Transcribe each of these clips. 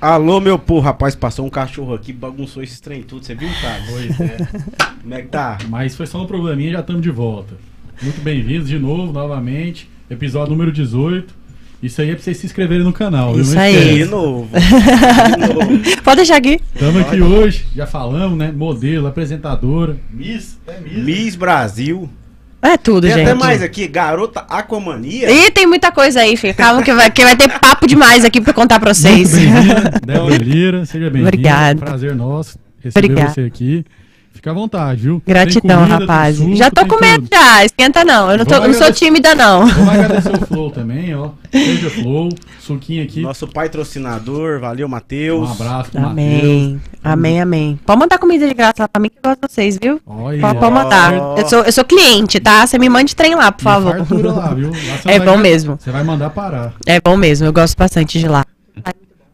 Alô, meu povo, rapaz, passou um cachorro aqui, bagunçou esse trem tudo, você viu, cara? Pois é. Como é que tá? Mas foi só um probleminha, já estamos de volta. Muito bem-vindos de novo, novamente, episódio número 18. Isso aí é pra vocês se inscreverem no canal. Isso viu? Aí. De novo. De novo. Pode deixar aqui. Estamos aqui hoje, já falamos, né? Modelo, apresentadora, Miss, é Miss. Miss Brasil. É tudo, tem gente. Tem até mais aqui, garota aquamania. Ih, tem muita coisa aí, filho. Calma que vai ter papo demais aqui pra contar pra vocês. Débora Lyra, seja bem-vinda. Obrigado. Prazer nosso receber você aqui. Fica à vontade, viu? Gratidão, comida, rapaz. Suco, já tô com medo, já. Esquenta não. Eu não, não sou tímida, não. Vamos agradecer o Flow também, ó. Seja Flow, suquinho aqui. Nosso patrocinador, valeu, Matheus. Um abraço, Matheus. Amém, amém, amém. Pode mandar comida de graça lá pra mim que eu gosto de vocês, viu? Olha. Pode mandar. Eu sou cliente, tá? Você me mande trem lá, por favor. Fartura lá, viu? Lá é bom mesmo. Você vai mandar parar. É bom mesmo, eu gosto bastante de lá.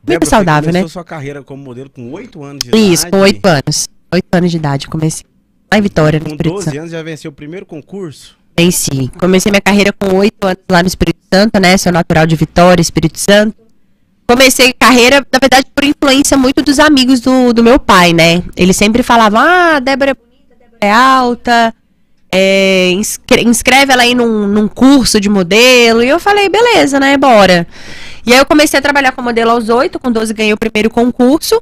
Muito saudável, né? Você começou sua carreira como modelo com 8 anos de idade. Isso, com 8 anos. 8 anos de idade, comecei lá em Vitória, no Espírito Santo. Com 12 anos já venceu o primeiro concurso? Venci. Comecei minha carreira com 8 anos lá no Espírito Santo, né? Sou natural de Vitória, Espírito Santo. Comecei carreira, na verdade, por influência muito dos amigos do meu pai, né? Eles sempre falavam, ah, Débora é bonita, Débora é alta, inscreve ela aí num curso de modelo. E eu falei, beleza, né? Bora. E aí eu comecei a trabalhar com modelo aos 8, com 12 ganhei o primeiro concurso.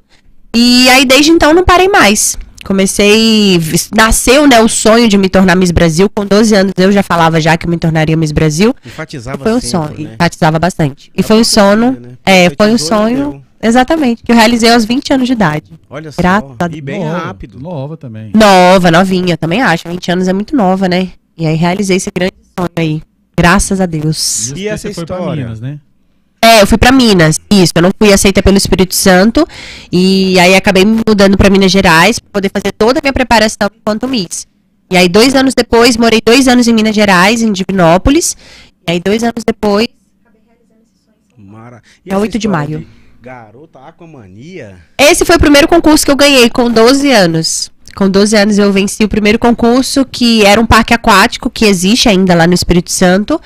E aí, desde então, não parei mais. Comecei... Nasceu, né, o sonho de me tornar Miss Brasil. Com 12 anos, eu já falava já que me tornaria Miss Brasil. Enfatizava foi um sonho, né? Enfatizava bastante. E foi um sono... Né? Foi um sonho... Exatamente. Que eu realizei aos 20 anos de idade. Olha só. E bem rápido. Nova também. Nova, novinha. Também acho. 20 anos é muito nova, né? E aí, realizei esse grande sonho aí. Graças a Deus. E essa história? Foi pra Minas, né? Eu fui pra Minas, isso, eu não fui aceita pelo Espírito Santo, e aí acabei me mudando pra Minas Gerais, pra poder fazer toda a minha preparação enquanto Miss. E aí 2 anos depois, morei 2 anos em Minas Gerais, em Divinópolis, e aí 2 anos depois, acabei realizando esse sonho. É 8 de maio. De garota aquamania? Esse foi o primeiro concurso que eu ganhei, com 12 anos. Com 12 anos eu venci o primeiro concurso, que era um parque aquático, que existe ainda lá no Espírito Santo,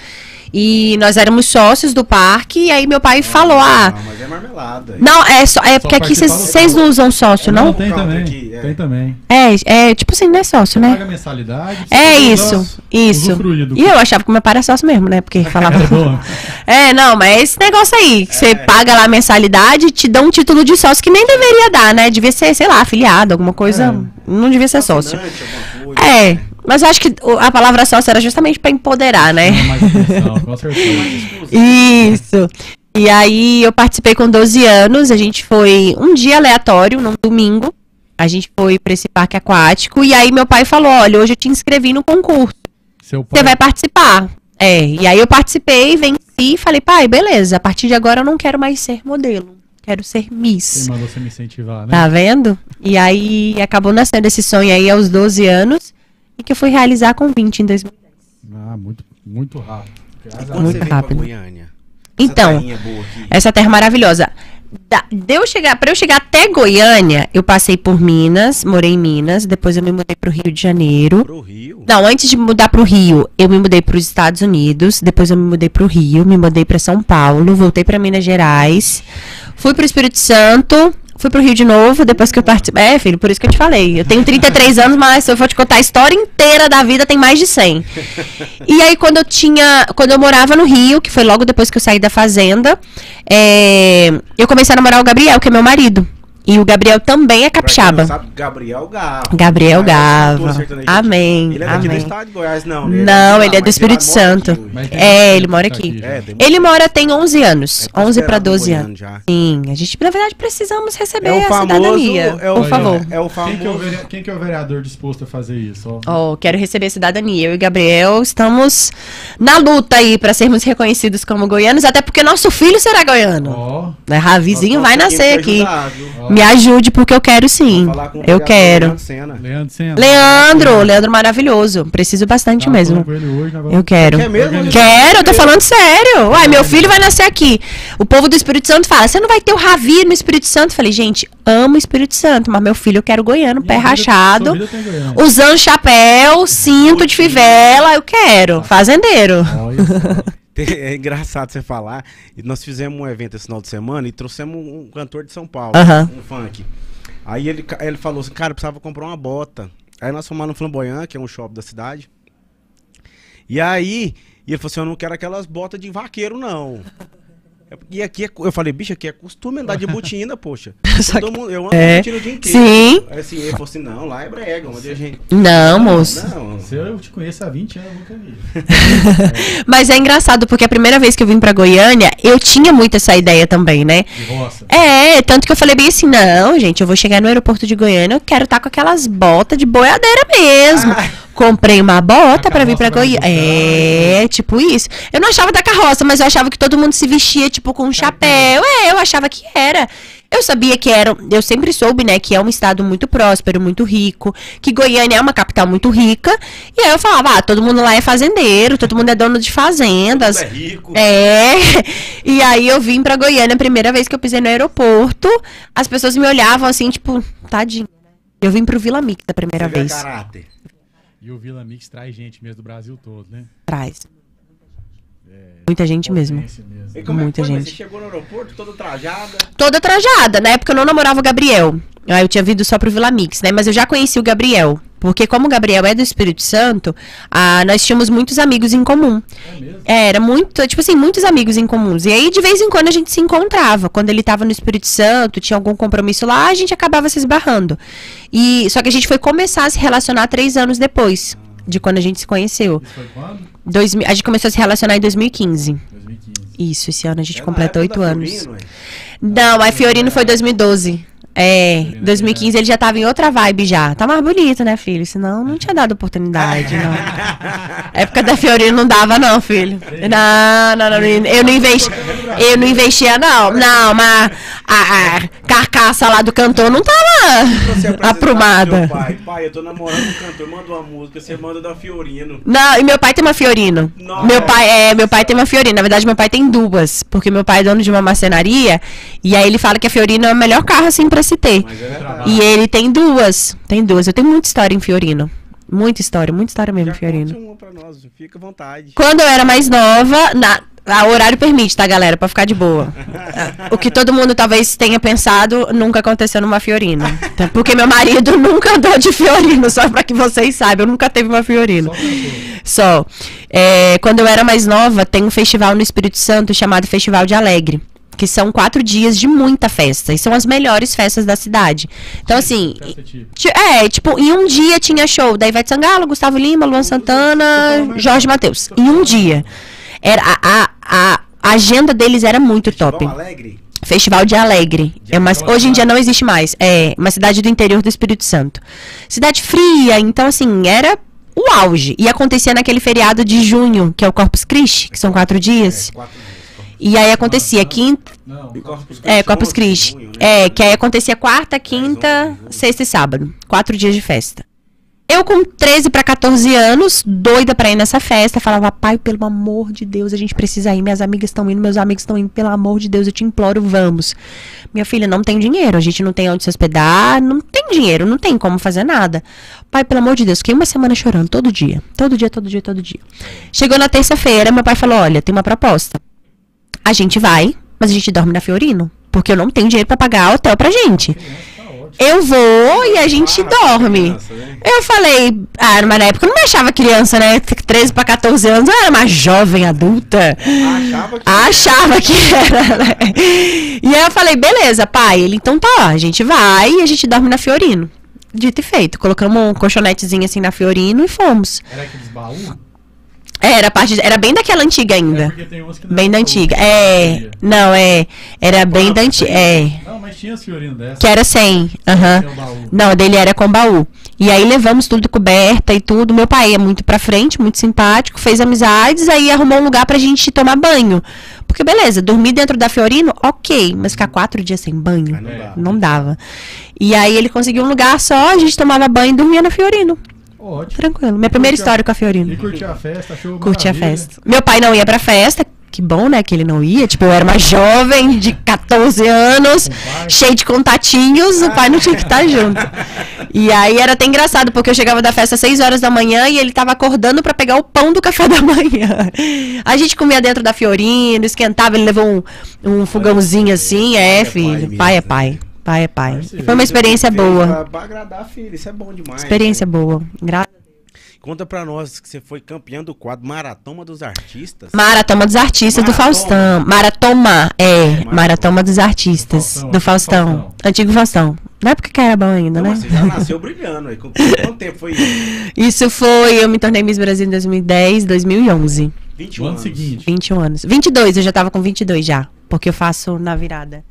e nós éramos sócios do parque, e aí meu pai falou, mas é marmelada. Não, é porque aqui vocês não usam sócio, não? Não, tem também, aqui, tem também. É tipo assim, não é sócio, né? Paga mensalidade. É isso, isso. E eu achava que meu pai era sócio mesmo, né? Porque falava... não, mas é esse negócio aí, que você paga lá a mensalidade, te dá um título de sócio que nem deveria dar, né? Devia ser, sei lá, afiliado, alguma coisa, não devia ser sócio. Mas eu acho que a palavra sócio era justamente para empoderar, né? Mais atenção, com certeza. Isso. E aí eu participei com 12 anos, a gente foi um dia aleatório, num domingo, a gente foi para esse parque aquático, e aí meu pai falou, olha, hoje eu te inscrevi no concurso, você vai participar. E aí eu participei, venci e falei, pai, beleza, a partir de agora eu não quero mais ser modelo. Quero ser Miss. Você mandou você me incentivar, né? Tá vendo? E aí acabou nascendo esse sonho aí aos 12 anos. E que eu fui realizar com 20 em 2010. Ah, muito rápido. Muito rápido. Então, essa terra maravilhosa. Pra eu chegar até Goiânia, eu passei por Minas, morei em Minas, depois eu me mudei pro Rio de Janeiro. Pro Rio? Não, antes de mudar pro Rio, eu me mudei pros Estados Unidos, depois eu me mudei pro Rio, me mudei pra São Paulo, voltei pra Minas Gerais, fui pro Espírito Santo... Fui pro Rio de novo, depois que eu participei... filho, por isso que eu te falei. Eu tenho 33 anos, mas se eu for te contar a história inteira da vida, tem mais de 100. E aí, quando eu morava no Rio, que foi logo depois que eu saí da Fazenda, eu comecei a namorar o Gabriel, que é meu marido. E o Gabriel também é capixaba. Não sabe, Gabriel Gava. Gabriel Gava. Amém. Ele é daqui do estado de Goiás, não? Não, ele é do Espírito Santo. Ele mora aqui. Ele mora tem 11 anos. 11 para 12 anos. Sim, a gente, na verdade, precisamos receber a cidadania. Por favor. Quem que é o vereador disposto a fazer isso? Quero receber a cidadania. Eu e o Gabriel estamos na luta aí para sermos reconhecidos como goianos, até porque nosso filho será goiano. Ravizinho vai nascer aqui. Me ajude, porque eu quero sim. Eu quero. Leandro maravilhoso. Preciso bastante mesmo. Eu quero. Quero, eu tô falando sério. Uai, meu filho vai nascer aqui. O povo do Espírito Santo fala, você não vai ter o Ravi no Espírito Santo? Falei, gente, amo o Espírito Santo, mas meu filho eu quero goiano, pé rachado, usando chapéu, cinto de fivela, eu quero. Fazendeiro. É engraçado você falar. E nós fizemos um evento esse final de semana e trouxemos um cantor de São Paulo, um funk. Aí ele falou assim, cara, eu precisava comprar uma bota. Aí nós fomos no Flamboyant, que é um shopping da cidade. E aí, ele falou assim, eu não quero aquelas botas de vaqueiro, não. E aqui, eu falei, bicho, aqui é costume andar de botina, poxa. Todo mundo, eu ando tiro o dia inteiro. Sim. Aí assim, ele falou assim, não, lá é brega. Onde a gente... Não, moço. Não, eu te conheço há 20 anos, eu nunca vi. Mas é engraçado, porque a primeira vez que eu vim pra Goiânia, eu tinha muito essa ideia também, né? De roça. É, tanto que eu falei bem assim, não, gente, eu vou chegar no aeroporto de Goiânia, eu quero estar com aquelas botas de boiadeira mesmo. Ah. Comprei uma bota pra vir pra Goiânia. É, tipo isso. Eu não achava da carroça, mas eu achava que todo mundo se vestia, tipo, com um chapéu. É, eu achava que era. Eu sabia que era... Eu sempre soube, né, que é um estado muito próspero, muito rico. Que Goiânia é uma capital muito rica. E aí eu falava, ah, todo mundo lá é fazendeiro, todo mundo é dono de fazendas. Todo mundo é rico. É. E aí eu vim pra Goiânia, a primeira vez que eu pisei no aeroporto, as pessoas me olhavam assim, tipo, tadinho. Eu vim pro Villa Mix da primeira vez. E o Villa Mix traz gente mesmo do Brasil todo, né? Traz. É, muita gente mesmo. E como muita gente. Mas você chegou no aeroporto toda trajada? Toda trajada. Na época eu não namorava o Gabriel. Aí eu tinha vindo só pro Villa Mix, né? Mas eu já conheci o Gabriel. Porque como o Gabriel é do Espírito Santo, nós tínhamos muitos amigos em comum. É mesmo? Era muito, tipo assim, muitos amigos em comuns. E aí, de vez em quando, a gente se encontrava. Quando ele tava no Espírito Santo, tinha algum compromisso lá, a gente acabava se esbarrando. E, só que a gente foi começar a se relacionar 3 anos depois de quando a gente se conheceu. Isso foi quando? A gente começou a se relacionar em 2015. 2015. Isso, esse ano a gente completou 8 anos. Fiorino, não, a Fiorino foi 2012. É, 2015 ele já tava em outra vibe já. Tá mais bonito, né, filho? Senão não tinha dado oportunidade, não. A época da Fiorino não dava, não, filho. Não, eu não investia, não. Não, mas a carcaça lá do cantor não tava aprumada. Pai, eu tô namorando um cantor, manda uma música, você manda da Fiorino. Não, e meu pai tem uma Fiorino. Meu pai tem uma Fiorino. Na verdade, meu pai tem duas, porque meu pai é dono de uma marcenaria, e aí ele fala que a Fiorino é o melhor carro, assim, pra se ter. E ele tem duas. Eu tenho muita história em Fiorino. Muita história mesmo em Fiorino. Pra nós, fica à vontade. Quando eu era mais nova, o horário permite, tá, galera? Pra ficar de boa. O que todo mundo talvez tenha pensado nunca aconteceu numa Fiorino. Porque meu marido nunca andou de Fiorino, só pra que vocês saibam. Eu nunca teve uma Fiorino. Só. É, quando eu era mais nova, tem um festival no Espírito Santo chamado Festival de Alegre. Que são 4 dias de muita festa. E são as melhores festas da cidade. Então, assim... tipo, em um dia tinha show. Daí vai de Sangalo, Gustavo Lima, Luan Santana, Jorge Mateus. Em um dia. Era a agenda deles era muito top. Festival Alegre? Festival de Alegre. Hoje em dia não existe mais. É uma cidade do interior do Espírito Santo. Cidade fria. Então, assim, era... o auge. E acontecia naquele feriado de junho, que é o Corpus Christi, que são 4 dias. 4 dias. E aí acontecia quinta... Não, Corpus Christi. Junho, né? É, que aí acontecia quarta, quinta, sexta e sábado. 4 dias de festa. Eu com 13 para 14 anos, doida pra ir nessa festa, falava, pai, pelo amor de Deus, a gente precisa ir, minhas amigas estão indo, meus amigos estão indo, pelo amor de Deus, eu te imploro, vamos. Minha filha, não tem dinheiro, a gente não tem onde se hospedar, não tem dinheiro, não tem como fazer nada. Pai, pelo amor de Deus, fiquei uma semana chorando, todo dia. Chegou na terça-feira, meu pai falou, olha, tem uma proposta. A gente vai, mas a gente dorme na Fiorino. Porque eu não tenho dinheiro pra pagar hotel pra gente. Eu vou e a gente dorme. Criança, né? Eu falei... Ah, mas na época eu não me achava criança, né? 13 pra 14 anos, eu era uma jovem adulta. Achava que era, né? E aí eu falei, beleza, pai. Ele, então tá, a gente vai e a gente dorme na Fiorino. Dito e feito. Colocamos um colchonetezinho assim na Fiorino e fomos. Era aqueles baús? Era bem daquela antiga ainda. Bem da antiga. É. Não, é. Era bem da antiga. É. Não, mas tinha as Fiorinas dessa. Que era sem. Não, a dele era com baú. E aí levamos tudo coberta e tudo. Meu pai é muito pra frente, muito simpático, fez amizades, aí arrumou um lugar pra gente tomar banho. Porque beleza, dormir dentro da Fiorino, ok. Mas ficar 4 dias sem banho, não dava. E aí ele conseguiu um lugar só, a gente tomava banho e dormia na Fiorino. Ótimo. Tranquilo. Minha primeira história com a Fiorino. E curti a festa, achou maravilha. Meu pai não ia pra festa, que bom, né, que ele não ia. Tipo, eu era uma jovem de 14 anos, cheia de contatinhos, o pai não tinha que estar junto. E aí era até engraçado, porque eu chegava da festa às 6 horas da manhã e ele tava acordando pra pegar o pão do café da manhã. A gente comia dentro da Fiorino, esquentava, ele levou um fogãozinho assim, é filho, pai é pai. Pai é pai. Foi uma experiência boa. Pra agradar a filha, isso é bom demais. Experiência boa. Graças a Deus. Conta pra nós que você foi campeã do quadro Maratona dos Artistas. Maratona dos Artistas do Faustão. Maratona, é. Maratona dos Artistas do Faustão. Antigo Faustão. Na época que era bom ainda, né? Você já nasceu brilhando. Quanto tempo foi isso? Isso foi, eu me tornei Miss Brasil em 2010, 2011. 21 anos. 21 anos. 22, eu já tava com 22 já. Porque eu faço na virada.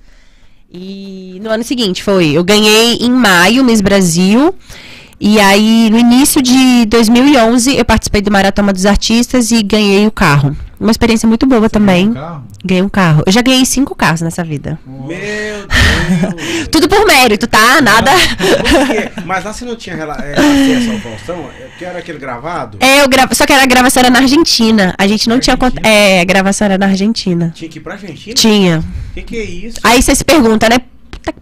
E no ano seguinte foi, eu ganhei em maio Miss Brasil, e aí no início de 2011 eu participei do Maratona dos Artistas e ganhei o carro. Uma experiência muito boa. Você também. Ganhei um carro. Eu já ganhei 5 carros nessa vida. Meu Deus. Tudo por mérito, tá? Nada. Mas lá você não tinha acesso ao Faustão? Que era aquele gravado? É, só que a gravação era na Argentina. A gente não tinha... É, a gravação era na Argentina. Tinha que ir pra Argentina? Tinha. Que é isso? Aí você se pergunta, né?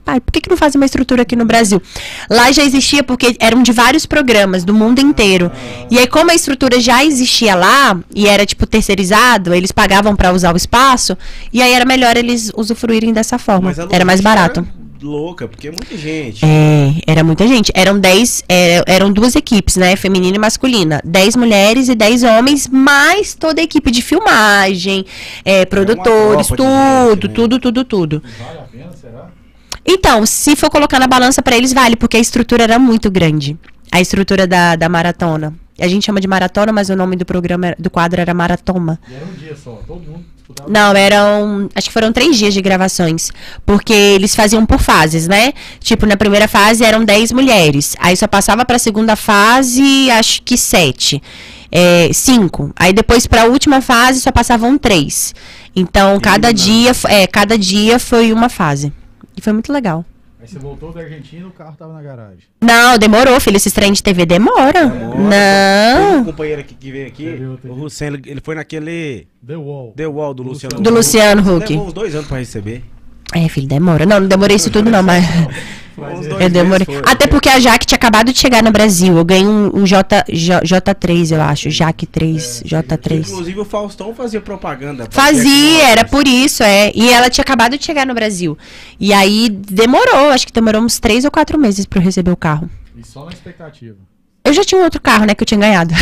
Pai, por que não faz uma estrutura aqui no Brasil? Lá já existia porque eram de vários programas do mundo inteiro. E aí como a estrutura já existia lá e era tipo terceirizado, eles pagavam para usar o espaço e aí era melhor eles usufruírem dessa forma. Era mais barato. Louca, porque é muita gente. É, era muita gente. Eram 10, eram 2 equipes, né? Feminina e masculina. 10 mulheres e 10 homens, mais toda a equipe de filmagem, produtores, tudo. Vale a pena, será? Então, se for colocar na balança pra eles, vale, porque a estrutura era muito grande. A estrutura da maratona. A gente chama de maratona, mas o nome do programa, do quadro era Maratoma. E era um dia só, todo mundo disputava. Não, acho que foram 3 dias de gravações. Porque eles faziam por fases, né? Tipo, na primeira fase eram 10 mulheres. Aí só passava pra segunda fase, acho que 7. 5. Aí depois pra última fase só passavam 3. Então, cada dia foi uma fase. E foi muito legal. Aí você voltou da Argentina e o carro tava na garagem. Não, demorou, filho. Esses trem de TV demora. Não. Tem um companheiro aqui que veio aqui, o Luciano, ele foi naquele... The Wall do Luciano Huck. Do Luciano Huck. Demorou uns 2 anos pra receber. É, filho, demora. Não, não demorei isso tudo não, mas... Eu demorei. Até porque a JAC tinha acabado de chegar no Brasil. Eu ganhei um J3, eu acho. JAC3, J3. Inclusive o Faustão fazia propaganda. Fazia, era por isso, é. E ela tinha acabado de chegar no Brasil. E aí demorou, acho que demorou uns 3 ou 4 meses pra eu receber o carro. E só na expectativa. Eu já tinha um outro carro, né, que eu tinha ganhado.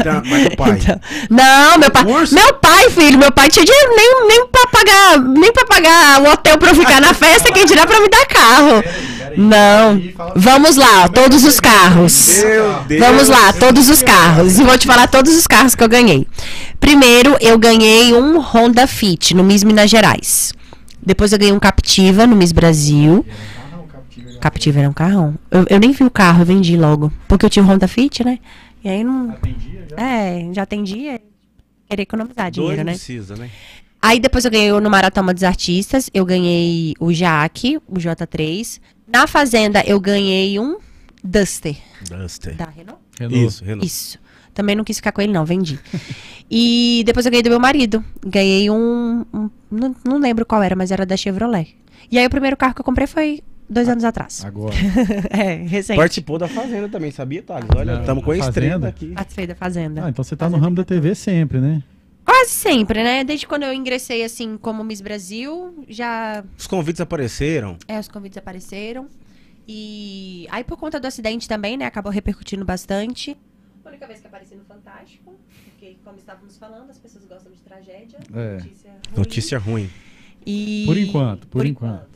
Então, mas o pai? Então, não, meu pai. Meu pai, filho, meu pai tinha dinheiro nem pra pagar o hotel pra eu ficar na festa, quem dirá pra me dar carro. Não. Vamos lá, todos os carros. Vamos lá, todos os carros. E vou te falar todos os carros que eu ganhei. Primeiro, eu ganhei um Honda Fit no Miss Minas Gerais. Depois eu ganhei um Captiva no Miss Brasil. Captiva era um carrão. Eu nem vi o carro, eu vendi logo. Porque eu tinha o Honda Fit, né? E aí não... Atendia já? É, já atendia. Queria economizar dinheiro, né? Precisa, né? Aí depois eu ganhei no Maratona dos Artistas. Eu ganhei o JAC, o J3. Na Fazenda eu ganhei um Duster. Duster. Da Renault? Isso, Renault. Isso. Também não quis ficar com ele não, vendi. E depois eu ganhei do meu marido. Ganhei um não lembro qual era, mas era da Chevrolet. E aí o primeiro carro que eu comprei foi... 2 anos atrás. Agora. É, recente. Participou da Fazenda também, sabia, Thales? Olha, estamos com a estreia aqui. Participei da Fazenda. Ah, então você tá no ramo da TV sempre, né? Quase sempre, né? Desde quando eu ingressei, assim, como Miss Brasil, já... Os convites apareceram? É, os convites apareceram. E aí, por conta do acidente também, né? Acabou repercutindo bastante. A única vez que apareci no Fantástico, porque, como estávamos falando, as pessoas gostam de tragédia. É. Notícia ruim. Notícia ruim. E... Por enquanto.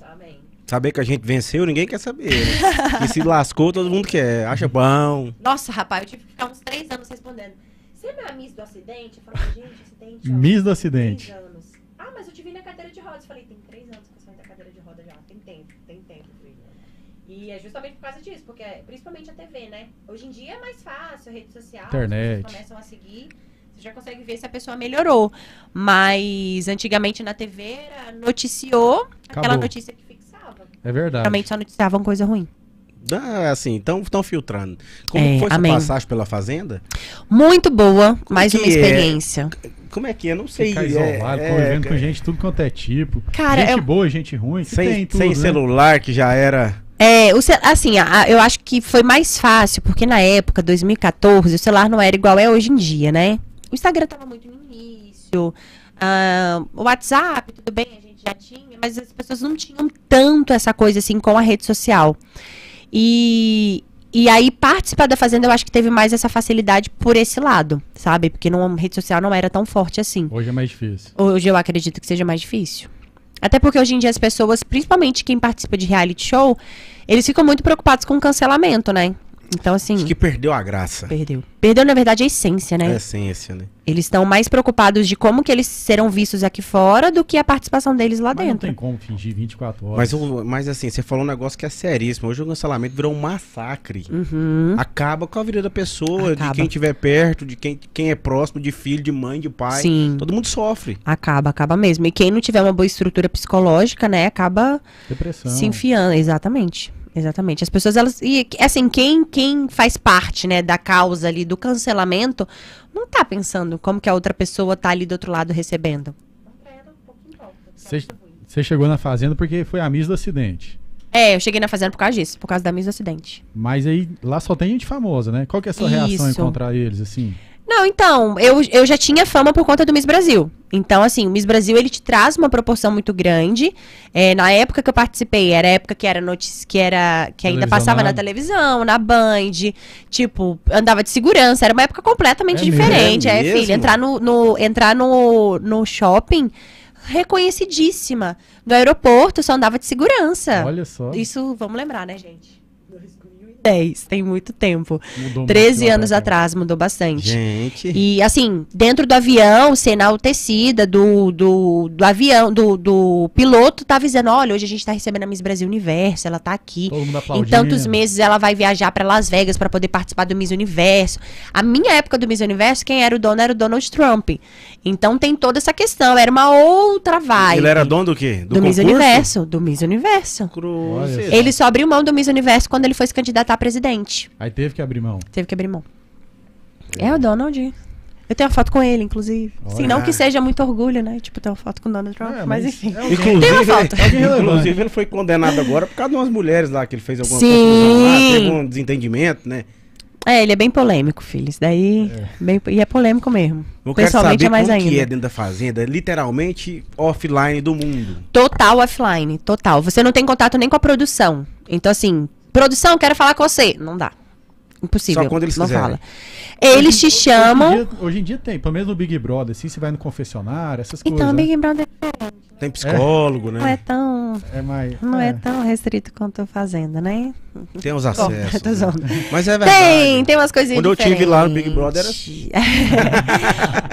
Amém. Saber que a gente venceu, ninguém quer saber, né? Que se lascou, todo mundo quer, acha bom. Nossa, rapaz, eu tive que ficar uns 3 anos respondendo. Você não é a Miss do acidente? Eu falei, gente, acidente... Ó, Miss do acidente. 3 anos. Ah, mas eu te vi na cadeira de rodas. Eu falei, tem 3 anos que eu saí da cadeira de roda já. Tem tempo. E é justamente por causa disso, porque principalmente a TV, né? Hoje em dia é mais fácil, rede social, internet. As pessoas começam a seguir... já consegue ver se a pessoa melhorou. Mas antigamente na TV era noticiou, acabou. Aquela notícia que fixava. É verdade. Realmente só noticiavam coisa ruim. Ah, assim, estão filtrando. Como foi sua passagem pela Fazenda? Muito boa, mais uma experiência. Como é que é? Não sei. Ficar isolado, convivendo com gente, tudo quanto é tipo. Cara, gente boa, gente ruim, tem tudo, sem celular, que já era... É, assim, eu acho que foi mais fácil, porque na época, 2014, o celular não era igual é hoje em dia, né? O Instagram tava muito no início, o WhatsApp, tudo bem, a gente já tinha, mas as pessoas não tinham tanto essa coisa, assim, com a rede social. E aí, participar da Fazenda, eu acho que teve mais essa facilidade por esse lado, sabe? Porque numa rede social não era tão forte assim. Hoje é mais difícil. Hoje eu acredito que seja mais difícil. Até porque hoje em dia as pessoas, principalmente quem participa de reality show, eles ficam muito preocupados com o cancelamento, né? Então, assim... Acho que perdeu a graça. Perdeu. Perdeu, na verdade, a essência, né? A essência, né? Eles estão mais preocupados de como que eles serão vistos aqui fora do que a participação deles lá dentro. Não tem como fingir 24 horas. Mas assim, você falou um negócio que é seríssimo. Hoje o cancelamento virou um massacre. Uhum. Acaba com a vida da pessoa, de quem estiver perto, de quem é próximo, de filho, de mãe, de pai. Sim. Todo mundo sofre. Acaba mesmo. E quem não tiver uma boa estrutura psicológica, né, acaba se enfiando. Exatamente. Exatamente. As pessoas, elas... E, assim, quem faz parte, né, da causa ali do cancelamento, não tá pensando como que a outra pessoa tá ali do outro lado recebendo. Você chegou na Fazenda porque foi a Miss do Ocidente. É, eu cheguei na Fazenda por causa disso, por causa da Miss do Ocidente. Mas aí, lá só tem gente famosa, né? Qual que é a sua reação em encontrar eles, assim? Não, então, eu já tinha fama por conta do Miss Brasil. Então, assim, o Miss Brasil, ele te traz uma proporção muito grande. É, na época que eu participei, era a época que era notícia, que ainda passava na televisão, na Band. Tipo, andava de segurança. Era uma época completamente diferente. É, filha, entrar no shopping... reconhecidíssima. No aeroporto só andava de segurança. Olha só. Isso, vamos lembrar, né, gente? 2010, tem muito tempo. Mudou 13 anos atrás, mudou bastante. Gente. E, assim, dentro do avião, ser enaltecida do avião, do piloto, tá avisando, olha, hoje a gente tá recebendo a Miss Brasil Universo, ela tá aqui. Todo mundo aplaudindo. Em tantos meses ela vai viajar pra Las Vegas pra poder participar do Miss Universo. A minha época do Miss Universo, quem era o dono era o Donald Trump. Então tem toda essa questão, era uma outra vibe. Ele era dono do quê? Do Miss Universo. Do Miss Universo. Cruz. Ele só abriu mão do Miss Universo quando ele foi se candidatar a presidente. Aí teve que abrir mão. Teve que abrir mão. É o Donald. Eu tenho uma foto com ele, inclusive. Assim, não que seja muito orgulho, né? Tipo, ter uma foto com o Donald Trump, mas enfim. Inclusive, ele foi condenado agora por causa de umas mulheres lá, que ele fez alguma confusão lá, teve um desentendimento, né? É, ele é bem polêmico, filho. Isso daí... E é polêmico mesmo. Eu quero saber é mais como ainda. Que é dentro da Fazenda. Literalmente offline do mundo. Total offline. Total. Você não tem contato nem com a produção. Então, assim... Produção, quero falar com você. Não dá. Impossível. Só quando eles quiserem. Eles te chamam... Hoje em dia tem. Pelo menos no Big Brother, assim, você vai no confessionário, essas coisas. Então, o Big Brother é diferente. Tem psicólogo, né? Não é tão... Não é tão restrito quanto a Fazenda, né? Tem uns acessos. Né? Mas é verdade. Tem umas coisinhas diferentes. Quando eu estive lá no Big Brother, era assim.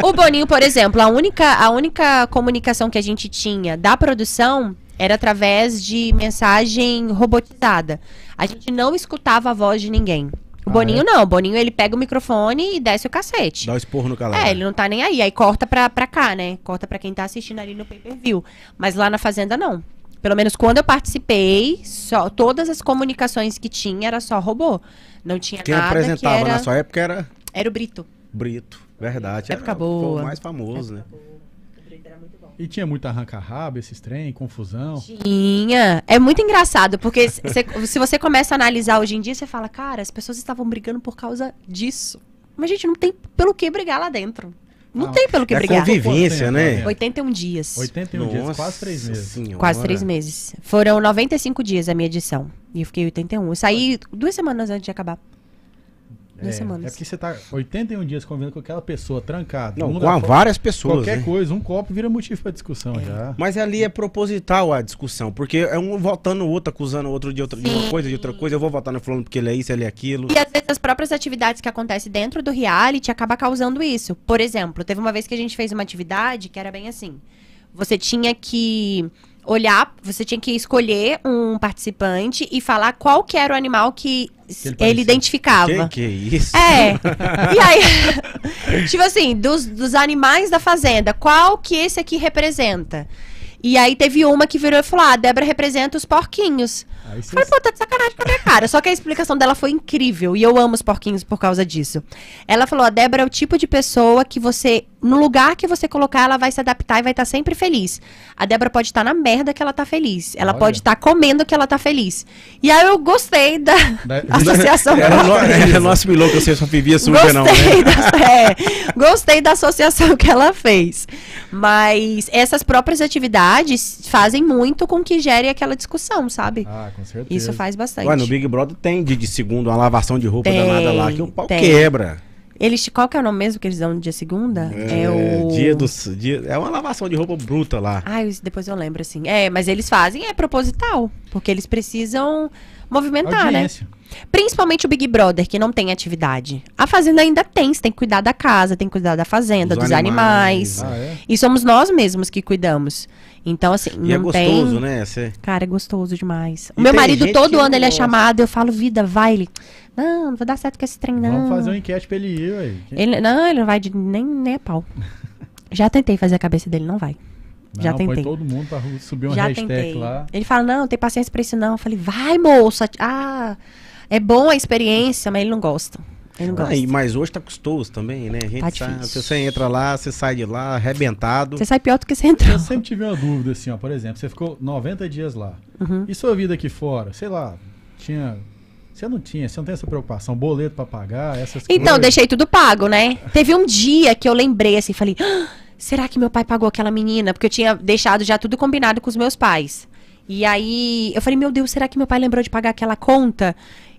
O Boninho, por exemplo, a única comunicação que a gente tinha da produção... Era através de mensagem robotizada. A gente não escutava a voz de ninguém. O Boninho não. O Boninho, ele pega o microfone e desce o cacete. Dá um esporro no calado. É, ele não tá nem aí. Aí corta pra cá, né? Corta pra quem tá assistindo ali no pay-per-view. Mas lá na Fazenda, não. Pelo menos quando eu participei, só, todas as comunicações que tinha era só robô. Não tinha quem nada apresentava que era... na sua época era... Era o Brito. Brito, verdade. Época boa. O mais famoso, né? Boa. E tinha muito arranca-rabo, esses trem, confusão? Tinha. É muito engraçado, porque se você começa a analisar hoje em dia, você fala, cara, as pessoas estavam brigando por causa disso. Mas, gente, não tem pelo que brigar lá dentro. Não tem pelo que brigar. É convivência, né? 81 dias. 81 dias, quase 3 meses. Senhora. Quase 3 meses. Foram 95 dias a minha edição. E eu fiquei 81. Eu saí 2 semanas antes de acabar. É porque você tá 81 dias convivendo com aquela pessoa trancada. Não, com várias pessoas. Qualquer coisa, um copo vira motivo pra discussão já. Mas ali é proposital a discussão, porque é um votando o outro, acusando o outro de uma coisa, de outra coisa. Eu vou votar no fulano porque ele é isso, ele é aquilo. E às vezes as próprias atividades que acontecem dentro do reality acaba causando isso. Por exemplo, teve uma vez que a gente fez uma atividade que era bem assim. Você tinha que... olhar, você tinha que escolher um participante e falar qual que era o animal que ele identificava. Que isso? É. E aí, tipo assim, dos animais da Fazenda, qual que esse aqui representa? E aí teve uma que virou e falou, ah, a Débora representa os porquinhos. Aí falei, pô, tá de sacanagem com a minha cara. Só que a explicação dela foi incrível e eu amo os porquinhos por causa disso. Ela falou, a Débora é o tipo de pessoa que você no lugar que você colocar, ela vai se adaptar e vai estar sempre feliz. A Débora pode estar na merda que ela tá feliz. Ela pode estar comendo que ela tá feliz. E aí eu gostei da associação. Era nosso milão que eu só vivia suja, não, né? Gostei da associação que ela fez. Mas essas próprias atividades fazem muito com que gere aquela discussão, sabe? Ah, com certeza. Isso faz bastante. Ué, no Big Brother tem de segunda uma lavação de roupa danada lá, que o pau quebra. Eles, qual que é o nome mesmo que eles dão no dia segunda? É uma lavação de roupa bruta lá. Ah, depois eu lembro, assim. É, mas eles fazem, proposital. Porque eles precisam movimentar, né? Principalmente o Big Brother, que não tem atividade. A Fazenda ainda tem, você tem que cuidar da casa, tem que cuidar da fazenda, dos animais. E somos nós mesmos que cuidamos. Então, assim, e não tem... é gostoso, né? Cara, é gostoso demais. O meu marido, todo ano, ele é chamado, eu falo, vida, vai, ele... Não, não vai dar certo com esse trem, não. Vamos fazer uma enquete pra ele ir, ué. Ele não vai nem a pau. Já tentei fazer a cabeça dele, não vai. Já tentei. Põe todo mundo pra subir uma hashtag lá. Ele fala, não tem paciência pra isso, não. Eu falei, vai, moça. Ah, é bom a experiência, mas ele não gosta. Ele não gosta. Mas hoje tá custoso também, né? A gente tá difícil. Você entra lá, você sai de lá arrebentado. Você sai pior do que você entrou. Eu sempre tive uma dúvida, assim, ó. Por exemplo, você ficou 90 dias lá. Uhum. E sua vida aqui fora? Sei lá, tinha... Você não tem essa preocupação, boleto pra pagar, essas coisas. Então, deixei tudo pago, né? Teve um dia que eu lembrei, assim, falei, será que meu pai pagou aquela menina? Porque eu tinha deixado já tudo combinado com os meus pais. E aí, eu falei, meu Deus, será que meu pai lembrou de pagar aquela conta?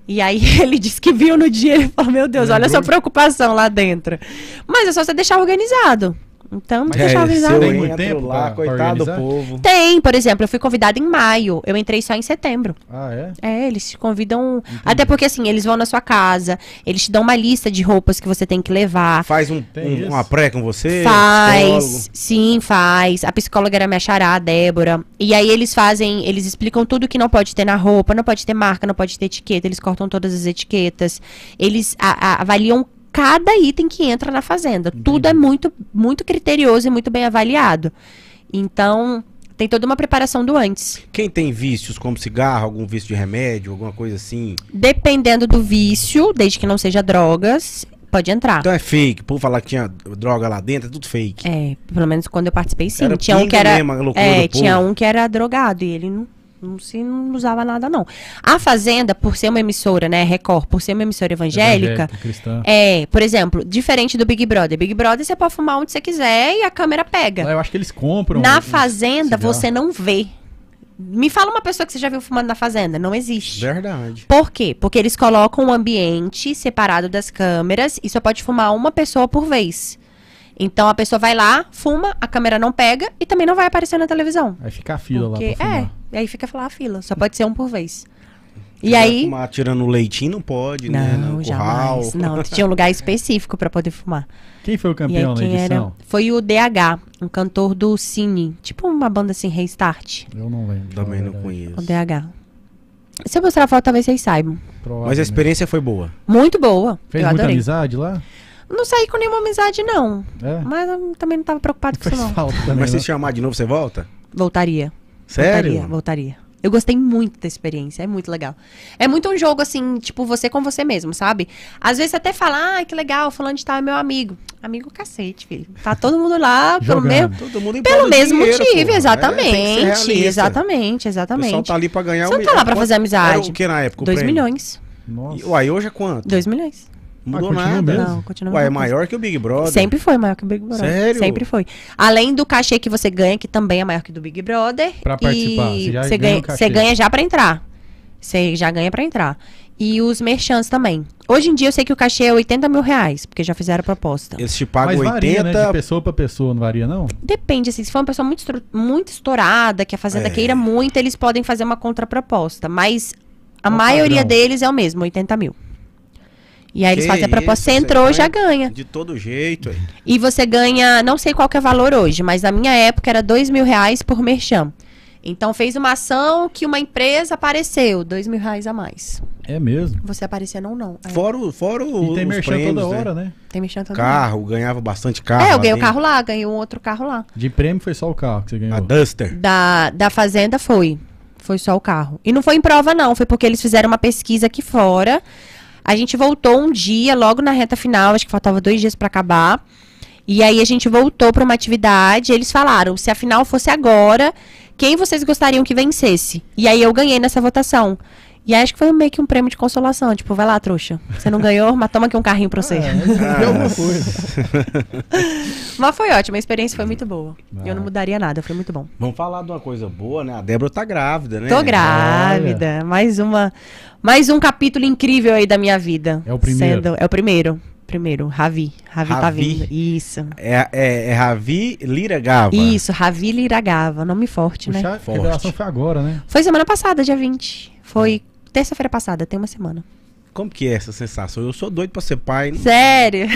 E aí, ele disse que viu no dia, ele falou, meu Deus, olha a sua preocupação lá dentro. Mas é só você deixar organizado. Então, não deixa eu avisar. Tem muito tempo lá, coitado do povo. Tem, por exemplo, eu fui convidada em maio. Eu entrei só em setembro. Ah, é? É, eles te convidam... Entendi. Até porque, assim, eles vão na sua casa, eles te dão uma lista de roupas que você tem que levar. Faz uma pré com você? Faz, sim, faz. A psicóloga era minha xará, a Débora. E aí eles fazem, eles explicam tudo que não pode ter na roupa, não pode ter marca, não pode ter etiqueta, eles cortam todas as etiquetas. Eles avaliam cada item que entra na fazenda. Entendi. Tudo é muito, muito criterioso e muito bem avaliado. Então, tem toda uma preparação do antes. Quem tem vícios como cigarro, algum vício de remédio, alguma coisa assim? Dependendo do vício, desde que não seja drogas, pode entrar. Então é fake. Por falar que tinha droga lá dentro, é tudo fake. É, pelo menos quando eu participei, sim. Tinha um que era drogado e ele não usava nada, não. A Fazenda, por ser uma emissora, né, Record, por ser uma emissora evangélica, por exemplo, diferente do Big Brother. Big Brother você pode fumar onde você quiser e a câmera pega. Eu acho que eles compram. Na Fazenda você não vê. Me fala uma pessoa que você já viu fumando na Fazenda. Não existe. Verdade. Por quê? Porque eles colocam um ambiente separado das câmeras e só pode fumar uma pessoa por vez. Então a pessoa vai lá, fuma, a câmera não pega e também não vai aparecer na televisão. Aí fica a fila lá pra fumar. E aí fica lá a fila, só pode ser um por vez. E aí... Fumar tirando o leitinho não pode, né? Não, jamais. Não, tinha um lugar específico pra poder fumar. Quem foi o campeão na edição? Foi o DH, um cantor do Cine. Tipo uma banda assim, Restart. Eu não lembro. Também não conheço. O DH. Se eu mostrar a foto, talvez vocês saibam. Mas a experiência foi boa? Muito boa. Fez muita amizade lá? Não saí com nenhuma amizade, não. Mas eu também não tava preocupado com isso, não. Mas se chamar de novo, você volta? Voltaria. Sério? Voltaria. Eu gostei muito da experiência, é muito legal. É muito um jogo, assim, tipo, você com você mesmo, sabe? Às vezes você até fala, ah, que legal, fulano de tal é meu amigo. Amigo cacete, filho. Tá todo mundo lá, pelo mesmo motivo, exatamente. Exatamente. O pessoal tá ali pra ganhar o... Você não tá lá pra fazer amizade. Era o que na época? 2 milhões. Nossa. Uai, hoje é quanto? 2 milhões. Mudou nada. Não, continua. Ué, é maior que o Big Brother. Sempre foi maior que o Big Brother. Sério? Sempre foi. Além do cachê que você ganha, que também é maior que do Big Brother. Pra participar, você ganha já pra entrar. Você já ganha pra entrar. E os merchants também. Hoje em dia eu sei que o cachê é 80 mil reais, porque já fizeram a proposta. Eles te pagam 80... Varia, né? De pessoa pra pessoa, não varia não? Depende, assim, se for uma pessoa muito estourada, que a fazenda queira muito, eles podem fazer uma contraproposta. Mas a maioria deles é o mesmo, 80 mil. E aí eles fazem a proposta, você entrou, já ganha. De todo jeito. E você ganha, não sei qual que é o valor hoje, mas na minha época era 2 mil reais por merchan. Então fez uma ação que uma empresa apareceu, 2 mil reais a mais. É mesmo? Você aparecendo ou não. Fora os tem merchan prêmios, toda hora, né? Tem merchan toda hora. Carro, ganhava bastante carro. É, eu ganhei o carro lá, ganhei um outro carro lá. De prêmio foi só o carro que você ganhou? A Duster. Da Fazenda foi só o carro. E não foi em prova não, foi porque eles fizeram uma pesquisa aqui fora... A gente voltou um dia, logo na reta final, acho que faltava 2 dias pra acabar. E aí a gente voltou para uma atividade, eles falaram, se a final fosse agora, quem vocês gostariam que vencesse? E aí eu ganhei nessa votação. E aí acho que foi meio que um prêmio de consolação, tipo, vai lá, trouxa, você não ganhou, mas toma aqui um carrinho pra você. É alguma coisa. Mas foi ótimo, a experiência foi muito boa. Eu não mudaria nada, foi muito bom. Vamos falar de uma coisa boa, né? A Débora tá grávida, né? Tô grávida, olha. Mais um capítulo incrível aí da minha vida. É o primeiro. É o primeiro, Ravi tá vindo. Isso. É Ravi Lyra Gava. Isso, Ravi Lyra Gava. Nome forte, né? A revelação foi agora, né? Foi semana passada, dia 20. Foi terça-feira passada, tem uma semana. Como que é essa sensação? Eu sou doido pra ser pai. Né? Sério?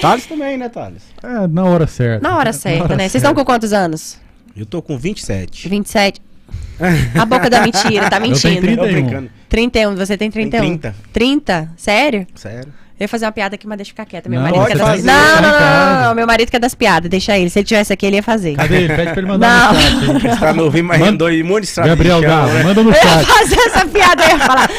Thales também, né, Thales? É, na hora certa. Na hora certa, né? Vocês estão com quantos anos? Eu tô com 27. 27? A boca da mentira, tá mentindo. Eu tenho 31. 31, você tem 31. 30. 30? Sério? Sério. Eu ia fazer uma piada aqui, mas deixa eu ficar quieta. Não, meu marido quer das piadas, deixa ele. Se ele tivesse aqui, ele ia fazer. Cadê ele? Pede pra ele mandar no chat. Tá novinho, mas mandou ele muito estratégia. Gabriel Gava, manda no chat. Eu ia fazer essa piada, eu ia falar.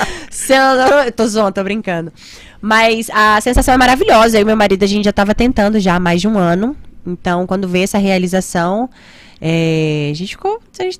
Eu tô zoando, tô brincando. Mas a sensação é maravilhosa. Eu e meu marido, a gente já tava tentando já há mais de um ano. Então, quando veio essa realização, a gente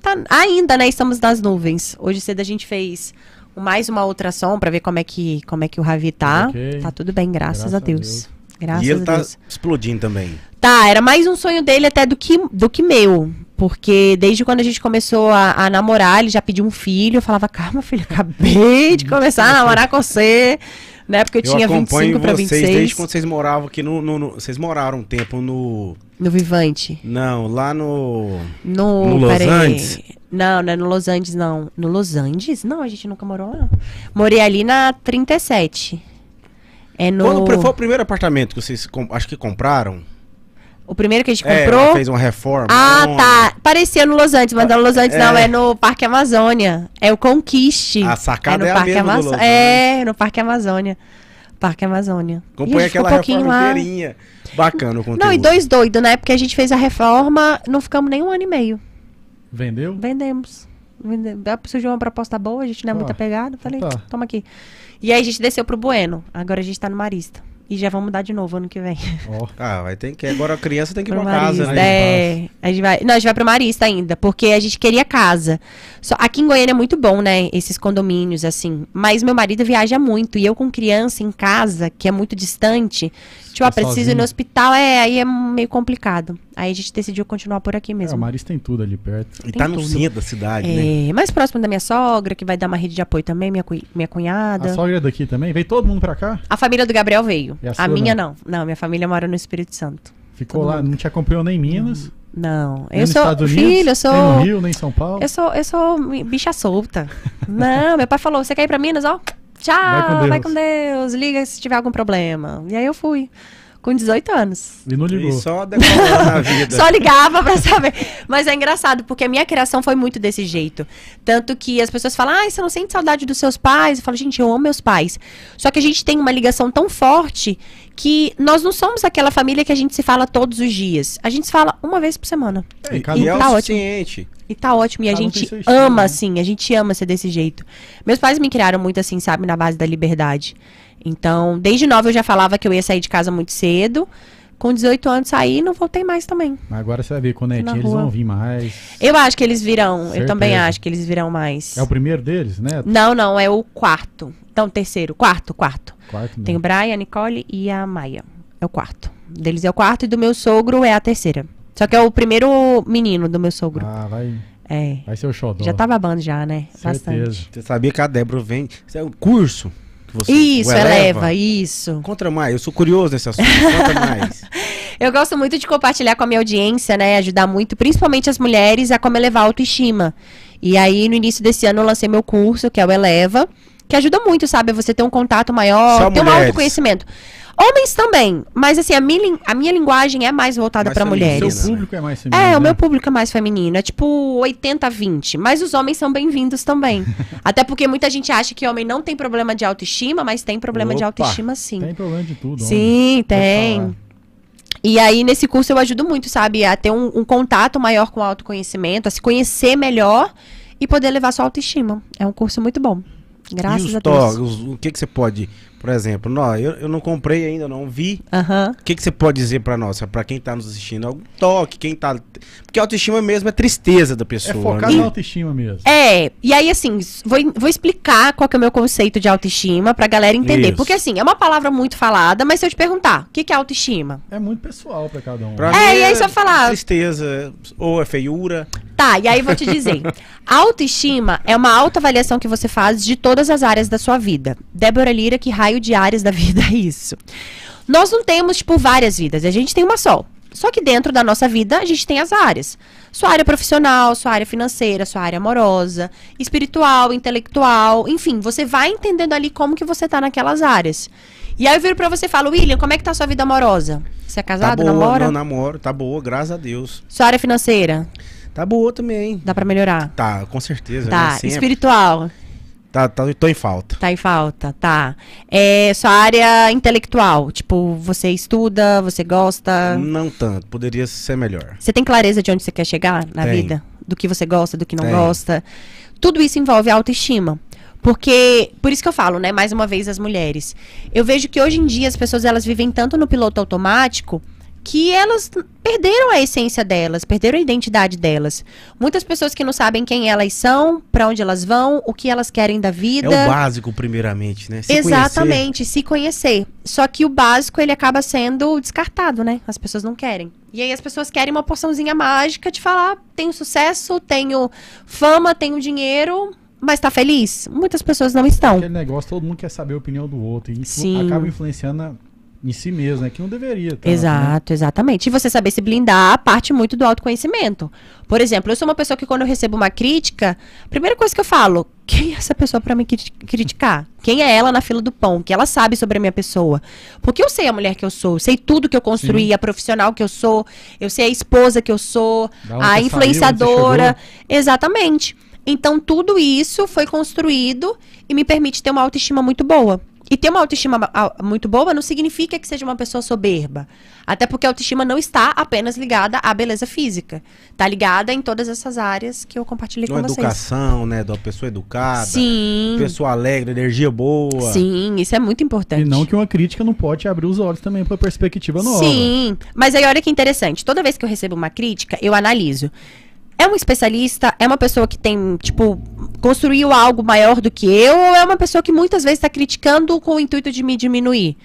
tá ainda, né? Estamos nas nuvens. Hoje cedo a gente fez... mais uma ultrassom pra ver como é que o Ravi tá. Okay. Tá tudo bem, graças a Deus. Graças a Deus. E ele tá explodindo também. Tá, era mais um sonho dele até do que meu. Porque desde quando a gente começou a namorar, ele já pediu um filho. Eu falava, calma, filho, acabei de começar a namorar com você. Né? Porque eu tinha 25 pra 26. Vocês desde quando vocês moravam aqui no... Vocês moraram um tempo no... No Vivante? Não, lá no Los Andes. Não é no Los Andes, não. No Los Andes? Não, a gente nunca morou, não. Morei ali na 37. É no... Quando foi o primeiro apartamento que vocês, acho que compraram? O primeiro que a gente comprou? Fez uma reforma. Ah, tá. Parecia no Los Andes, mas não é no Los Andes, não. É no Parque Amazônia. É o Conquiste. A sacada é a mesma do Los Andes. É, no Parque Amazônia. Parque Amazônia. Acompanha aquela reforma inteirinha. Bacana o conteúdo. Não, e dois doidos, né? Porque a gente fez a reforma, não ficamos nem um ano e meio. Vendeu? Vendemos. Surgiu uma proposta boa, a gente não é muito apegado. Falei, toma aqui. E aí a gente desceu pro Bueno. Agora a gente tá no Marista. E já vamos mudar de novo ano que vem. Oh. Ah, vai ter que... Agora a criança tem que ir pra casa, né? É, a gente vai pro Marista ainda, porque a gente queria casa. Só, aqui em Goiânia é muito bom, né? Esses condomínios, assim. Mas meu marido viaja muito. E eu com criança em casa, que é muito distante... Tipo, preciso ir no hospital, aí é meio complicado. Aí a gente decidiu continuar por aqui mesmo. É, a Maris tem tudo ali perto. E tá no centro da cidade, né? Mais próximo da minha sogra, que vai dar uma rede de apoio também, minha cunhada. A sogra daqui também? Veio todo mundo pra cá? A família do Gabriel veio. A minha não. Não, minha família mora no Espírito Santo. Ficou lá, não te acompanhou nem em Minas? Não, eu sou filho, eu sou... Nem no Rio, nem em São Paulo? Eu sou bicha solta. Não, meu pai falou, você quer ir pra Minas, ó? Tchau, vai com Deus, liga se tiver algum problema. E aí eu fui, com 18 anos. E não ligou. E só decolava na vida. Só ligava pra saber. Mas é engraçado, porque a minha criação foi muito desse jeito. Tanto que as pessoas falam, ah, você não sente saudade dos seus pais? Eu falo, gente, eu amo meus pais. Só que a gente tem uma ligação tão forte que nós não somos aquela família que a gente se fala todos os dias. A gente se fala uma vez por semana. É, e tá ótimo. E tá ótimo. E a gente ama, assim. A gente ama ser desse jeito. Meus pais me criaram muito assim, sabe? Na base da liberdade. Então, desde nova eu já falava que eu ia sair de casa muito cedo. Com 18 anos saí e não voltei mais também. Agora você vai ver, com o netinho eles vão vir mais. Eu acho que eles virão. Certeza. Eu também acho que eles virão mais. É o primeiro deles, né? Não, é o quarto. Então, terceiro. Quarto tem o Brian, a Nicole e a Maia. É o quarto. Deles é o quarto e do meu sogro é a terceira. Só que é o primeiro menino do meu sogro. Ah, vai... É. Vai ser o xodó. Já tá babando já, né? Certeza. Bastante. Você sabia que a Débora vem... Isso é um curso... Isso, eleva, isso. Conta mais, eu sou curioso nesse assunto, conta mais. Eu gosto muito de compartilhar com a minha audiência, né, ajudar muito, principalmente as mulheres, a como elevar a autoestima. E aí, no início desse ano, eu lancei meu curso, que é o Eleva, que ajuda muito, sabe, você ter um contato maior, só ter um autoconhecimento. Homens também, mas assim, a minha linguagem é mais voltada para mulheres. O seu público é mais feminino. É, o meu público é mais feminino, é tipo 80-20, mas os homens são bem-vindos também. Até porque muita gente acha que homem não tem problema de autoestima, mas tem problema de autoestima sim. Tem problema de tudo. Sim, homem. Tem. E aí nesse curso eu ajudo muito, sabe, a ter um contato maior com o autoconhecimento, a se conhecer melhor e poder levar sua autoestima. É um curso muito bom. Graças a Deus. O que você pode Por exemplo, não, eu não comprei ainda, não vi. O que você pode dizer pra nós? Pra quem tá nos assistindo, algum toque, quem tá... Porque a autoestima mesmo é tristeza da pessoa. É focar na autoestima mesmo. É, e aí assim, vou explicar qual que é o meu conceito de autoestima pra galera entender. Isso. Porque assim, é uma palavra muito falada, mas se eu te perguntar, o que que é autoestima? É muito pessoal pra cada um. Pra mim, e aí só falar... tristeza, ou é feiura... Tá, e aí vou te dizer. Autoestima é uma autoavaliação que você faz de todas as áreas da sua vida. Débora Lyra, que raio de áreas da vida é isso? Nós não temos, tipo, várias vidas. A gente tem uma só. Só que dentro da nossa vida, a gente tem as áreas. Sua área profissional, sua área financeira, sua área amorosa, espiritual, intelectual. Enfim, você vai entendendo ali como que você tá naquelas áreas. E aí eu viro pra você e falo, William, como é que tá a sua vida amorosa? Você é casado, tá boa, namora? Não, namoro. Tá boa, graças a Deus. Sua área financeira? Tá boa também. Dá pra melhorar? Tá, com certeza. Tá, né? Espiritual? Tô em falta. Tá em falta, tá. É, sua área intelectual? Tipo, você estuda, você gosta? Não tanto, poderia ser melhor. Você tem clareza de onde você quer chegar na vida? Do que você gosta, do que não gosta? Tudo isso envolve autoestima. Porque, por isso que eu falo, né, mais uma vez as mulheres. Eu vejo que hoje em dia as pessoas, elas vivem tanto no piloto automático... que elas perderam a essência delas, perderam a identidade delas. Muitas pessoas que não sabem quem elas são, pra onde elas vão, o que elas querem da vida. É o básico, primeiramente, né? Exatamente, se conhecer. Só que o básico, ele acaba sendo descartado, né? As pessoas não querem. E aí as pessoas querem uma porçãozinha mágica de falar, tenho sucesso, tenho fama, tenho dinheiro... Mas tá feliz? Muitas pessoas não estão. Aquele negócio, todo mundo quer saber a opinião do outro. E sim, acaba influenciando... em si mesmo, né? Que não deveria. Tá, exato, né? Exatamente. E você saber se blindar parte muito do autoconhecimento. Por exemplo, eu sou uma pessoa que quando eu recebo uma crítica, a primeira coisa que eu falo, quem é essa pessoa pra me criticar? Quem é ela na fila do pão? O que ela sabe sobre a minha pessoa? Porque eu sei a mulher que eu sou, eu sei tudo que eu construí, sim, a profissional que eu sou, eu sei a esposa que eu sou, a influenciadora. Exatamente. Então, tudo isso foi construído e me permite ter uma autoestima muito boa. E ter uma autoestima muito boa não significa que seja uma pessoa soberba. Até porque a autoestima não está apenas ligada à beleza física. Está ligada em todas essas áreas que eu compartilhei com vocês. Educação, né? Da pessoa educada. Sim. Pessoa alegre, energia boa. Sim, isso é muito importante. E não que uma crítica não pode abrir os olhos também para perspectiva nova. Sim, mas aí olha que interessante. Toda vez que eu recebo uma crítica, eu analiso. É um especialista? É uma pessoa que tem, tipo, construiu algo maior do que eu? Ou é uma pessoa que muitas vezes está criticando com o intuito de me diminuir?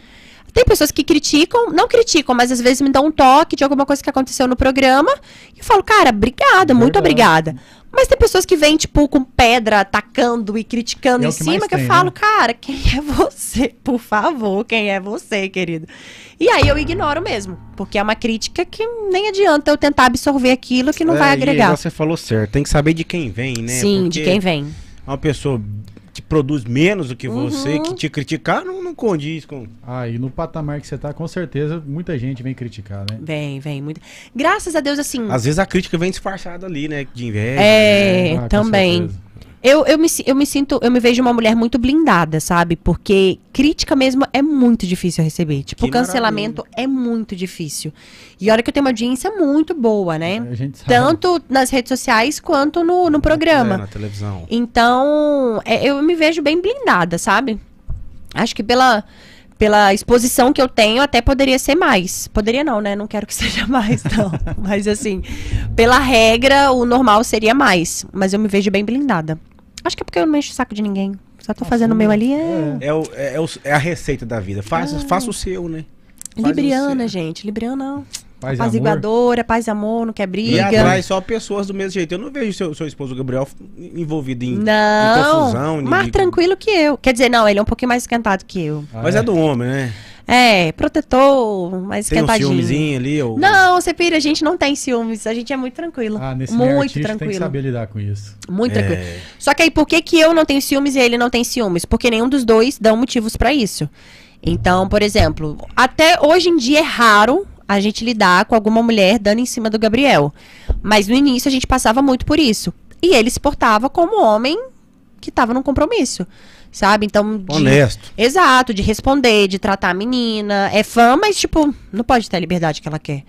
Tem pessoas que criticam, não criticam, mas às vezes me dão um toque de alguma coisa que aconteceu no programa. E eu falo, cara, obrigada, muito obrigada. Mas tem pessoas que vêm, tipo, com pedra, atacando e criticando em cima, que eu falo, cara, quem é você? Por favor, quem é você, querido? E aí eu ignoro mesmo, porque é uma crítica que nem adianta eu tentar absorver aquilo que não vai agregar. Você falou certo, tem que saber de quem vem, né? Sim, porque de quem vem. Uma pessoa que produz menos do que você, que te criticar, não condiz com... Ah, e no patamar que você tá, com certeza, muita gente vem criticar, né? Vem, muito. Graças a Deus, assim... Às vezes a crítica vem disfarçada ali, né? De inveja. É, né? Também. Eu me vejo uma mulher muito blindada, sabe? Porque crítica mesmo é muito difícil receber. Tipo, que cancelamento é muito difícil. E olha que eu tenho uma audiência muito boa, né? A gente sabe. Tanto nas redes sociais quanto no programa. É, na televisão. Então, eu me vejo bem blindada, sabe? Acho que pela exposição que eu tenho, até poderia ser mais. Poderia não, né? Não quero que seja mais, não. Mas assim, pela regra, o normal seria mais. Mas eu me vejo bem blindada. Acho que é porque eu não encho o saco de ninguém. Só tô fazendo o meu ali. É a receita da vida. Faça o seu, né? Faz Libriana, o seu. Gente. Libriana, apaziguadora, paz e amor, não quer briga. E atrás só pessoas do mesmo jeito. Eu não vejo seu esposo Gabriel envolvido em confusão. Não, mais tranquilo que eu. Quer dizer, não, ele é um pouquinho mais esquentado que eu. Mas é do homem, né? É, protetor, mas esquentadinho. Tem um ciúmezinho ali? Ou... Não, você pira, a gente não tem ciúmes. A gente é muito tranquilo. Ah, nesse meio artístico tem que saber lidar com isso. Muito tranquilo. Só que aí, por que que eu não tenho ciúmes e ele não tem ciúmes? Porque nenhum dos dois dão motivos pra isso. Então, por exemplo, até hoje em dia é raro a gente lidar com alguma mulher dando em cima do Gabriel. Mas no início a gente passava muito por isso. E ele se portava como homem que estava num compromisso, sabe? Então, honesto. Exato, de responder, de tratar a menina. É fã, mas tipo, não pode ter a liberdade que ela quer,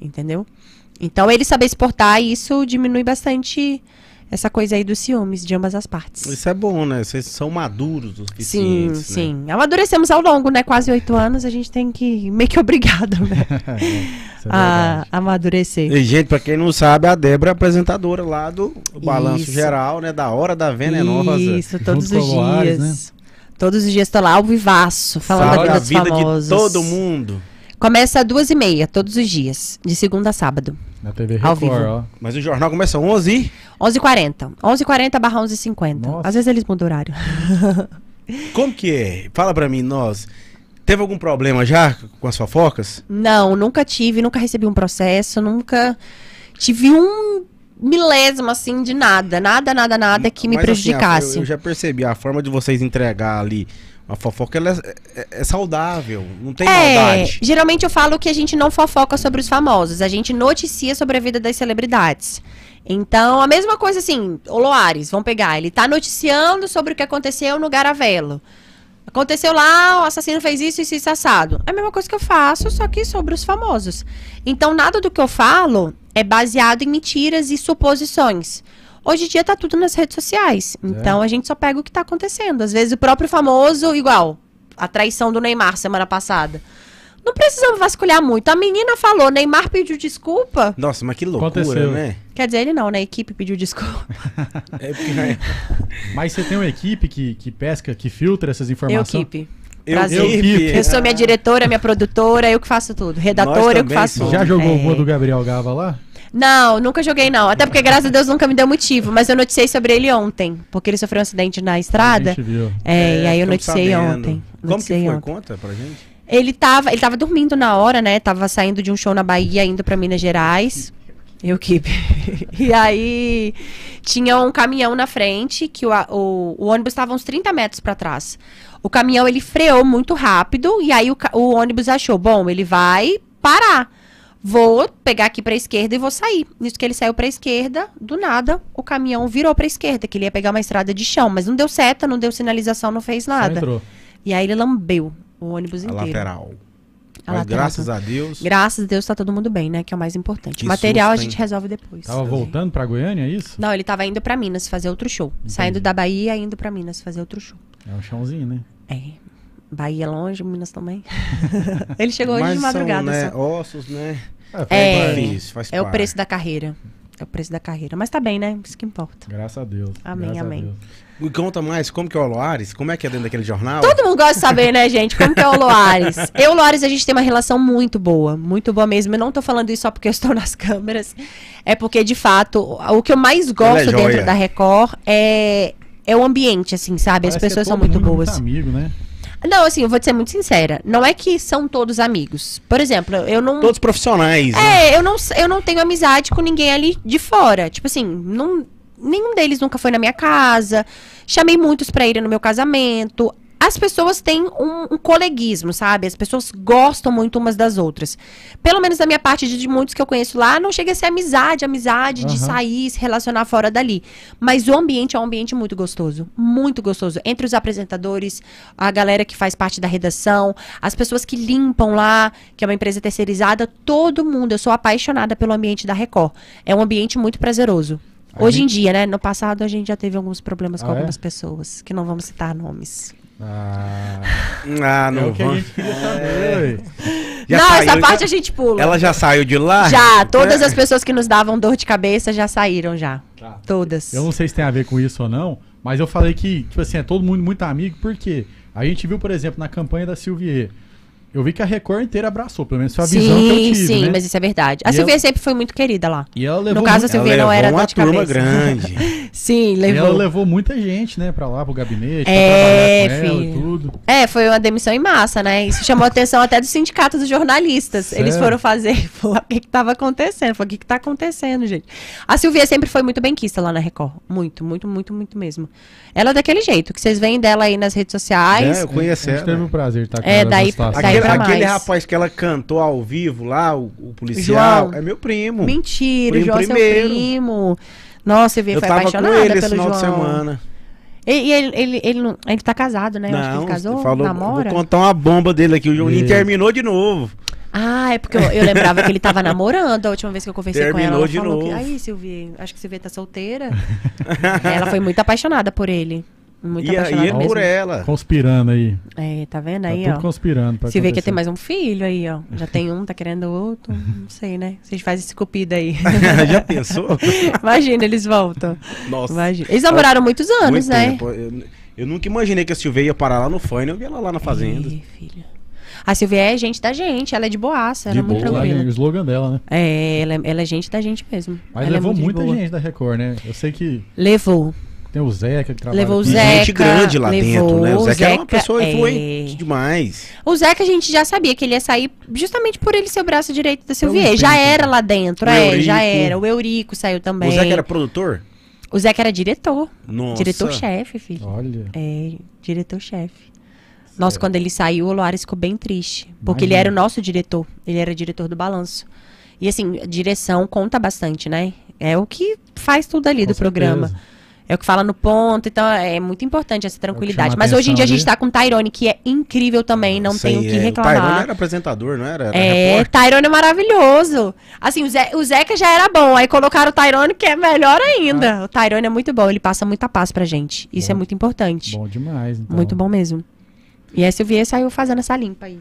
entendeu? Então ele saber se portar, isso diminui bastante essa coisa aí dos ciúmes de ambas as partes. Isso é bom, né? Vocês são maduros o suficiente. Sim, sim. Né? Amadurecemos ao longo, né? Quase 8 anos, a gente tem que, meio que obrigado, né? É a amadurecer. E, gente, pra quem não sabe, a Débora é apresentadora lá do Balanço Geral, né? Da Hora da Venenosa. Isso, todos os dias. Né? Todos os dias tô lá, ao vivaço, falando da vida famosos. De todo mundo. Começa às 2h30, todos os dias, de segunda a sábado. Na TV Record, ao vivo. Ó. Mas o jornal começa às 11h? 11h40. 11h40/11h50. Às vezes eles mudam o horário. Como que é? Fala pra mim, nós. Teve algum problema já com as fofocas? Não, nunca tive, nunca recebi um processo, nunca tive um milésimo, assim, de nada. Nada que me prejudicasse. Assim, eu já percebi a forma de vocês entregar ali. A fofoca ela é saudável, não tem maldade. Geralmente eu falo que a gente não fofoca sobre os famosos, a gente noticia sobre a vida das celebridades. Então, a mesma coisa assim, o Aloares, vamos pegar, ele tá noticiando sobre o que aconteceu no Garavelo. Aconteceu lá, o assassino fez isso, assado. É a mesma coisa que eu faço, só que sobre os famosos. Então, nada do que eu falo é baseado em mentiras e suposições. Hoje em dia tá tudo nas redes sociais, então a gente só pega o que tá acontecendo. Às vezes o próprio famoso, igual, a traição do Neymar semana passada. Não precisamos vasculhar muito, a menina falou, Neymar pediu desculpa. Nossa, mas que loucura, aconteceu, né? Quer dizer, ele não, né? A equipe pediu desculpa. É porque, né? Mas você tem uma equipe que pesca, que filtra essas informações? Eu sou minha diretora, minha produtora, eu que faço tudo. Redatora, eu que faço tudo. Já jogou o gol do Gabriel Gava lá? Não, nunca joguei não. Até porque, graças a Deus, nunca me deu motivo. Mas eu noticiei sobre ele ontem, porque ele sofreu um acidente na estrada. A gente viu. E aí eu noticiei ontem. Como que foi? Conta pra gente. Ele tava dormindo na hora, né? Tava saindo de um show na Bahia, indo pra Minas Gerais. E aí tinha um caminhão na frente, que o ônibus estava uns 30 metros pra trás. O caminhão, ele freou muito rápido. E aí o ônibus achou, bom, ele vai parar. Vou pegar aqui pra esquerda e vou sair. Nisso que ele saiu pra esquerda, do nada, o caminhão virou pra esquerda, que ele ia pegar uma estrada de chão. Mas não deu seta, não deu sinalização, não fez nada. E aí ele lambeu o ônibus inteiro. A lateral. Mas graças a Deus... Graças a Deus tá todo mundo bem, né? Que é o mais importante. O material a gente resolve depois. Tava voltando pra Goiânia, é isso? Não, ele tava indo pra Minas fazer outro show. Entendi. Saindo da Bahia, indo pra Minas fazer outro show. É um chãozinho, né? É... Bahia longe, Minas também. Ele chegou hoje de madrugada. São, né, ossos, né? Faz parte. O preço da carreira. É o preço da carreira. Mas tá bem, né? Isso que importa. Graças a Deus. Amém, amém. E conta mais, como que é o Aloares? Como é que é dentro daquele jornal? Todo mundo gosta de saber, né, gente? Como que é o Aloares? Eu e o Aloares, a gente tem uma relação muito boa mesmo. Eu não tô falando isso só porque eu estou nas câmeras. É porque, de fato, o que eu mais gosto dentro da Record é o ambiente, assim, sabe? Parece as pessoas são muito boas. Muito amigo, né? Não, assim, eu vou ser muito sincera. Não é que são todos amigos. Por exemplo, eu não... Todos profissionais. Né? Eu não tenho amizade com ninguém ali de fora. Tipo assim, nenhum deles nunca foi na minha casa. Chamei muitos pra irem no meu casamento. As pessoas têm um coleguismo, sabe? As pessoas gostam muito umas das outras. Pelo menos da minha parte, de muitos que eu conheço lá, não chega a ser amizade de sair, se relacionar fora dali. Mas o ambiente é um ambiente muito gostoso. Muito gostoso. Entre os apresentadores, a galera que faz parte da redação, as pessoas que limpam lá, que é uma empresa terceirizada, todo mundo. Eu sou apaixonada pelo ambiente da Record. É um ambiente muito prazeroso. Hoje em dia, né? No passado, a gente já teve alguns problemas com algumas pessoas, que não vamos citar nomes. Não vou. Não, essa parte a gente pula. Ela já saiu de lá? Já, todas as pessoas que nos davam dor de cabeça já saíram já. Tá. Todas. Eu não sei se tem a ver com isso ou não, mas eu falei que, tipo assim, é todo mundo muito amigo, porque a gente viu, por exemplo, na campanha da Silvye, eu vi que a Record inteira abraçou, pelo menos foi a visão que eu tive, Sim, né? Mas isso é verdade. A Silvye sempre foi muito querida lá. E ela levou, no caso, a Silvye não era dor de cabeça. Uma turma grande. Sim, levou. E ela levou muita gente, né, pra lá, pro gabinete, pra trabalhar com ela e tudo. Foi uma demissão em massa, né? Isso chamou a atenção até do sindicato dos jornalistas. Sério? Eles foram fazer, o que tava acontecendo? Falou, o que tá acontecendo, gente? A Silvye sempre foi muito benquista lá na Record. Muito, muito, muito, muito mesmo. Ela é daquele jeito, que vocês veem dela aí nas redes sociais. Eu conheci ela. A gente teve o prazer de estar com ela. Aquele rapaz que ela cantou ao vivo lá, o policial, João. É meu primo. Mentira, o João é seu primo. Nossa, eu foi apaixonada pelo João. Eu tava com ele esse final de semana. E ele tá casado, né? Não, acho que ele casou, namora. Vou contar uma bomba dele aqui. O Juninho terminou de novo. Ah, é porque eu lembrava que ele tava namorando a última vez que eu conversei com ela. Ela falou que, aí, Silvye, acho que Silvye tá solteira. Ela foi muito apaixonada por ele. Muito apaixonada mesmo. E por ela. Conspirando aí. É, tá vendo aí, tá tudo conspirando pra Silvye quer ter mais um filho aí, ó. Já tem um, tá querendo outro. Não sei, né? Vocês fazem esse cupido aí. Já pensou? Imagina, eles voltam. Nossa. Imagina. Eles namoraram muitos anos, muito né? Tempo. Eu nunca imaginei que a Silvye ia parar lá no Fine. Eu vi ela lá na Fazenda. Ei, filha. A Silvye é gente da gente, ela é de boaça, ela é muito tranquila. O slogan dela, né? É, ela é gente da gente mesmo. Mas ela levou muita gente da Record, né? Eu sei que... Levou. Tem o Zeca que trabalha. Levou o Zeca. Gente grande lá dentro, né? O Zeca é uma pessoa influente demais. O Zeca a gente já sabia que ele ia sair justamente por ele ser o braço direito da Silvye. Já era lá dentro, já era. O Eurico saiu também. O Zeca era produtor? O Zeca era diretor. Nossa. Diretor-chefe, filho. Olha. É, diretor-chefe. Nossa, quando ele saiu, o Aloares ficou bem triste. Porque ele era o nosso diretor. Ele era diretor do Balanço. E assim, direção conta bastante, né? É o que faz tudo ali do programa. É o que fala no ponto. Então, é muito importante essa tranquilidade. Mas hoje em dia a gente tá com o Tyrone, que é incrível também. Não tenho o que reclamar. O Tyrone era apresentador, não era? É, Tyrone é maravilhoso. Assim, o Zeca já era bom. Aí colocaram o Tyrone, que é melhor ainda. O Tyrone é muito bom. Ele passa muita paz pra gente. Isso é muito importante. Bom demais, então. Muito bom mesmo. E a Silvye saiu fazendo essa limpa aí.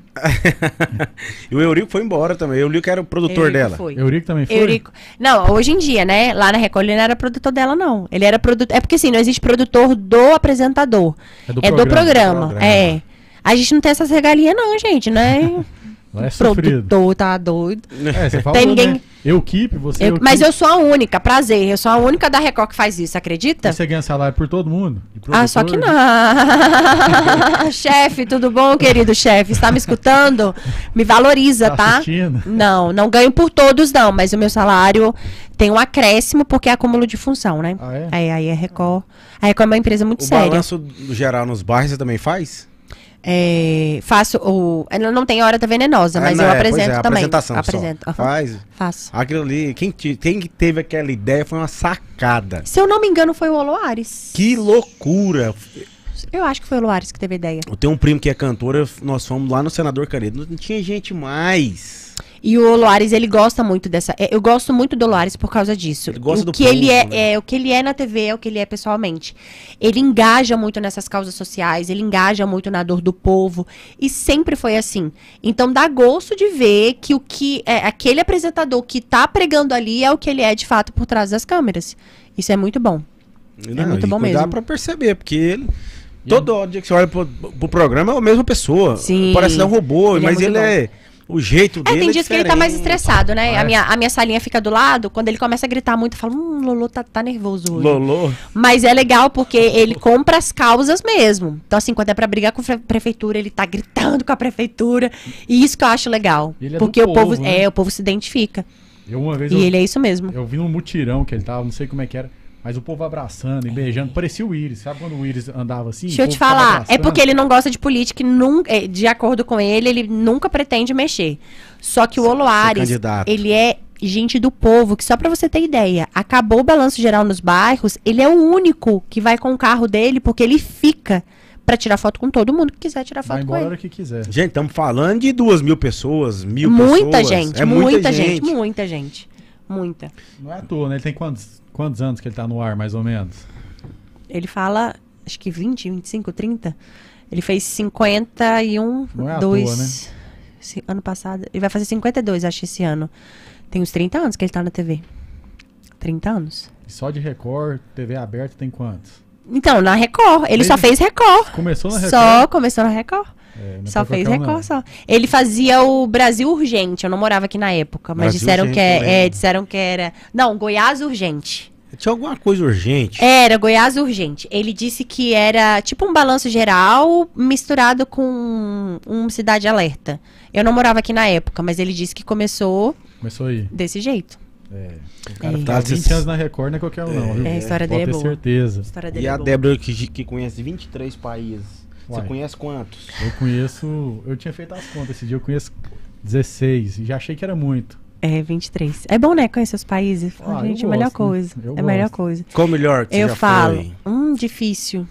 E o Eurico foi embora também. Eu li que era o produtor dela. Foi. Eurico também foi? Eurico... Não, hoje em dia, né? Lá na Record ele não era produtor dela, não. Ele era produtor... É porque assim, não existe produtor do apresentador. É do programa. É. A gente não tem essas regalias não, gente, né? Não é sofrido. Produtor, tá doido. É, você falou, tem ninguém... né? Mas eu sou a única, prazer. Eu sou a única da Record que faz isso, acredita? E você ganha salário por todo mundo? Ah, só que não. Chefe, tudo bom, querido chefe? Está me escutando? Me valoriza, tá? Assistindo? Não, não ganho por todos, não. Mas o meu salário tem um acréscimo porque é acúmulo de função, né? Ah, é? Aí é Record. A Record é uma empresa muito séria. O balanço geral nos bairros você também faz? É, faço o... Não tem hora da venenosa, mas eu apresento também. Apresento. Faço. Aquilo ali, quem teve aquela ideia foi uma sacada. Se eu não me engano, foi o Aloares. Que loucura! Eu acho que foi o Aloares que teve a ideia. Eu tenho um primo que é cantora, nós fomos lá no Senador Canedo. Não tinha gente mais. E o Aloares, ele gosta muito dessa... Eu gosto muito do Aloares por causa disso. Ele gosta do que ele é, o que ele é na TV é o que ele é pessoalmente. Ele engaja muito nessas causas sociais, ele engaja muito na dor do povo. E sempre foi assim. Então dá gosto de ver que o que... aquele apresentador que tá pregando ali é o que ele é de fato por trás das câmeras. Isso é muito bom. Não, é muito bom mesmo. Dá pra perceber, porque ele... Todo dia que você olha pro programa é a mesma pessoa. Sim. Parece que é um robô, mas ele é... O jeito dele. Tem dias que ele tá mais estressado, né? A minha salinha fica do lado, quando ele começa a gritar muito, eu falo, Lolo tá nervoso hoje. Lolo. Mas é legal porque ele compra as causas mesmo. Então, assim, quando é pra brigar com a prefeitura, ele tá gritando com a prefeitura. E isso que eu acho legal. Porque o povo, né? O povo se identifica. Uma vez ele é isso mesmo. Eu vi um mutirão que ele tava, não sei como é que era. Mas o povo abraçando e beijando, parecia o Íris. Sabe quando o Íris andava assim? Deixa eu te falar, é porque ele não gosta de política, nunca, de acordo com ele, ele nunca pretende mexer. Só que o Aloares, ele é gente do povo, que só pra você ter ideia, acabou o balanço geral nos bairros, ele é o único que vai com o carro dele, porque ele fica pra tirar foto com todo mundo que quiser tirar foto com ele. Vai embora que quiser. Gente, estamos falando de 2.000 pessoas, 1.000 pessoas. Muita gente, muita gente. Não é à toa, né? Ele tem quantos anos que ele tá no ar, mais ou menos? Ele fala, acho que 20, 25, 30. Ele fez 51, não é à toa, né? Ano passado. Ele vai fazer 52, acho, esse ano. Tem uns 30 anos que ele tá na TV. 30 anos. E só de Record, TV aberta, tem quantos? Então, na Record. Ele só fez Record. Começou na Record? Só começou na Record. Só fez Record, só. Ele fazia o Brasil Urgente. Eu não morava aqui na época, mas disseram que, disseram que era... Não, Goiás Urgente. Tinha alguma coisa urgente? Era, Goiás Urgente. Ele disse que era tipo um balanço geral misturado com um Cidade Alerta. Eu não morava aqui na época, mas ele disse que começou... Começou aí. Desse jeito. O cara tá 20 anos na Record, não é qualquer um, não. A história dele é boa. Pode ter certeza. E a Débora, que conhece 23 países... Você conhece quantos? Eu conheço... Eu tinha feito as contas esse dia, eu conheço 16 e já achei que era muito. 23. É bom, né? Conhecer os países. Gente, é a melhor coisa. Qual o melhor que você já foi? Difícil.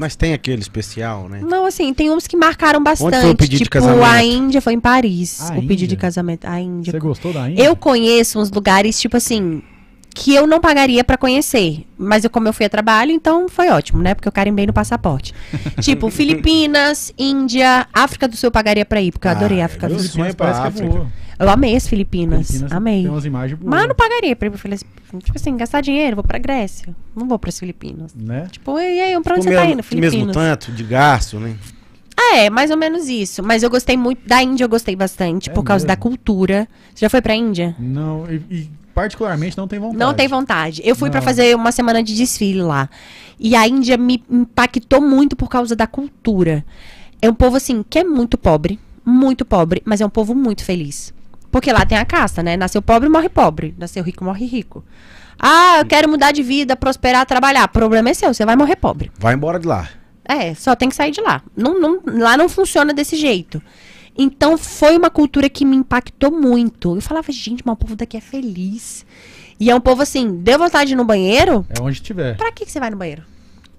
Mas tem aquele especial, né? Não, assim, tem uns que marcaram bastante. Onde foi o pedido de casamento? A Índia foi em Paris. O pedido de casamento. A Índia. Você gostou da Índia? Eu conheço uns lugares, tipo assim, que eu não pagaria pra conhecer. Mas eu, como eu fui a trabalho, então foi ótimo, né? Porque eu carimbei no passaporte. Tipo, Filipinas, Índia, África do Sul eu pagaria pra ir, porque eu adorei a África do Sul. Eu amei as Filipinas. Amei. Tem umas imagens boas. Mas eu não pagaria pra ir pra Filipinas. Tipo assim, gastar dinheiro, vou pra Grécia. Não vou pras Filipinas. Né? Tipo, e aí, pra onde você tá indo, Filipinas? Mesmo tanto de gasto, né? Ah, é, mais ou menos isso. Mas eu gostei muito. Da Índia eu gostei bastante, por causa da cultura. Você já foi pra Índia? Não, particularmente não tem vontade. Não tem vontade. Eu fui pra fazer uma semana de desfile lá. E a Índia me impactou muito por causa da cultura. É um povo assim, que é muito pobre, mas é um povo muito feliz. Porque lá tem a casta, né? Nasceu pobre. Nasceu rico, morre rico. Ah, eu quero mudar de vida, prosperar, trabalhar. O problema é seu, você vai morrer pobre. Vai embora de lá. É, só tem que sair de lá. Lá não funciona desse jeito. Então, foi uma cultura que me impactou muito. Eu falava, gente, mas o povo daqui é feliz. E é um povo assim, deu vontade de ir no banheiro? É onde tiver. Pra que você vai no banheiro?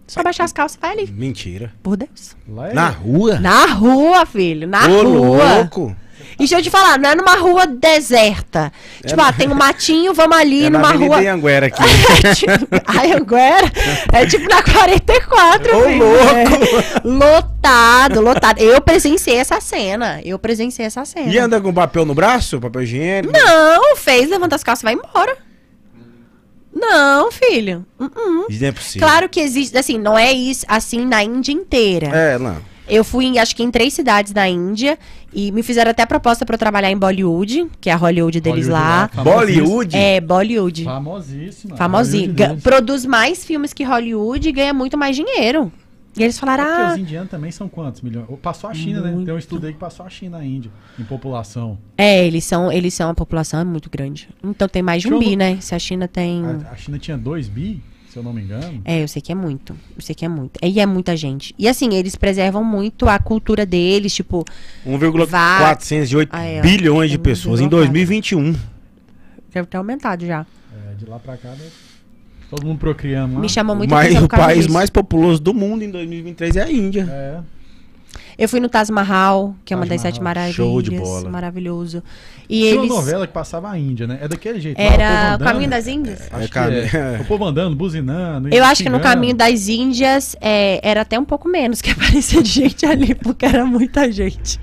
Só baixar as calças e vai ali. Mentira. Por Deus. Na rua? Na rua, filho. Na rua. Louco. E deixa eu te falar, não é numa rua deserta. Tipo, tem um matinho, vamos ali numa rua... Avenida Anhanguera aqui. A Anhanguera é tipo na 44, filho. Louco! Lotado. Eu presenciei essa cena. E anda com papel no braço? Papel higiênico? Não, fez, levanta as calças e vai embora. Não, filho. Isso não é possível. Claro que existe, assim, não é isso assim na Índia inteira. É, não. Eu fui, acho que em 3 cidades da Índia e me fizeram até proposta pra eu trabalhar em Bollywood, que é a Hollywood deles lá. Bollywood? É, Bollywood. Famosíssima. Famosíssima. Produz mais filmes que Hollywood e ganha muito mais dinheiro. E eles falaram... É porque os indianos também são quantos milhões? Passou a China, né? Tem um estudo aí que passou a China, a Índia, em população. É, eles são a população é muito grande. Então tem mais de 1 bi, né? Se a China tem... A China tinha 2 bi? Se eu não me engano. É, eu sei que é muito. E é muita gente. E assim, eles preservam muito a cultura deles, tipo... 1,408 bilhões de pessoas em 2021. Deve ter aumentado já. É, de lá pra cá, né? Todo mundo procriando lá. Me chamou muito atenção. O país mais populoso do mundo em 2023 é a Índia. É. Eu fui no Taj Mahal, que é uma das 7 maravilhas. Show de bola. Maravilhoso. E tinha uma novela que passava a Índia, né? É daquele jeito. Era o Caminho das Índias? O povo andando, buzinando. Eu acho que no Caminho das Índias era até um pouco menos, que aparecia de gente ali, porque era muita gente.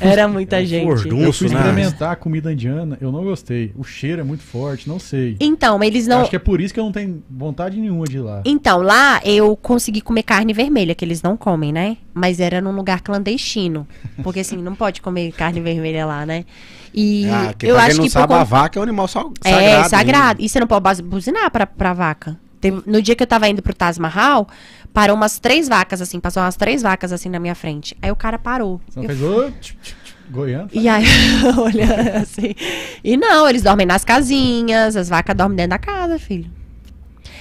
Era muita gente. Eu fui experimentar a comida indiana, eu não gostei. O cheiro é muito forte, não sei. Então, eles não... Acho que é por isso que eu não tenho vontade nenhuma de ir lá. Então, lá eu consegui comer carne vermelha, que eles não comem, né? Mas era num lugar clandestino. Porque assim, não pode comer carne vermelha lá, né? E eu acho que... não sabe, a vaca é um animal sagrado. É, sagrado. E você não pode buzinar pra vaca. No dia que eu tava indo pro Taj Mahal, parou umas 3 vacas, assim, passou umas 3 vacas assim na minha frente. Aí o cara parou. Você fez Goiânia? E aí, olha assim. E não, eles dormem nas casinhas, as vacas dormem dentro da casa, filho.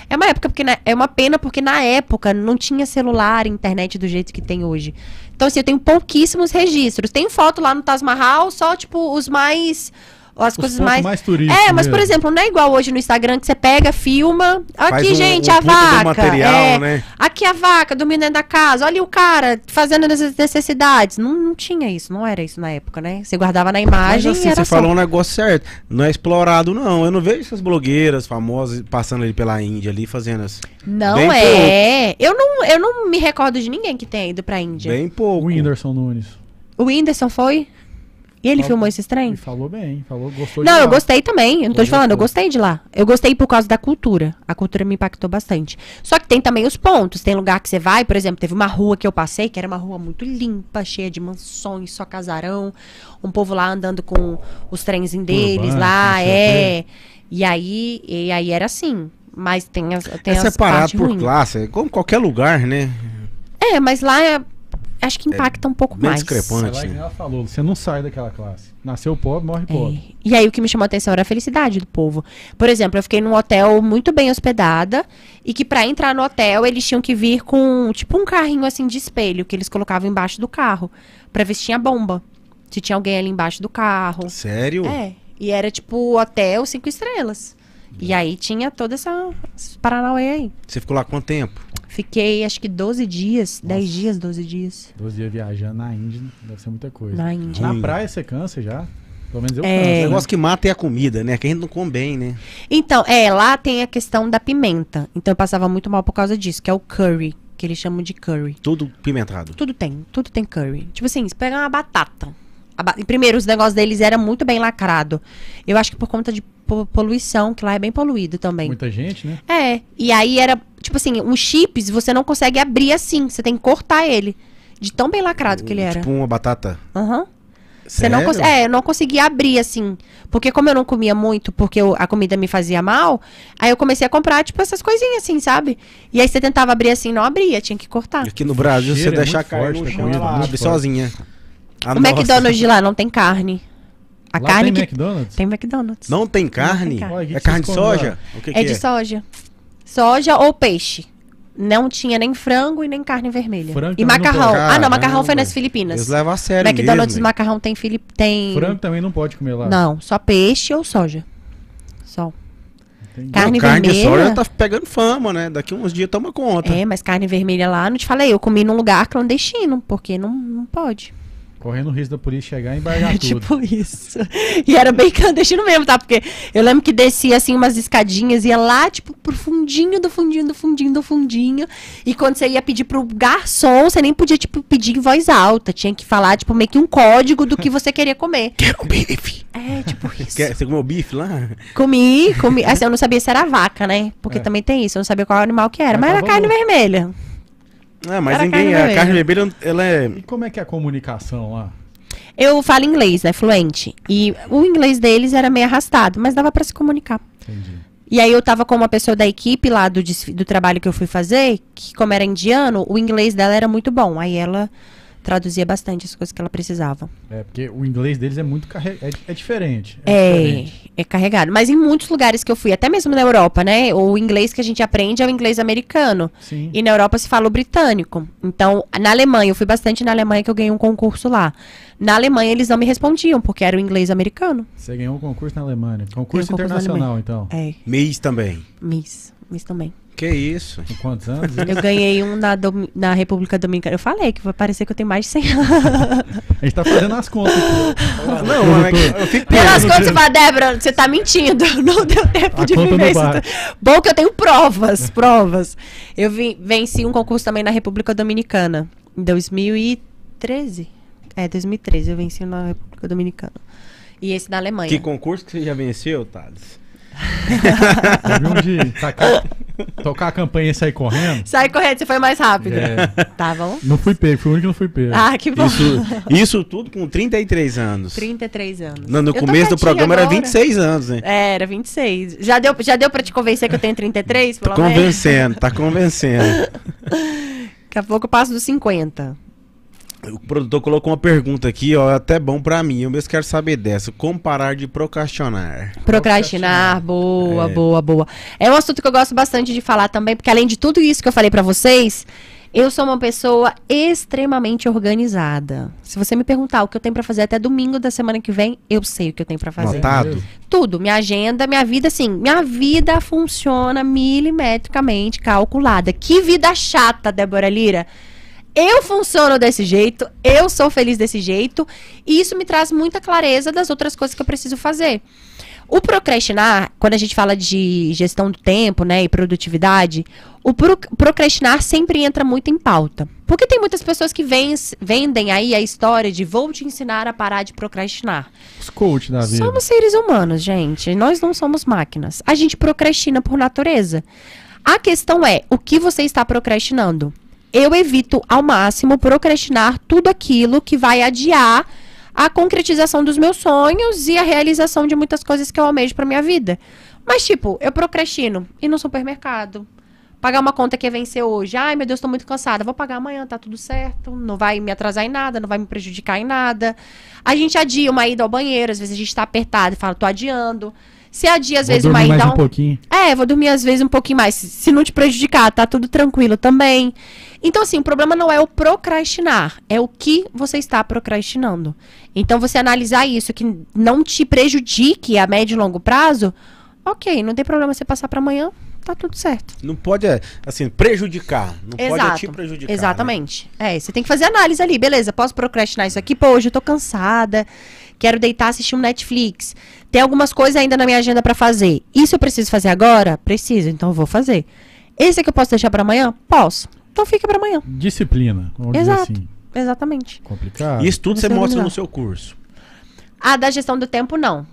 É uma época, porque é uma pena, porque na época não tinha celular, internet do jeito que tem hoje. Então, assim, eu tenho pouquíssimos registros. Tem foto lá no Taj Mahal, só, tipo, os mais... As coisas mais turísticas. É, mas por exemplo, não é igual hoje no Instagram que você pega, filma. Aqui, gente, a vaca. Material, né? Aqui a vaca dormindo dentro da casa. Olha o cara fazendo as necessidades. Não, não tinha isso, não era isso na época, né? Você guardava na imagem. Mas, assim, você falou um negócio certo. Não é explorado, não. Eu não vejo essas blogueiras famosas passando ali pela Índia ali fazendo as. Não é. Eu não me recordo de ninguém que tenha ido pra Índia. Bem pouco. O Whindersson Nunes. O Whindersson foi? E ele filmou esse trem? Falou bem, gostou de lá. Não, eu gostei também, eu não tô te falando, eu gostei de lá. Eu gostei por causa da cultura, a cultura me impactou bastante. Só que tem também os pontos, tem lugar que você vai, por exemplo, teve uma rua que eu passei, que era uma rua muito limpa, cheia de mansões, só casarão, um povo lá andando com os trenzinhos deles lá, E aí era assim, mas tem as partes ruins. É separado por classe, como qualquer lugar, né? É, mas lá é... Acho que impacta um pouco mais. Discrepante. Ela falou, você não sai daquela classe. Nasceu pobre, morre pobre. E aí o que me chamou a atenção era a felicidade do povo. Por exemplo, eu fiquei num hotel muito bem hospedada e que pra entrar no hotel eles tinham que vir com tipo um carrinho assim de espelho que eles colocavam embaixo do carro pra ver se tinha bomba. Se tinha alguém ali embaixo do carro. Sério? É. E era tipo hotel 5 estrelas. E aí tinha toda essa Paranauê aí. Você ficou lá quanto tempo? Fiquei acho que 12 dias, nossa. 10 dias, 12 dias. 12 dias viajando na Índia, deve ser muita coisa. Na Índia. Na praia você cansa já? Pelo menos eu canso. O negócio que mata é a comida, né? Que a gente não come bem, né? Então, lá tem a questão da pimenta. Então eu passava muito mal por causa disso, que é o curry, que eles chamam de curry. Tudo pimentado? Tudo tem curry. Tipo assim, você pega uma batata. Primeiro, os negócios deles eram muito bem lacrados. Eu acho que por conta de poluição, que lá é bem poluído também. Muita gente, né? É. E aí era, tipo assim, uns chips você não consegue abrir assim. Você tem que cortar ele. De tão bem lacrado que ele era. Tipo uma batata? Aham. Uhum. Você não eu não conseguia abrir, assim. Porque como eu não comia muito, porque a comida me fazia mal, aí eu comecei a comprar, tipo, essas coisinhas, assim, sabe? E aí você tentava abrir assim, não abria, tinha que cortar. Aqui no Brasil, você deixa a carne no chão, ela abre sozinha. O McDonald's de lá não tem carne. A lá carne tem McDonald's? Tem McDonald's. Não tem carne? Não tem carne. É carne de soja? O que é de soja. Soja ou peixe. Não tinha nem frango e nem carne vermelha. Frango e macarrão. Ah, não, macarrão foi nas Filipinas. Eles levam a sério McDonald's mesmo. Macarrão tem frango também não pode comer lá. Não, só peixe ou soja. Só. Entendi. Carne de soja tá pegando fama, né? Daqui uns dias toma conta. É, mas carne vermelha lá, não te falei, eu comi num lugar clandestino, porque não pode. Correndo o risco da polícia chegar e embargar tudo. Tipo isso. E era bem clandestino mesmo, tá? Porque eu lembro que descia, assim, umas escadinhas, ia lá, tipo, pro fundinho do fundinho do fundinho do fundinho. E quando você ia pedir pro garçom, você nem podia, tipo, pedir em voz alta. Tinha que falar, tipo, meio que um código do que você queria comer. Quero bife. É, tipo isso. Você comeu bife lá? Comi. Assim, eu não sabia se era vaca, né? Porque também tem isso. Eu não sabia qual animal que era. Mas era carne vermelha. Ah, mas a carne vermelha, ela é... E como é que é a comunicação lá? Eu falo inglês, né, fluente. E o inglês deles era meio arrastado, mas dava pra se comunicar. Entendi. E aí eu tava com uma pessoa da equipe lá do trabalho que eu fui fazer, que como era indiano, o inglês dela era muito bom. Aí ela traduzia bastante as coisas que ela precisava. É, porque o inglês deles é muito carregado, é diferente. É carregado. Mas em muitos lugares que eu fui, até mesmo na Europa, né? O inglês que a gente aprende é o inglês americano. Sim. E na Europa se fala o britânico. Então, na Alemanha, eu fui bastante na Alemanha que eu ganhei um concurso lá. Na Alemanha eles não me respondiam, porque era o inglês americano. Você ganhou um concurso na Alemanha. Concurso internacional, então. É. Miss também. Miss também. Que isso? Com quantos anos? Isso? Eu ganhei um na República Dominicana. Eu falei que vai parecer que eu tenho mais de 100 anos. A gente tá fazendo as contas. Não, eu fico pelas contas, fala, Débora, você tá mentindo. Não deu tempo de viver isso. Bom que eu tenho provas. Eu venci um concurso também na República Dominicana. Em 2013. É, 2013 eu venci na República Dominicana. E esse na Alemanha. Que concurso que você já venceu, Thales? De tocar a campanha e sair correndo? Sai correndo, você foi mais rápido. É. Tá bom? Não fui pego, fui o único que não fui pego. Ah, que bom. Isso tudo com 33 anos. 33 anos. No começo do programa agora. Era 26 anos, né? Era 26. Já deu pra te convencer que eu tenho 33? Tá convencendo, tá convencendo. Daqui a pouco eu passo dos 50. O produtor colocou uma pergunta aqui, ó, é até bom pra mim, eu mesmo quero saber dessa. Como parar de procrastinar? Procrastinar, boa. É um assunto que eu gosto bastante de falar também, porque além de tudo isso que eu falei pra vocês, eu sou uma pessoa extremamente organizada. Se você me perguntar o que eu tenho pra fazer até domingo da semana que vem, eu sei o que eu tenho pra fazer. Notado? Tudo, minha agenda, minha vida, assim, minha vida funciona milimetricamente calculada. Que vida chata, Débora Lyra. Eu funciono desse jeito, eu sou feliz desse jeito, e isso me traz muita clareza das outras coisas que eu preciso fazer. O procrastinar, quando a gente fala de gestão do tempo, né, e produtividade, o procrastinar sempre entra muito em pauta. Porque tem muitas pessoas que vendem aí a história de vou te ensinar a parar de procrastinar. Os coach da vida. Somos seres humanos, gente, nós não somos máquinas. A gente procrastina por natureza. A questão é, o que você está procrastinando? Eu evito ao máximo procrastinar tudo aquilo que vai adiar a concretização dos meus sonhos e a realização de muitas coisas que eu almejo para minha vida. Mas tipo, eu procrastino ir no supermercado, pagar uma conta que ia vencer hoje. Ai, meu Deus, estou muito cansada. Vou pagar amanhã, tá tudo certo. Não vai me atrasar em nada, não vai me prejudicar em nada. A gente adia uma ida ao banheiro, às vezes a gente está apertado e fala, tô adiando. Se adia, às vezes, uma ida... Mais um pouquinho. É, vou dormir, às vezes, um pouquinho mais. Se não te prejudicar, tá tudo tranquilo também. Então, assim, o problema não é o procrastinar. É o que você está procrastinando. Então, você analisar isso, que não te prejudique a médio e longo prazo, Ok, não tem problema você passar para amanhã, tá tudo certo. Não pode, assim, prejudicar. Não Exato. Pode te prejudicar. Exatamente. Né? É, você tem que fazer análise ali. Beleza, posso procrastinar isso aqui? Pô, hoje eu tô cansada, quero deitar, assistir um Netflix. Tem algumas coisas ainda na minha agenda para fazer. Isso eu preciso fazer agora? Preciso, então eu vou fazer. Esse aqui eu posso deixar para amanhã? Posso. Então fica para amanhã. Disciplina. Exato. Assim. Exatamente. Complicado. Isso tudo você mostra no seu curso. Ah, da gestão do tempo, não.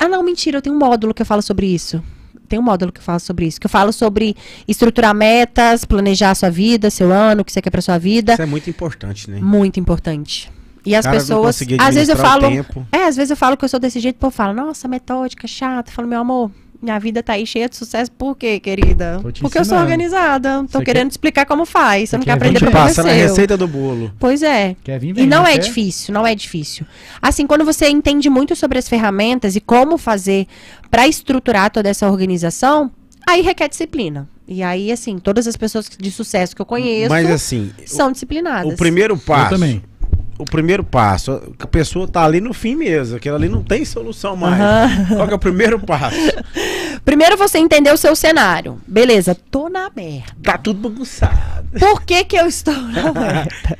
Ah, não, mentira, eu tenho um módulo que eu falo sobre isso. Tem um módulo que eu falo sobre isso. Que eu falo sobre estruturar metas, planejar a sua vida, seu ano, o que você quer pra sua vida. Isso é muito importante, né? Muito importante. E as pessoas... Às vezes eu falo... É, às vezes eu falo que eu sou desse jeito, o povo fala, nossa, metódica, chata. Eu falo, meu amor, minha vida tá aí cheia de sucesso. Por quê, querida? Porque eu sou organizada. Tô querendo te explicar como faz. Você não quer aprender pra passar na receita do bolo. Pois é. E não é difícil, não é difícil. Assim, quando você entende muito sobre as ferramentas e como fazer pra estruturar toda essa organização, aí requer disciplina. E aí, assim, todas as pessoas de sucesso que eu conheço são disciplinadas. O primeiro passo... Eu também. O primeiro passo, a pessoa tá ali no fim mesmo, aquela ali não tem solução mais. Uhum. Qual que é o primeiro passo? Primeiro você entender o seu cenário. Beleza, tô na merda. Tá tudo bagunçado. Por que que eu estou na merda?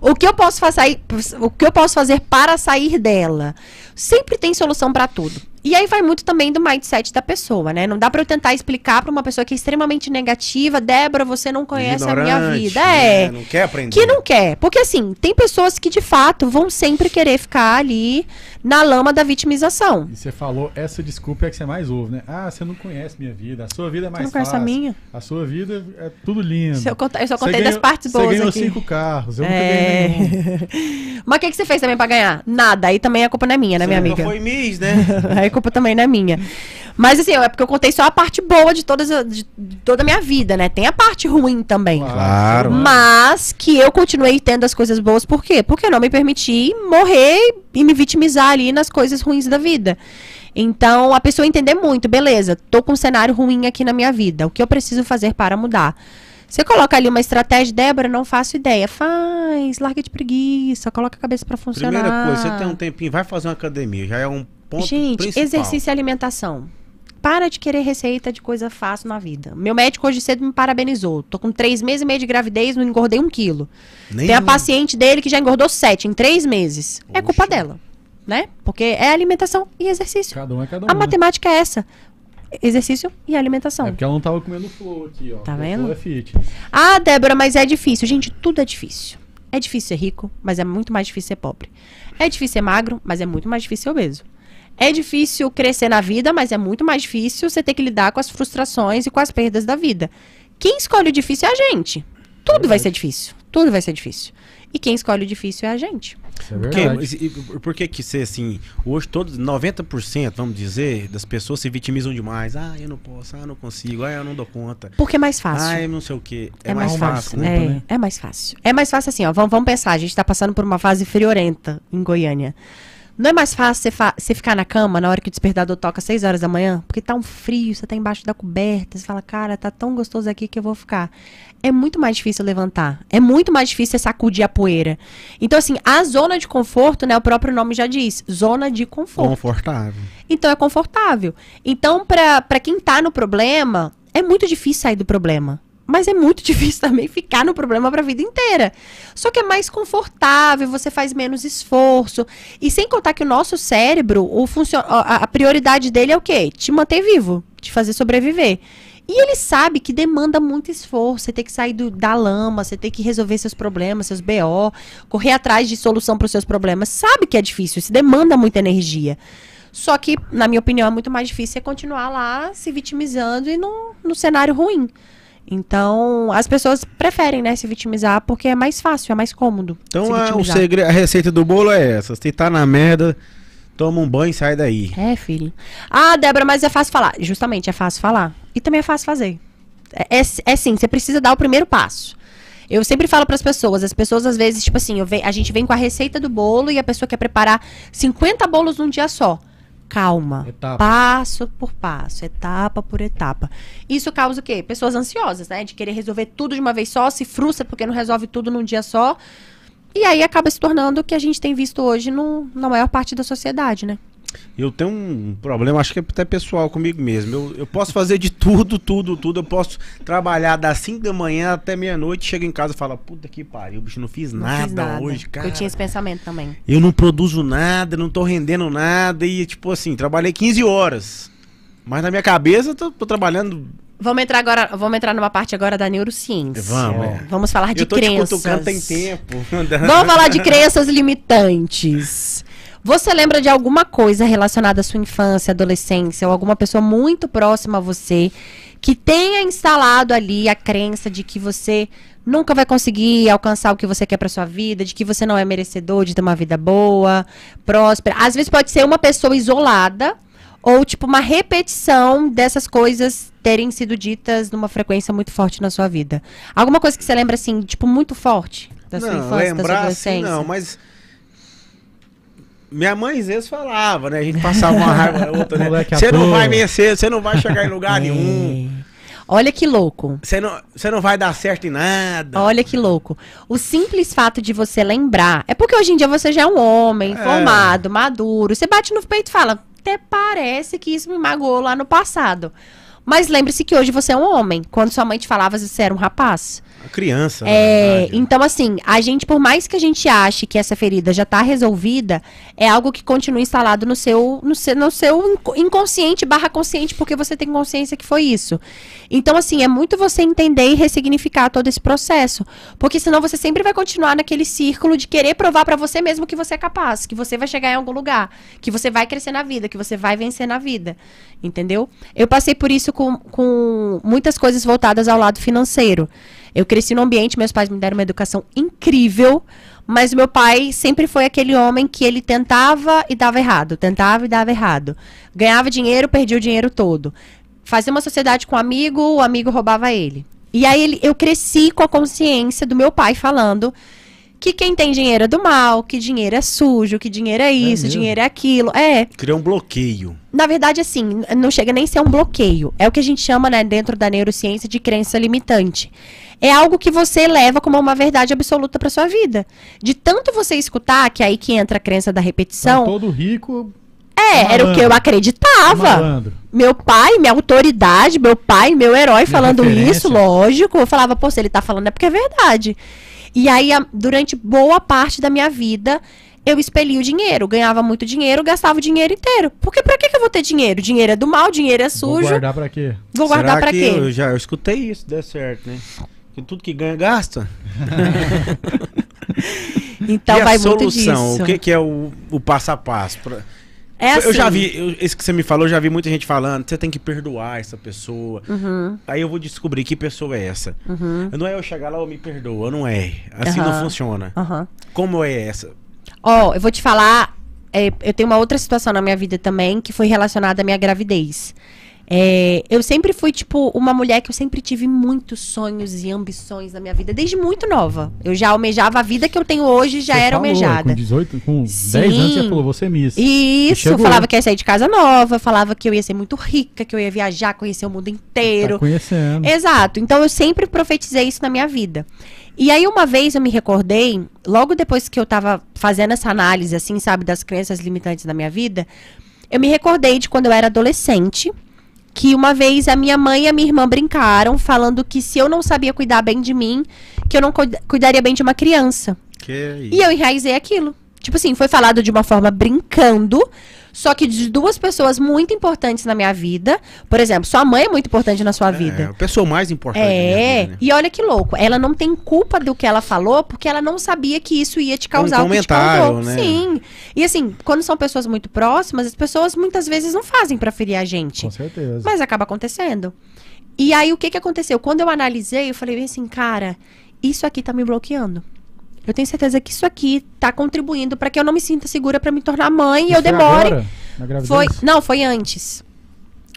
O que eu posso fazer para sair dela? Sempre tem solução para tudo. E aí vai muito também do mindset da pessoa, né? Não dá pra eu tentar explicar pra uma pessoa que é extremamente negativa, Débora, você não conhece a minha vida. É, não quer aprender. Que não quer. Porque assim, tem pessoas que de fato vão sempre querer ficar ali na lama da vitimização. E você falou, essa desculpa é que você mais ouve, né? Ah, você não conhece minha vida, a sua vida é mais fácil. Não conhece a minha? A sua vida é tudo lindo. Eu só contei das partes boas aqui. Você ganhou 5 carros, eu não ganhei nenhum. Mas o que você fez também pra ganhar? Nada, aí também a culpa não é minha, né, minha amiga? Você foi Miss, né? Culpa também não é minha. Mas assim, é porque eu contei só a parte boa de toda a minha vida, né? Tem a parte ruim também. Claro. Mas que eu continuei tendo as coisas boas, por quê? Porque eu não me permiti morrer e me vitimizar ali nas coisas ruins da vida. Então, a pessoa entender muito, beleza, tô com um cenário ruim aqui na minha vida, o que eu preciso fazer para mudar? Você coloca ali uma estratégia, Débora, não faço ideia. Faz, larga de preguiça, coloca a cabeça para funcionar. Primeira coisa, você tem um tempinho, vai fazer uma academia, já é um ponto principal. Exercício e alimentação. Para de querer receita de coisa fácil na vida. Meu médico hoje cedo me parabenizou. Tô com 3 meses e meio de gravidez, não engordei 1 quilo. Tem a paciente dele que já engordou 7 em 3 meses. Poxa. É culpa dela, né? Porque é alimentação e exercício. Cada um é cada um. A matemática é essa. Exercício e alimentação. É porque ela não tava comendo Flow aqui, ó. Tá vendo? Flow é fitness. Ah, Débora, mas é difícil. Gente, tudo é difícil. É difícil ser rico, mas é muito mais difícil ser pobre. É difícil ser magro, mas é muito mais difícil ser obeso. É difícil crescer na vida, mas é muito mais difícil você ter que lidar com as frustrações e com as perdas da vida. Quem escolhe o difícil é a gente. Tudo vai ser difícil. Tudo vai ser difícil. E quem escolhe o difícil é a gente. Isso é verdade. Por que ser assim? Hoje, todos 90%, vamos dizer, das pessoas se vitimizam demais. Ah, eu não posso, ah, eu não consigo, ah, eu não dou conta. Porque é mais fácil. Ah, eu não sei o quê. É mais fácil, né? É mais fácil. É mais fácil assim, ó. Vamos pensar, a gente tá passando por uma fase friorenta em Goiânia. Não é mais fácil você ficar na cama na hora que o despertador toca 6 horas da manhã? Porque tá um frio, você tá embaixo da coberta, você fala, cara, tá tão gostoso aqui que eu vou ficar. É muito mais difícil levantar. É muito mais difícil você sacudir a poeira. Então, assim, a zona de conforto, né, o próprio nome já diz, zona de conforto. Confortável. Então, é confortável. Então, pra quem tá no problema, é muito difícil sair do problema. Mas é muito difícil também ficar no problema para a vida inteira. Só que é mais confortável, você faz menos esforço. E sem contar que o nosso cérebro, a prioridade dele é o quê? Te manter vivo, te fazer sobreviver. E ele sabe que demanda muito esforço. Você tem que sair da lama, você tem que resolver seus problemas, seus BO, correr atrás de solução para os seus problemas. Sabe que é difícil, isso demanda muita energia. Só que, na minha opinião, é muito mais difícil você continuar lá se vitimizando e num cenário ruim. Então, as pessoas preferem, né, se vitimizar porque é mais fácil, é mais cômodo. Então, a receita do bolo é essa. Se tá na merda, toma um banho e sai daí. É, filho. Ah, Débora, mas é fácil falar. Justamente, é fácil falar. E também é fácil fazer. É sim, você precisa dar o primeiro passo. Eu sempre falo para as pessoas às vezes, tipo assim, a gente vem com a receita do bolo e a pessoa quer preparar 50 bolos num dia só. Calma, etapa. Passo por passo, etapa por etapa. Isso causa o quê? Pessoas ansiosas, né? De querer resolver tudo de uma vez só, se frustra porque não resolve tudo num dia só. E aí acaba se tornando o que a gente tem visto hoje na maior parte da sociedade, né? Eu tenho um problema, acho que é até pessoal comigo mesmo. Eu posso fazer de tudo. Eu posso trabalhar das 5 da manhã até meia-noite, chego em casa e falo, puta que pariu, bicho, não fiz nada hoje, cara. Eu tinha esse pensamento também. Eu não produzo nada, não tô rendendo nada. E tipo assim, trabalhei 15 horas. Mas na minha cabeça eu tô trabalhando... Vamos entrar numa parte agora da neurociência. Vamos falar de crenças. Eu tô te cutucando, tem tempo. Vamos falar de crenças limitantes. Você lembra de alguma coisa relacionada à sua infância, adolescência, ou alguma pessoa muito próxima a você que tenha instalado ali a crença de que você nunca vai conseguir alcançar o que você quer pra sua vida, de que você não é merecedor de ter uma vida boa, próspera? Às vezes pode ser uma pessoa isolada, ou tipo uma repetição dessas coisas terem sido ditas numa frequência muito forte na sua vida. Alguma coisa que você lembra assim, tipo, muito forte da sua infância, da sua adolescência? Assim, não, mas... Minha mãe às vezes falava, né? A gente passava uma raiva na outra, né? Você não vai vencer, você não vai chegar em lugar nenhum. Olha que louco. Você não vai dar certo em nada. Olha que louco. O simples fato de você lembrar... É porque hoje em dia você já é um homem, formado, maduro. Você bate no peito e fala, até parece que isso me magoou lá no passado. Mas lembre-se que hoje você é um homem. Quando sua mãe te falava, você era um rapaz. Uma criança. É, então assim, a gente, por mais que a gente ache que essa ferida já está resolvida, é algo que continua instalado no seu inconsciente / consciente, porque você tem consciência que foi isso. Então assim, é muito você entender e ressignificar todo esse processo. Porque senão você sempre vai continuar naquele círculo de querer provar para você mesmo que você é capaz, que você vai chegar em algum lugar, que você vai crescer na vida, que você vai vencer na vida. Entendeu? Eu passei por isso com muitas coisas voltadas ao lado financeiro. Eu cresci num ambiente, meus pais me deram uma educação incrível, mas meu pai sempre foi aquele homem que ele tentava e dava errado, tentava e dava errado. Ganhava dinheiro, perdia o dinheiro todo. Fazia uma sociedade com um amigo, o amigo roubava ele. E aí eu cresci com a consciência do meu pai falando que quem tem dinheiro é do mal, que dinheiro é sujo, que dinheiro é isso, dinheiro é aquilo. É. Criou um bloqueio. Na verdade, assim, não chega nem a ser um bloqueio. É o que a gente chama, né, dentro da neurociência, de crença limitante. É algo que você leva como uma verdade absoluta pra sua vida. De tanto você escutar, que aí que entra a crença da repetição... Todo rico... É, era o que eu acreditava. Malandro. Meu pai, minha autoridade, meu pai, meu herói falando isso, lógico. Eu falava, pô, se ele tá falando é porque é verdade. E aí, durante boa parte da minha vida, eu espelhei o dinheiro. Ganhava muito dinheiro, gastava o dinheiro inteiro. Porque pra que eu vou ter dinheiro? Dinheiro é do mal, dinheiro é sujo. Vou guardar pra quê? Vou guardar pra quê? Eu escutei isso, deu certo, né? Que tudo que ganha, gasta. Então e vai muito disso. A solução, o que é o passo a passo? É assim. Eu já vi, isso que você me falou, eu já vi muita gente falando, você tem que perdoar essa pessoa. Uhum. Aí eu vou descobrir que pessoa é essa. Uhum. Não é eu chegar lá, eu me perdoa, não é. Assim não funciona. Uhum. Como é essa? Ó, eu vou te falar, eu tenho uma outra situação na minha vida também, que foi relacionada à minha gravidez. É, eu sempre fui, tipo, uma mulher que eu sempre tive muitos sonhos e ambições na minha vida, desde muito nova. Eu já almejava a vida que eu tenho hoje, já era almejada. Com 18, com 10 anos, você falou, você é Miss. Isso, eu falava que ia sair de casa nova, falava que eu ia ser muito rica, que eu ia viajar, conhecer o mundo inteiro. Tá conhecendo. Exato, então eu sempre profetizei isso na minha vida. E aí uma vez eu me recordei, logo depois que eu tava fazendo essa análise, assim, sabe, das crenças limitantes da minha vida, eu me recordei de quando eu era adolescente, que uma vez a minha mãe e a minha irmã brincaram, falando que se eu não sabia cuidar bem de mim, que eu não cuidaria bem de uma criança. E eu enraizei aquilo. Tipo assim, foi falado de uma forma brincando, só que de duas pessoas muito importantes na minha vida. Por exemplo, sua mãe é muito importante na sua vida. É, a pessoa mais importante. É, né? E olha que louco. Ela não tem culpa do que ela falou, porque ela não sabia que isso ia te causar o que te causou. Né? Sim. E assim, quando são pessoas muito próximas, as pessoas muitas vezes não fazem pra ferir a gente. Com certeza. Mas acaba acontecendo. E aí, o que aconteceu? Quando eu analisei, eu falei assim, cara, isso aqui tá me bloqueando. Eu tenho certeza que isso aqui tá contribuindo para que eu não me sinta segura para me tornar mãe e eu demore. Agora, na gravidez? Foi antes.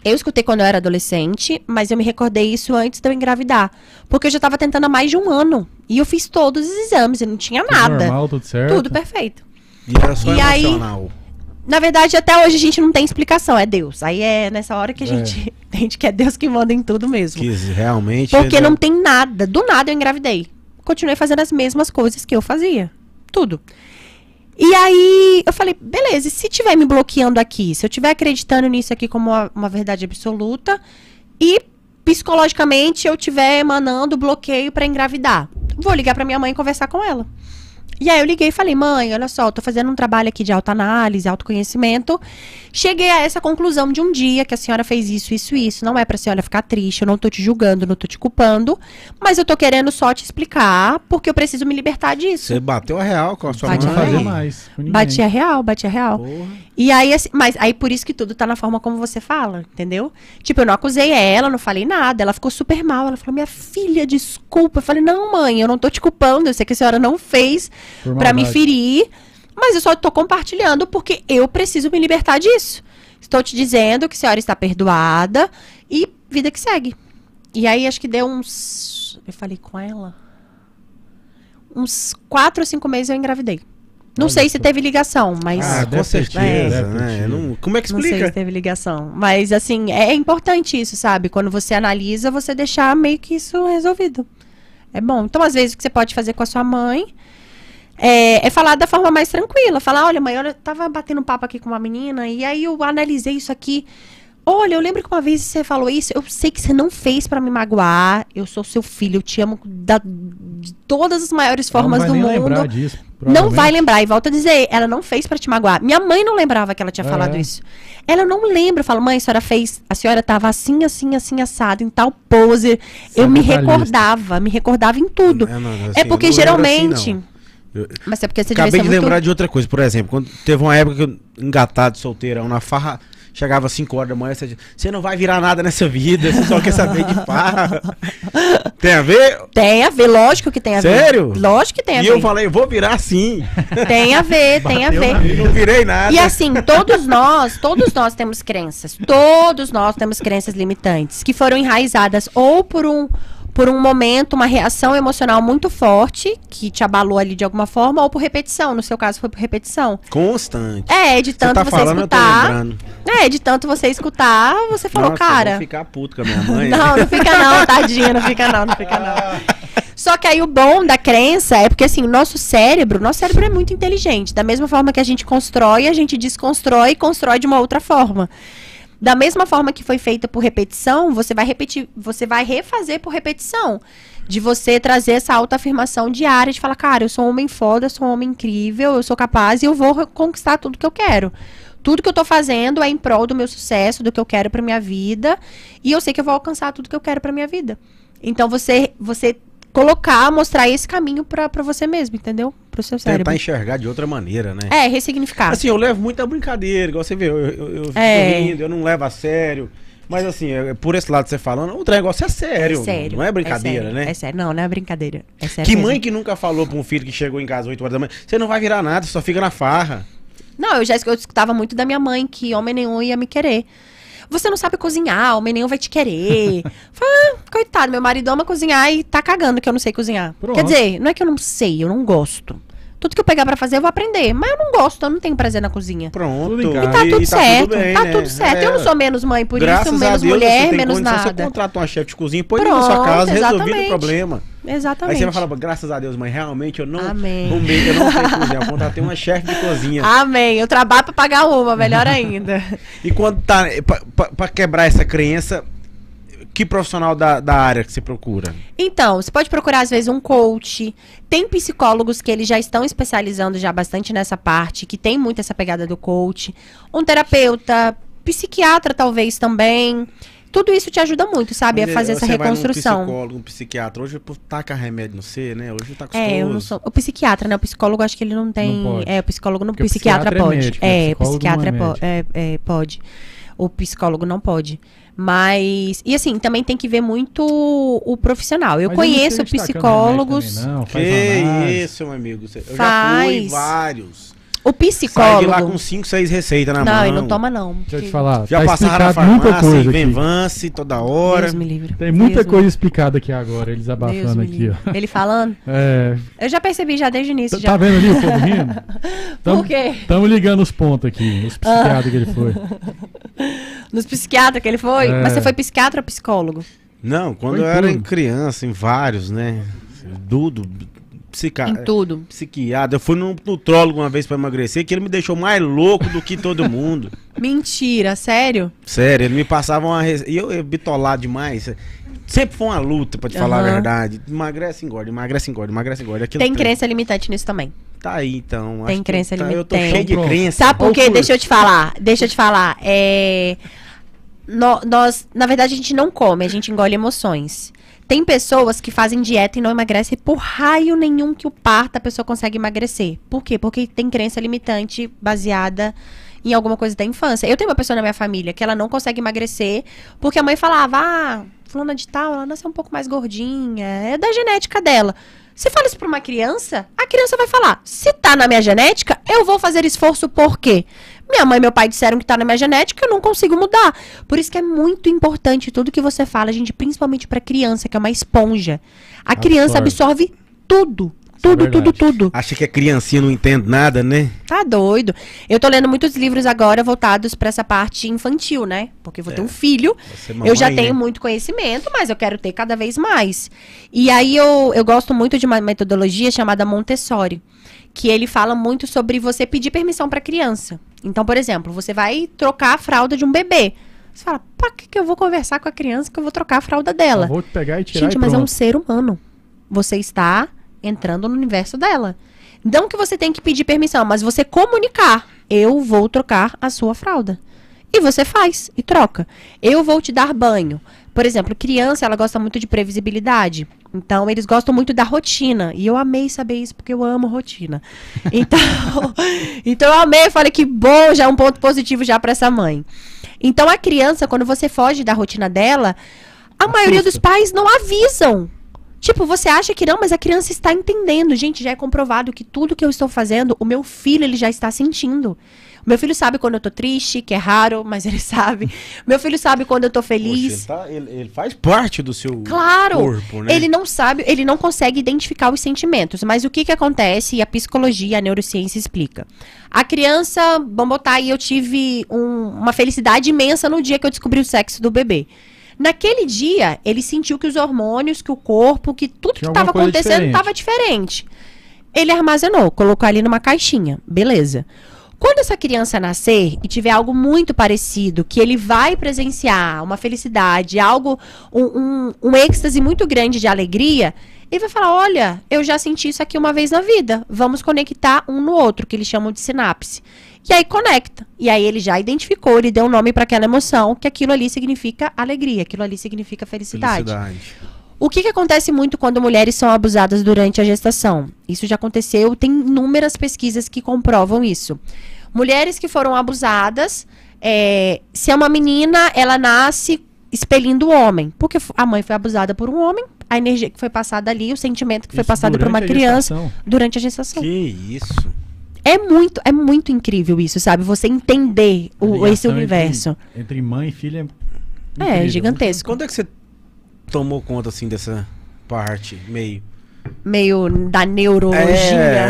Eu escutei quando eu era adolescente, mas eu me recordei isso antes de eu engravidar. Porque eu já tava tentando há mais de um ano. E eu fiz todos os exames e não tinha nada. Tudo normal, tudo certo. Tudo perfeito. E era só emocional. Aí, na verdade, até hoje a gente não tem explicação, é Deus. Aí é nessa hora que a gente quer Deus que manda em tudo mesmo. Que realmente... Porque não tem nada. Do nada eu engravidei. Continuei fazendo as mesmas coisas que eu fazia. Tudo. E aí eu falei, beleza, se tiver me bloqueando aqui, se eu tiver acreditando nisso aqui como uma verdade absoluta e psicologicamente eu tiver emanando bloqueio pra engravidar, vou ligar pra minha mãe e conversar com ela. E aí eu liguei e falei, mãe, olha só, eu tô fazendo um trabalho aqui de autoanálise, autoconhecimento. Cheguei a essa conclusão de um dia que a senhora fez isso. Não é pra senhora ficar triste, eu não tô te julgando, não tô te culpando. Mas eu tô querendo só te explicar, porque eu preciso me libertar disso. Você bateu a real com a sua mãe. Não fazer mais. Bati a real, bati a real. Porra. E aí, assim, mas aí por isso que tudo tá na forma como você fala, entendeu? Tipo, eu não acusei ela, não falei nada, ela ficou super mal. Ela falou, minha filha, desculpa. Eu falei, não, mãe, eu não tô te culpando, eu sei que a senhora não fez... pra me ferir, mas eu só tô compartilhando porque eu preciso me libertar disso. Estou te dizendo que a senhora está perdoada e vida que segue. E aí acho que deu uns... eu falei com ela... uns 4 ou 5 meses eu engravidei. Não sei se teve ligação, mas... ah, com certeza, né? Não... como é que explica? Não sei se teve ligação, mas assim, é importante isso, sabe? Quando você analisa, você deixar meio que isso resolvido. É bom. Então, às vezes, o que você pode fazer com a sua mãe... é falar da forma mais tranquila. Falar, olha mãe, eu tava batendo papo aqui com uma menina e aí eu analisei isso aqui. Olha, eu lembro que uma vez você falou isso. Eu sei que você não fez pra me magoar. Eu sou seu filho, eu te amo de todas as maiores formas do mundo. Não vai lembrar disso, não vai lembrar. E volta a dizer, ela não fez pra te magoar. Minha mãe não lembrava que ela tinha falado isso. Ela não lembra, eu falo, mãe, a senhora fez. A senhora tava assim, assim, assim, assada, em tal pose. Eu me recordava em tudo. Não, assim, é porque geralmente... assim, mas é porque você acabei de lembrar de outra coisa, por exemplo, quando teve uma época que eu engatado, solteirão, na farra, chegava às 5 horas da manhã, você dizia, você não vai virar nada nessa vida, você só quer saber de farra. Tem a ver? Tem a ver, lógico que tem a ver. Sério? Lógico que tem a ver. E eu falei, vou virar sim. Tem a ver, tem a ver. Não virei nada. E assim, todos nós temos crenças, todos nós temos crenças limitantes, que foram enraizadas ou por um momento, uma reação emocional muito forte, que te abalou ali de alguma forma, ou por repetição. No seu caso, foi por repetição. Constante. É, de tanto você escutar... é, de tanto você escutar, você falou, cara... vou ficar puto com a minha mãe. Não, não fica não, tadinha, não fica não, não fica não. Só que aí o bom da crença é porque, assim, o nosso cérebro é muito inteligente. Da mesma forma que a gente constrói, a gente desconstrói e constrói de uma outra forma. Da mesma forma que foi feita por repetição, você vai repetir, você vai refazer por repetição. De você trazer essa autoafirmação diária, de falar, cara, eu sou um homem foda, eu sou um homem incrível, eu sou capaz e eu vou conquistar tudo que eu quero. Tudo que eu tô fazendo é em prol do meu sucesso, do que eu quero pra minha vida. E eu sei que eu vou alcançar tudo que eu quero pra minha vida. Então você colocar, mostrar esse caminho pra você mesmo, entendeu? Pro seu cérebro. Tentar enxergar de outra maneira, né? É, ressignificar. Assim, eu levo muito a brincadeira, igual você vê, eu fico rindo, eu não levo a sério. Mas assim, por esse lado você falando, o negócio é sério. É sério. Não é brincadeira, é sério, né? É sério, não é brincadeira. É sério. Que mãe que nunca falou pra um filho que chegou em casa às 8 horas da manhã, você não vai virar nada, só fica na farra. Não, eu escutava muito da minha mãe, que homem nenhum ia me querer. Você não sabe cozinhar, homem nenhum vai te querer. Fala, coitado, meu marido ama cozinhar e tá cagando que eu não sei cozinhar. Pronto. Quer dizer, não é que eu não sei, eu não gosto. Tudo que eu pegar pra fazer eu vou aprender, mas eu não gosto, eu não tenho prazer na cozinha. Pronto. E tá tudo certo, tá tudo certo. Eu não sou menos mãe por isso, menos mulher, menos nada. Você contrata uma chefe de cozinha, põe na sua casa, resolvido o problema. Exatamente. Aí você vai falar, graças a Deus, mãe, realmente eu não eu não sei cozinhar, eu contratei uma chefe de cozinha. Amém, eu trabalho pra pagar uma, melhor ainda. E quando tá, pra quebrar essa crença, que profissional da área que você procura? Então, você pode procurar, às vezes, um coach. Tem psicólogos que eles já estão especializando já bastante nessa parte, que tem muito essa pegada do coach. Um terapeuta, psiquiatra, talvez, também. Tudo isso te ajuda muito, sabe? A fazer essa reconstrução. Você vai num psicólogo, um psiquiatra. Hoje taca remédio no C, né? Hoje tá custoso. É, eu não sou... o psiquiatra, né? O psicólogo, acho que ele não tem... não pode. É, o psicólogo não... o psiquiatra pode. É médico, é, o psiquiatra pode. O psicólogo não pode. Mas, e assim, também tem que ver muito o profissional. Eu conheço psicólogos. Não, que isso, meu amigo. Eu já fui vários. O psicólogo. Sai de lá com 5, 6 receitas na mão. Não, ele não toma, não. Deixa eu te falar. Já passaram na farmácia, Venvance, toda hora. Deus me livre. Tem muita coisa explicada aqui agora, eles abafando aqui, ó. Ele falando? É. Eu já percebi já desde o início. Tá vendo ali o povo rindo? Por quê? Estamos ligando os pontos aqui, nos psiquiatras que ele foi. Nos psiquiatras que ele foi? É. Mas você foi psiquiatra ou psicólogo? Não, quando eu era criança, em vários, né? Dudo... psiquiatra. Em tudo. Psiquiatra. Eu fui num nutrólogo uma vez pra emagrecer, que ele me deixou mais louco do que todo mundo. Mentira, sério? Sério, ele me passava uma... E eu bitolado demais. Sempre foi uma luta, pra te falar a verdade. Emagrece, engorda, emagrece, engorda, emagrece, engorda. Aquilo tem crença limitante nisso também. Tá aí, então. Tem crença limitante. Eu tô cheio de crença. Sabe por quê? Deixa eu te falar. Nós, na verdade, a gente não come, a gente engole emoções. Tem pessoas que fazem dieta e não emagrecem por raio nenhum que o parta, a pessoa consegue emagrecer. Por quê? Porque tem crença limitante baseada em alguma coisa da infância. Eu tenho uma pessoa na minha família que ela não consegue emagrecer porque a mãe falava, ah, fulana de tal, ela nasceu um pouco mais gordinha, é da genética dela. Você fala isso pra uma criança, a criança vai falar, se tá na minha genética, eu vou fazer esforço por quê? Minha mãe e meu pai disseram que tá na minha genética, eu não consigo mudar. Por isso que é muito importante tudo que você fala, gente, principalmente pra criança, que é uma esponja. A criança absorve tudo. Tudo, tudo, tudo. Acha que a criancinha não entende nada, né? Tá doido. Eu tô lendo muitos livros agora voltados pra essa parte infantil, né? Porque eu vou ter um filho, mamãe, eu já tenho muito conhecimento, mas eu quero ter cada vez mais. E aí eu gosto muito de uma metodologia chamada Montessori, que ele fala muito sobre você pedir permissão pra criança. Então, por exemplo, você vai trocar a fralda de um bebê. Você fala, pra que eu vou conversar com a criança que eu vou trocar a fralda dela? Eu vou pegar e tirar. Gente, mas é um ser humano. Você está... entrando no universo dela. Não que você tenha que pedir permissão, mas você comunicar. Eu vou trocar a sua fralda. E você faz, e troca. Eu vou te dar banho. Por exemplo, criança, ela gosta muito de previsibilidade. Então, eles gostam muito da rotina. E eu amei saber isso, porque eu amo rotina. Então, então eu amei, eu falei que bom, já é um ponto positivo já pra essa mãe. Então, a criança, quando você foge da rotina dela, a maioria dos pais não avisam. Tipo, você acha que não, mas a criança está entendendo. Gente, já é comprovado que tudo que eu estou fazendo, o meu filho, ele já está sentindo. O meu filho sabe quando eu tô triste, que é raro, mas ele sabe. Meu filho sabe quando eu tô feliz. Poxa, ele faz parte do seu corpo, né? Ele não sabe, ele não consegue identificar os sentimentos. Mas o que que acontece, e a psicologia, a neurociência explica. A criança, vamos botar aí, eu tive uma felicidade imensa no dia que eu descobri o sexo do bebê. Naquele dia, ele sentiu que os hormônios, que o corpo, que tudo que estava acontecendo estava diferente. Ele armazenou, colocou ali numa caixinha. Beleza. Quando essa criança nascer e tiver algo muito parecido, que ele vai presenciar uma felicidade, algo, um êxtase muito grande de alegria, ele vai falar, olha, eu já senti isso aqui uma vez na vida. Vamos conectar um no outro, que eles chamam de sinapse. E aí conecta. E aí ele já identificou, ele deu um nome para aquela emoção, que aquilo ali significa alegria, aquilo ali significa felicidade. O que que acontece muito quando mulheres são abusadas durante a gestação? Isso já aconteceu, tem inúmeras pesquisas que comprovam isso. Mulheres que foram abusadas, se é uma menina, ela nasce expelindo o homem. Porque a mãe foi abusada por um homem, a energia que foi passada ali, o sentimento que foi passado por uma criança durante a gestação. Que isso! É muito incrível isso, sabe? Você entender esse universo. Entre mãe e filha é incrível. É gigantesco. Quando é que você tomou conta, assim, dessa parte meio da neurologia?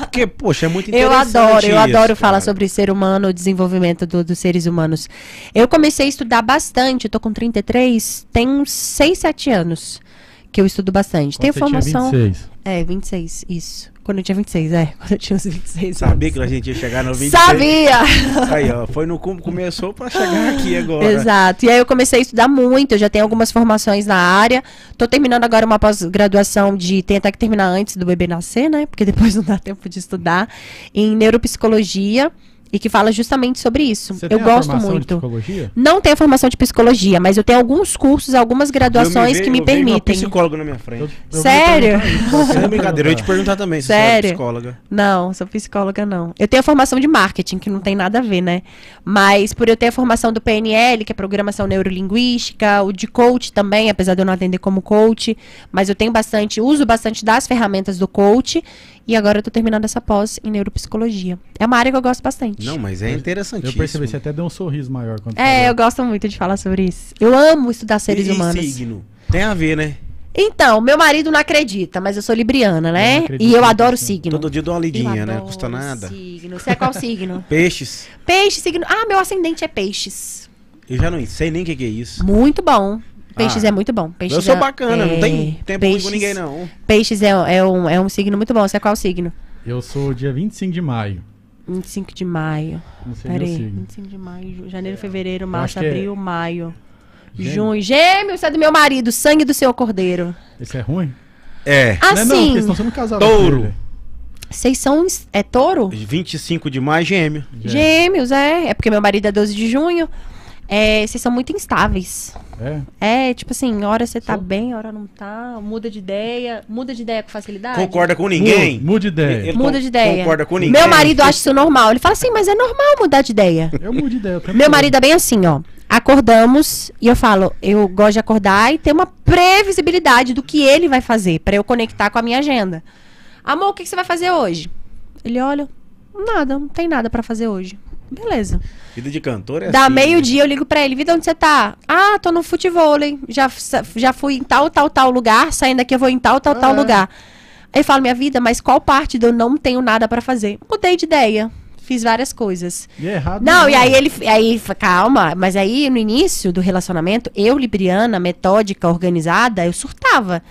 Porque, poxa, é muito interessante. Eu adoro falar sobre ser humano, o desenvolvimento dos seres humanos. Eu comecei a estudar bastante, eu tô com 33, tem uns 6, 7 anos que eu estudo bastante. Tem formação... 26. É, 26, isso. Quando eu tinha 26, quando eu tinha uns 26 anos. Sabia que a gente ia chegar no 26? Sabia! Aí, ó, foi no cubo, começou pra chegar aqui agora. Exato. E aí eu comecei a estudar muito, eu já tenho algumas formações na área. Tô terminando agora uma pós-graduação de... Tem até que terminar antes do bebê nascer, né? Porque depois não dá tempo de estudar. Em neuropsicologia. E que fala justamente sobre isso. Você eu gosto muito. De não tenho formação de psicologia, mas eu tenho alguns cursos, algumas graduações que me permitem. Eu tenho psicólogo na minha frente. Sério? É brincadeira, eu ia te perguntar também se você é psicóloga. Não, sou psicóloga não. Eu tenho a formação de marketing, que não tem nada a ver, né? Mas por eu ter a formação do PNL, que é programação neurolinguística, o de coach também, apesar de eu não atender como coach, mas eu tenho bastante, uso bastante das ferramentas do coach. E agora eu tô terminando essa pós em neuropsicologia. É uma área que eu gosto bastante. Não, mas é interessantíssimo. Eu percebi, você até deu um sorriso maior. Quando eu gosto muito de falar sobre isso. Eu amo estudar seres humanos. E signo? Tem a ver, né? Então, meu marido não acredita, mas eu sou libriana, né? E eu adoro signo. Todo dia eu dou uma lidinha, né? Não custa nada. Signo. Você é qual signo? Peixes. Peixes, signo. Ah, meu ascendente é peixes. Eu já não sei nem o que é isso. Muito bom. Peixes é muito bom. Peixes eu sou bacana, não tem tempo peixes, com ninguém, não. Peixes é um signo muito bom. Você é qual signo? Eu sou dia 25 de maio. 25 de maio. Não sei meu signo. 25 de maio, janeiro, fevereiro, março, abril, maio. Gêmeo. Junho. Gêmeo, você é do meu marido, sangue do seu cordeiro. Esse é ruim? É. Assim. Não, porque senão você não casava. Touro. Vocês são... É touro? 25 de maio, gêmeo. Gêmeos, é. É porque meu marido é 12 de junho. É, vocês são muito instáveis. É? É, tipo assim, hora você tá bem, hora não tá. Muda de ideia. Muda de ideia com facilidade. Concorda com ninguém. Muda de ideia. Ele muda de ideia. Concorda com ninguém. Meu marido acha isso normal. Ele fala assim, mas é normal mudar de ideia. Eu mudo de ideia. Meu marido é bem assim, ó. Acordamos e eu falo, eu gosto de acordar e ter uma previsibilidade do que ele vai fazer, pra eu conectar com a minha agenda. Amor, o que você vai fazer hoje? Ele olha, nada, não tem nada pra fazer hoje. Beleza. Vida de cantor é assim. Dá meio-dia, eu ligo pra ele. Vida, onde você tá? Ah, tô no futevôlei. Já fui em tal lugar. Saindo daqui eu vou em tal lugar. Aí eu falo, minha vida, mas qual parte do eu não tenho nada pra fazer? Mudei de ideia. Fiz várias coisas. E é errado. Não, e aí ele... Aí, calma. Mas aí, no início do relacionamento, eu, libriana, metódica, organizada, eu surtava.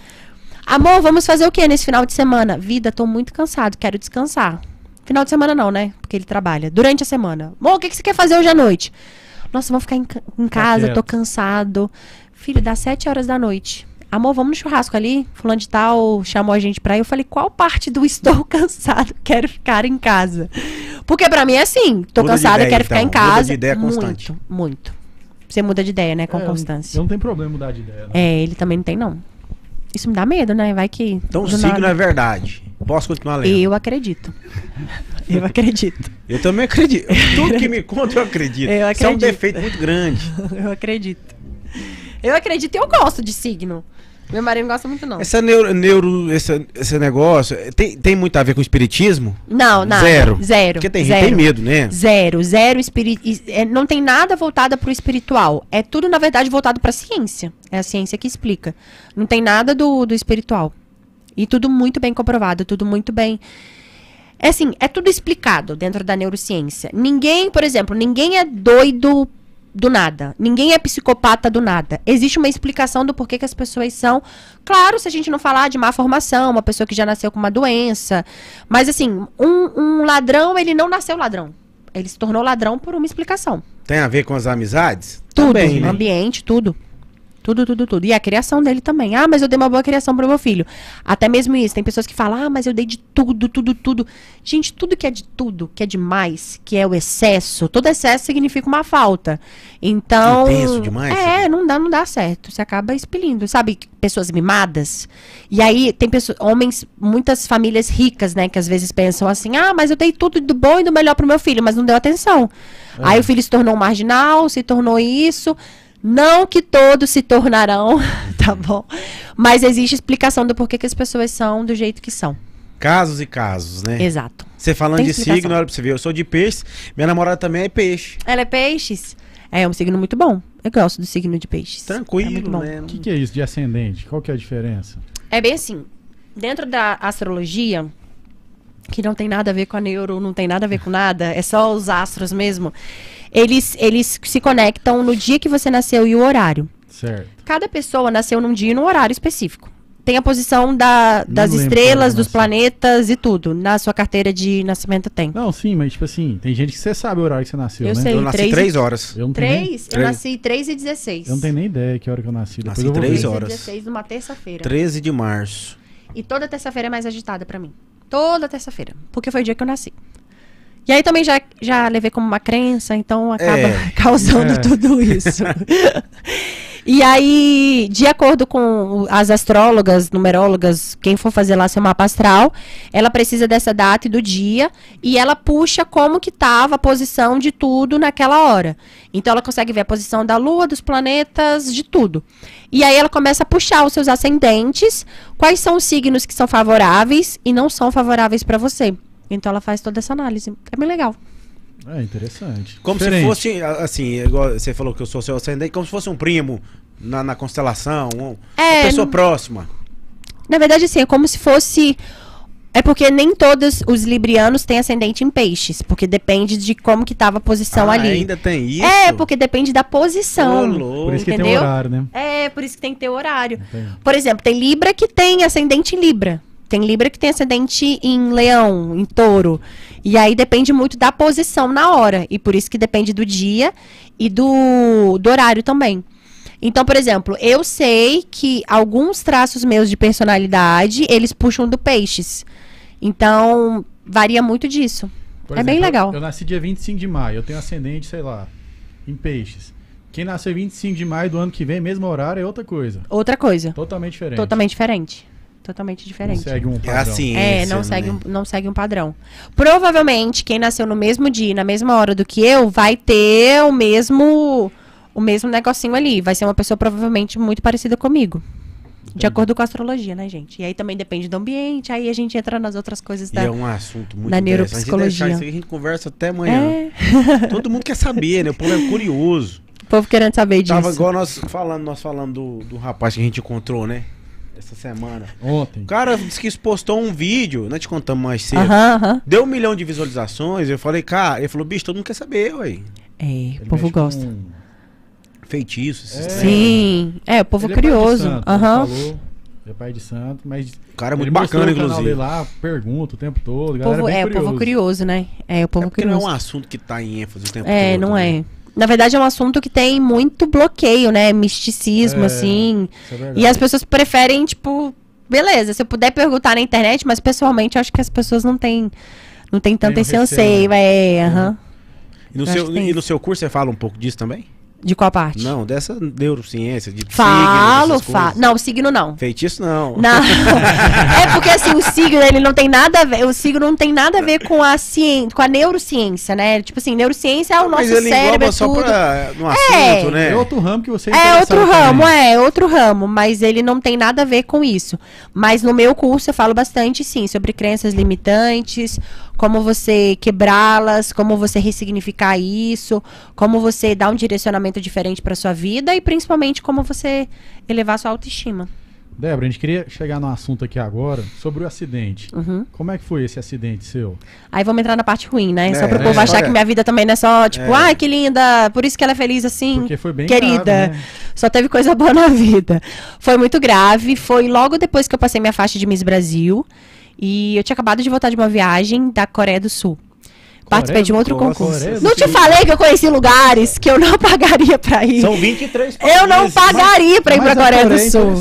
Amor, vamos fazer o quê nesse final de semana? Vida, tô muito cansado, quero descansar. Final de semana não, né? Porque ele trabalha. Durante a semana. Amor, o que você quer fazer hoje à noite? Nossa, vamos ficar em casa, tô cansado. Filho, dá 19h. Amor, vamos no churrasco ali? Fulano de tal chamou a gente pra ir. Eu falei, qual parte do estou cansado? Quero ficar em casa. Porque pra mim é assim. Tô cansada, quero ficar em casa. Muda de ideia constante. Muito, muito. Você muda de ideia, né? Com constância. Eu não tenho problema mudar de ideia. Né? É, ele também não tem, não. Isso me dá medo, né? Vai que... Então o signo é verdade. Posso continuar lendo? Eu acredito. Eu acredito. Eu também acredito. Tudo que me conta, eu acredito. Eu acredito. Isso é um defeito muito grande. Eu acredito. Eu acredito e eu gosto de signo. Meu marido não gosta muito, não. Esse negócio tem muito a ver com espiritismo? Não, nada. Zero. Porque tem gente que tem medo, né? Zero. Não tem nada voltado pro espiritual. É tudo, na verdade, voltado pra ciência. É a ciência que explica. Não tem nada do espiritual. E tudo muito bem comprovado, tudo muito bem... É assim, é tudo explicado dentro da neurociência. Ninguém, por exemplo, ninguém é doido... do nada. Ninguém é psicopata do nada. Existe uma explicação do porquê que as pessoas são... Claro, se a gente não falar de má formação, uma pessoa que já nasceu com uma doença. Mas assim, um ladrão, ele não nasceu ladrão. Ele se tornou ladrão por uma explicação. Tem a ver com as amizades? Tudo. Também, né? Ambiente, tudo. Tudo. E a criação dele também. Ah, mas eu dei uma boa criação pro meu filho. Até mesmo isso. Tem pessoas que falam, ah, mas eu dei de tudo. Gente, tudo, que é demais, que é o excesso. Todo excesso significa uma falta. Então... Intenso demais? É, não dá certo. Você acaba expelindo. Sabe, pessoas mimadas? E aí, tem pessoas, homens, muitas famílias ricas, né, que às vezes pensam assim, ah, mas eu dei tudo do bom e do melhor pro meu filho, mas não deu atenção. É. Aí o filho se tornou um marginal, se tornou isso... Não que todos se tornarão, tá bom? Mas existe explicação do porquê que as pessoas são do jeito que são. Casos e casos, né? Exato. Você falando de signo, olha pra você ver, eu sou de peixe, minha namorada também é peixe. Ela é peixes? É um signo muito bom. Eu gosto do signo de peixes. Tranquilo, né? O que é isso de ascendente? Qual que é a diferença? É bem assim, dentro da astrologia, que não tem nada a ver com a neuro, não tem nada a ver com nada, é só os astros mesmo. Eles se conectam no dia que você nasceu e o horário. Certo. Cada pessoa nasceu num dia e num horário específico. Tem a posição das estrelas, dos planetas e tudo. Na sua carteira de nascimento tem. Não, sim, mas tipo assim, tem gente que você sabe o horário que você nasceu, né? Sei, eu nasci 3 horas. Eu não tenho Eu nasci 3h16. Eu não tenho nem ideia que hora que eu nasci. Nasci 3 horas. 3h16, numa terça-feira. 13 de março. E toda terça-feira é mais agitada pra mim. Toda terça-feira. Porque foi o dia que eu nasci. E aí também já levei como uma crença, então acaba causando tudo isso. E aí, de acordo com as astrólogas, numerólogas, quem for fazer lá seu mapa astral, ela precisa dessa data e do dia, e ela puxa como que estava a posição de tudo naquela hora. Então ela consegue ver a posição da Lua, dos planetas, de tudo. E aí ela começa a puxar os seus ascendentes, quais são os signos que são favoráveis e não são favoráveis para você. Então ela faz toda essa análise. É bem legal. É interessante. Como se fosse, assim, igual você falou que eu sou seu ascendente, como se fosse um primo na constelação, uma pessoa próxima. Na verdade, assim, é como se fosse É porque nem todos os librianos têm ascendente em peixes, porque depende de como que tava a posição ali. Ainda tem isso? É, porque depende da posição. Por isso que tem horário, né? É, por isso que tem que ter horário. Entendi. Por exemplo, tem Libra que tem ascendente em Libra. Tem Libra que tem ascendente em Leão, em Touro. E aí depende muito da posição na hora. E por isso que depende do dia e do horário também. Então, por exemplo, eu sei que alguns traços meus de personalidade, eles puxam do peixes. Então, varia muito disso. Por exemplo, bem legal. Eu nasci dia 25 de maio. Eu tenho ascendente, sei lá, em peixes. Quem nasceu 25 de maio do ano que vem, mesmo horário, é outra coisa. Outra coisa. Totalmente diferente. Totalmente diferente. Totalmente diferente. Não segue um padrão. É, assim, não segue um padrão. Provavelmente, quem nasceu no mesmo dia, na mesma hora do que eu, vai ter o mesmo negocinho ali. Vai ser uma pessoa provavelmente muito parecida comigo. Entendi. De acordo com a astrologia, né, gente? E aí também depende do ambiente, aí a gente entra nas outras coisas da neuropsicologia. É um assunto muito neuropsicologia. A gente conversa até amanhã. É. Todo mundo quer saber, né? O povo é curioso. O povo querendo saber disso. Tava igual nós falando do rapaz que a gente encontrou, né? Essa semana. Ontem. O cara disse que postou um vídeo, nós te contamos mais cedo. Deu 1 milhão de visualizações, eu falei, cara, ele falou, bicho, todo mundo quer saber, ué. É, o povo gosta. Feitiço. É. Sim, é, o povo curioso. Falou, é pai de santo, mas... O cara é muito bacana, inclusive. Lá, pergunta o tempo todo, galera bem curiosa. O povo curioso, né? É, o povo curioso. Não é um assunto que tá em ênfase o tempo todo. É, não é. Na verdade, é um assunto que tem muito bloqueio, né? Misticismo, assim. É, e as pessoas preferem, tipo... Beleza, se eu puder perguntar na internet, mas pessoalmente eu acho que as pessoas não têm tanto esse anseio. É, E no seu curso você fala um pouco disso também? De qual parte? Não, dessa neurociência, de signo, Não, o signo não. Feitiço não. Não. É porque assim, o signo, ele não tem nada a ver, o signo não tem nada a ver com a ciência, com a neurociência, né? Tipo assim, neurociência é o nosso cérebro, é tudo. No assunto, né? É outro ramo que você É outro ramo, também. É outro ramo, mas ele não tem nada a ver com isso. Mas no meu curso eu falo bastante, sim, sobre crenças limitantes, como você quebrá-las, como você ressignificar isso, como você dar um direcionamento diferente para sua vida e principalmente como você elevar sua autoestima. Débora, a gente queria chegar num assunto aqui agora sobre o acidente. Como é que foi esse acidente seu? Aí vamos entrar na parte ruim, né? Só para o povo achar que minha vida também não é só tipo, ah, que linda, por isso que ela é feliz assim. Porque foi bem querida. Grave, né? Só teve coisa boa na vida. Foi muito grave, foi logo depois que eu passei minha faixa de Miss Brasil e eu tinha acabado de voltar de uma viagem da Coreia do Sul. Participei de um outro concurso. Não te falei que eu conheci lugares que eu não pagaria pra ir. São 23 países. Eu não pagaria pra ir pra Coreia do Sul.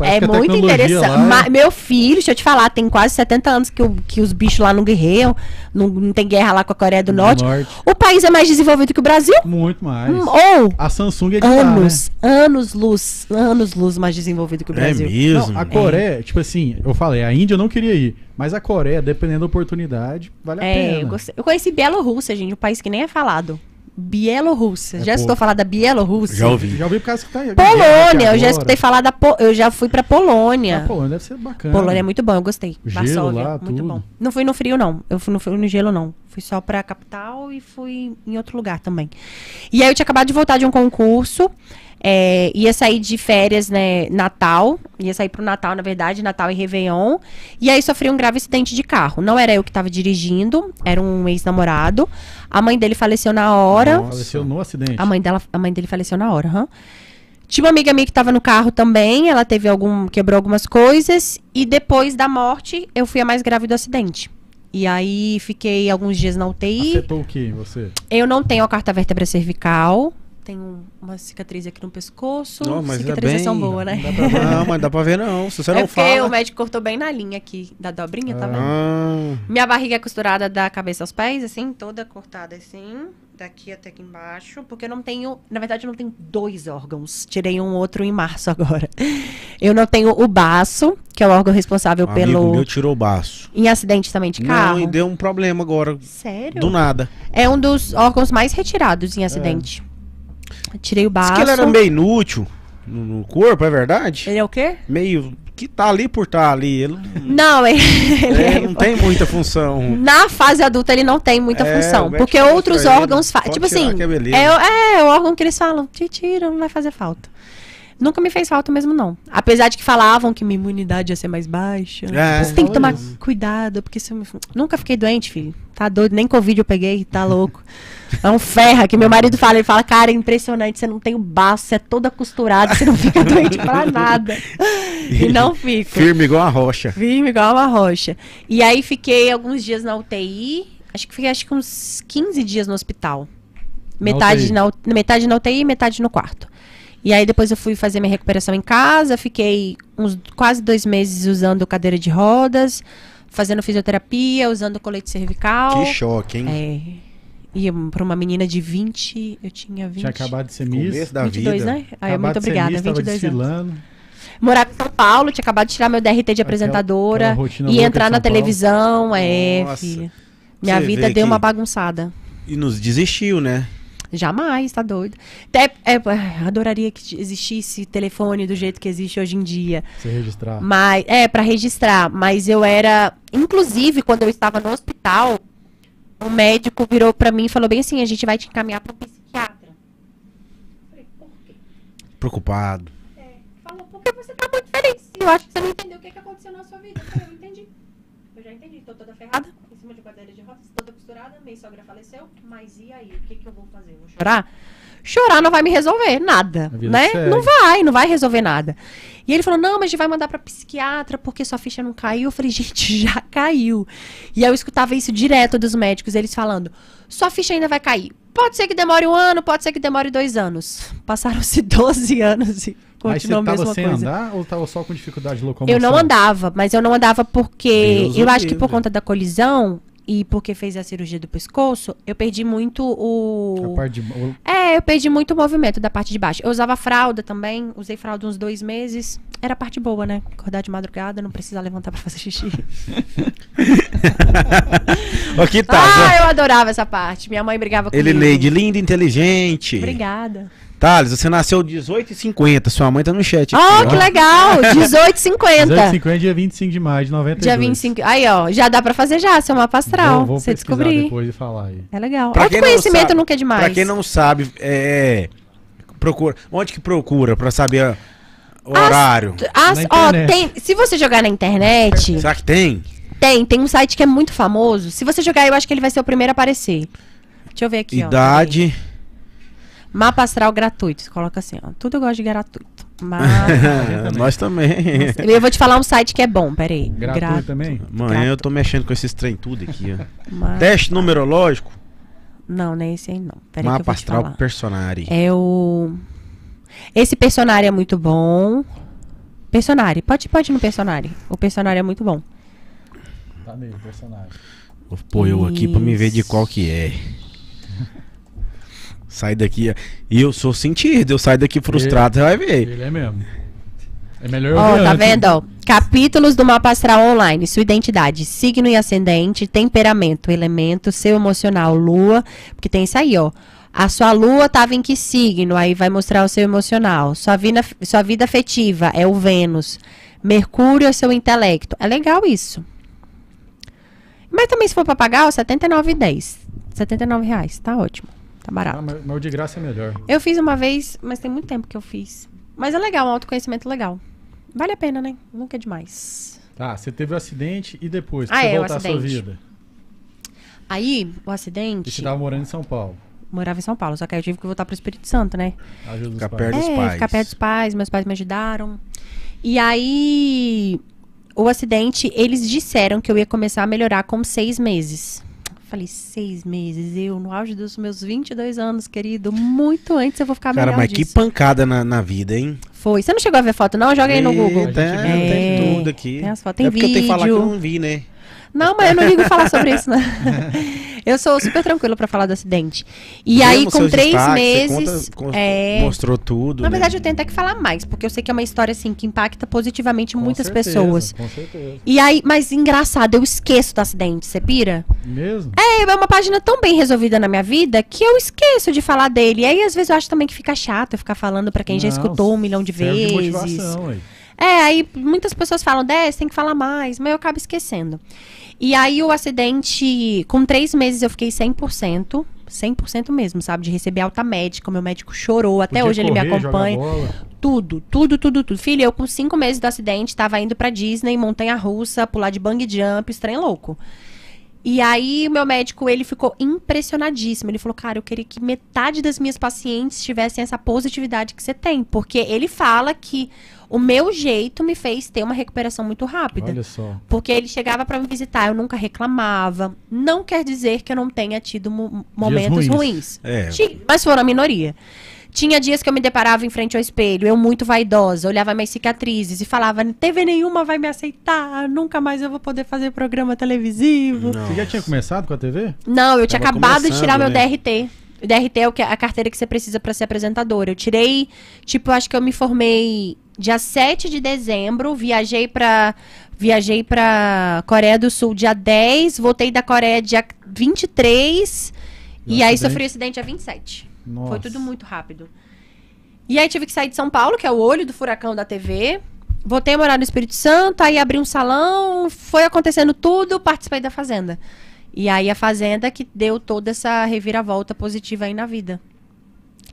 É muito interessante. Meu filho, deixa eu te falar, tem quase 70 anos que os bichos lá não guerreiam. Não tem guerra lá com a Coreia do Norte. O país é mais desenvolvido que o Brasil? Muito mais. Ou a Samsung é de anos-luz mais desenvolvido que o Brasil. É mesmo? Não, a Coreia, tipo assim, eu falei, a Índia eu não queria ir. Mas a Coreia, dependendo da oportunidade, vale a pena. Eu conheci Bielorrússia, gente, um país que nem é falado. Bielorrússia. Já escutou falar da Bielorrússia? Já ouvi. Já ouvi por causa que tá aí. Polônia, eu já escutei falar da Polônia. Eu já fui pra Polônia. A Polônia deve ser bacana. Polônia é muito bom, eu gostei. Varsóvia, lá, muito bom. Não fui no frio, não. Eu fui, não fui no gelo, não. Fui só pra capital e fui em outro lugar também. E aí eu tinha acabado de voltar de um concurso. É, ia sair de férias, né, Natal, ia sair pro Natal, na verdade, Natal e Réveillon, e aí sofri um grave acidente de carro. Não era eu que tava dirigindo, era um ex-namorado, a mãe dele faleceu na hora. Faleceu no acidente? A mãe dele faleceu na hora, Tinha uma amiga minha que tava no carro também, ela teve quebrou algumas coisas, e depois da morte, eu fui a mais grave do acidente. E aí, fiquei alguns dias na UTI. Acertou o que, você? Eu não tenho a quarta vértebra cervical. Tem uma cicatriz aqui no pescoço. Não, mas cicatrização boa, né? Não, mas dá pra ver não. Se você não fala... Porque o médico cortou bem na linha aqui, da dobrinha, tá vendo? Minha barriga é costurada da cabeça aos pés, assim, toda cortada assim, daqui até aqui embaixo, porque eu não tenho... Na verdade, eu não tenho 2 órgãos. Tirei um outro em março agora. Eu não tenho o baço, que é o órgão responsável pelo... Amigo meu tirou o baço. Em acidente também de carro. Não, e deu um problema agora. Sério? Do nada. É um dos órgãos mais retirados em acidente. Tirei o baço. Diz que ele era meio inútil no corpo, é verdade? Ele é o quê? Meio que tá ali por tá ali. Ele... Não, ele não tem muita função. Na fase adulta ele não tem muita função. Porque outros órgãos... Tipo assim, é o órgão que eles falam, te tira, não vai fazer falta. Nunca me fez falta mesmo, não. Apesar de que falavam que minha imunidade ia ser mais baixa. É, você tem que tomar cuidado, porque se eu me... Nunca fiquei doente, filho. Tá doido, nem Covid eu peguei, tá louco. É um ferra que meu marido fala, ele fala, cara, é impressionante, você não tem o baço, você é toda costurada, você não fica doente pra nada. E não fico. Firme igual a rocha. Firme igual uma rocha. E aí fiquei alguns dias na UTI, acho que uns 15 dias no hospital. Metade na UTI, metade no quarto. E aí depois eu fui fazer minha recuperação em casa, fiquei uns quase 2 meses usando cadeira de rodas, fazendo fisioterapia, usando colete cervical. Que choque, hein? É. E para uma menina de 20, eu tinha 20. Tinha acabado de ser Miss. Começo da 22, vida. Né? Aí, muito obrigada, Miss, 22 anos. Morava em São Paulo, tinha acabado de tirar meu DRT de apresentadora, e entrar na televisão, filha. Minha vida deu uma bagunçada. E nos desistiu, né? Jamais, tá doido. Até, adoraria que existisse telefone do jeito que existe hoje em dia. Você registrar. Mas, pra registrar. Mas eu era... Inclusive, quando eu estava no hospital, o médico virou pra mim e falou bem assim, a gente vai te encaminhar pra um psiquiatra. Eu falei, por quê? Preocupado. Falou, porque você tá muito diferente. Eu acho que você não entendeu o que aconteceu na sua vida. Eu falei, eu entendi. Eu já entendi, tô toda ferrada, em cima de cadeira de rodas, toda costurada, minha sogra faleceu, mas e aí? O que que eu vou fazer? Eu vou chorar? Chorar não vai me resolver nada, né? Sério. Não vai resolver nada. E ele falou, não, mas a gente vai mandar pra psiquiatra porque sua ficha não caiu. Eu falei, gente, já caiu. E eu escutava isso direto dos médicos, eles falando, sua ficha ainda vai cair. Pode ser que demore 1 ano, pode ser que demore 2 anos. Passaram-se 12 anos e... Mas você estava sem andar ou estava só com dificuldade de locomoção? Eu não andava, mas eu não andava porque... Eu acho que por conta da colisão e porque fez a cirurgia do pescoço, eu perdi muito o... A parte de... eu perdi muito o movimento da parte de baixo. Eu usava fralda também, usei fralda uns 2 meses. Era a parte boa, né? Acordar de madrugada, não precisar levantar pra fazer xixi. Aqui tá, eu adorava essa parte. Minha mãe brigava comigo. Eleneide, linda, inteligente. Obrigada. Thales, você nasceu 18h50, sua mãe tá no chat. Ó, que legal, 18h50. 18h50, dia 25 de maio de 92. Dia 25, aí ó, já dá pra fazer já, seu mapa astral, você descobrir. Depois de falar aí. É legal, autoconhecimento nunca é demais. Pra quem não sabe, procura, onde que procura pra saber o horário? Tem, se você jogar na internet... Será que tem? Tem um site que é muito famoso, se você jogar eu acho que ele vai ser o primeiro a aparecer. Deixa eu ver aqui, idade... Mapa astral gratuito, você coloca assim, ó. Tudo eu gosto de gratuito. Mas... Nós também. Eu vou te falar um site que é bom, peraí. Gratuito também? Amanhã eu tô mexendo com esses trem tudo aqui, ó. Mas... Teste numerológico? Não, não é esse aí não. Peraí, Mapa astral personari. Esse personari é muito bom. Personari, pode ir no personari. O personari é muito bom. Tá meio personari. Vou pôr eu aqui pra me ver de qual que é. Sai daqui. E eu sou sentido. Eu saio daqui frustrado, você vai ver. Ele é mesmo. É melhor eu ver. Tá vendo, ó? Capítulos do mapa astral online. Sua identidade, signo e ascendente, temperamento, elemento, seu emocional, lua. Porque tem isso aí, ó. A sua lua tava em que signo? Aí vai mostrar o seu emocional. Sua vida afetiva é o Vênus. Mercúrio é seu intelecto. É legal isso. Mas também se for pra pagar, ó, R$79,10. R$79,00. Tá ótimo. Tá barato. Mas o de graça é melhor. Eu fiz uma vez, mas tem muito tempo que eu fiz. Mas é legal, um autoconhecimento legal. Vale a pena, né? Nunca é demais. Tá, você teve um acidente e depois? Pra você voltar à sua vida. Aí, o acidente... E você tava morando em São Paulo. Morava em São Paulo, só que aí eu tive que voltar pro Espírito Santo, né? Ajuda os pais. Perto dos pais. Ficar perto dos pais, meus pais me ajudaram. E aí, o acidente, eles disseram que eu ia começar a melhorar com 6 meses. Falei, 6 meses, eu no auge dos meus 22 anos, querido, muito antes eu vou ficar melhor. Cara, mas disso. Que pancada na vida, hein? Foi, você não chegou a ver foto não? Joga aí no Google. Tem tudo aqui. Tem as fotos, tem vídeo. Porque eu tenho que falar que eu não vi, né? Não, mas eu não ligo falar sobre isso, né? Eu sou super tranquila pra falar do acidente. E aí, com 3 meses... Mostrou tudo. Na verdade, eu tento até que falar mais, porque eu sei que é uma história, assim, que impacta positivamente muitas pessoas. Com certeza. E aí, mas engraçado, eu esqueço do acidente, você pira? Mesmo? É uma página tão bem resolvida na minha vida que eu esqueço de falar dele. E aí, às vezes, eu acho também que fica chato eu ficar falando pra quem já escutou 1 milhão de vezes. Serve de motivação, aí. Aí muitas pessoas falam, você tem que falar mais, mas eu acabo esquecendo. E aí o acidente, com 3 meses eu fiquei 100%, 100% mesmo, sabe? De receber alta médica. Meu médico chorou. Até hoje ele me acompanha. Tudo. Filho, eu com 5 meses do acidente, tava indo pra Disney, montanha-russa, pular de bang jump, estranho louco. E aí, o meu médico, ele ficou impressionadíssimo. Ele falou, cara, eu queria que metade das minhas pacientes tivessem essa positividade que você tem. Porque ele fala que o meu jeito me fez ter uma recuperação muito rápida. Olha só. Porque ele chegava pra me visitar, eu nunca reclamava. Não quer dizer que eu não tenha tido momentos ruins. É. Mas foram a minoria. Tinha dias que eu me deparava em frente ao espelho, eu muito vaidosa, olhava minhas cicatrizes e falava, TV nenhuma vai me aceitar, nunca mais eu vou poder fazer programa televisivo. Nossa. Você já tinha começado com a TV? Não, eu tinha acabado de tirar, né, meu DRT. O DRT é a carteira que você precisa para ser apresentadora. Eu tirei, tipo, acho que eu me formei dia 7 de dezembro, viajei pra Coreia do Sul dia 10, voltei da Coreia dia 23 e aí sofri um acidente dia 27. Nossa. Foi tudo muito rápido. E aí tive que sair de São Paulo, que é o olho do furacão da TV. Voltei a morar no Espírito Santo, aí abri um salão, foi acontecendo tudo, participei da Fazenda. E aí a Fazenda que deu toda essa reviravolta positiva aí na vida.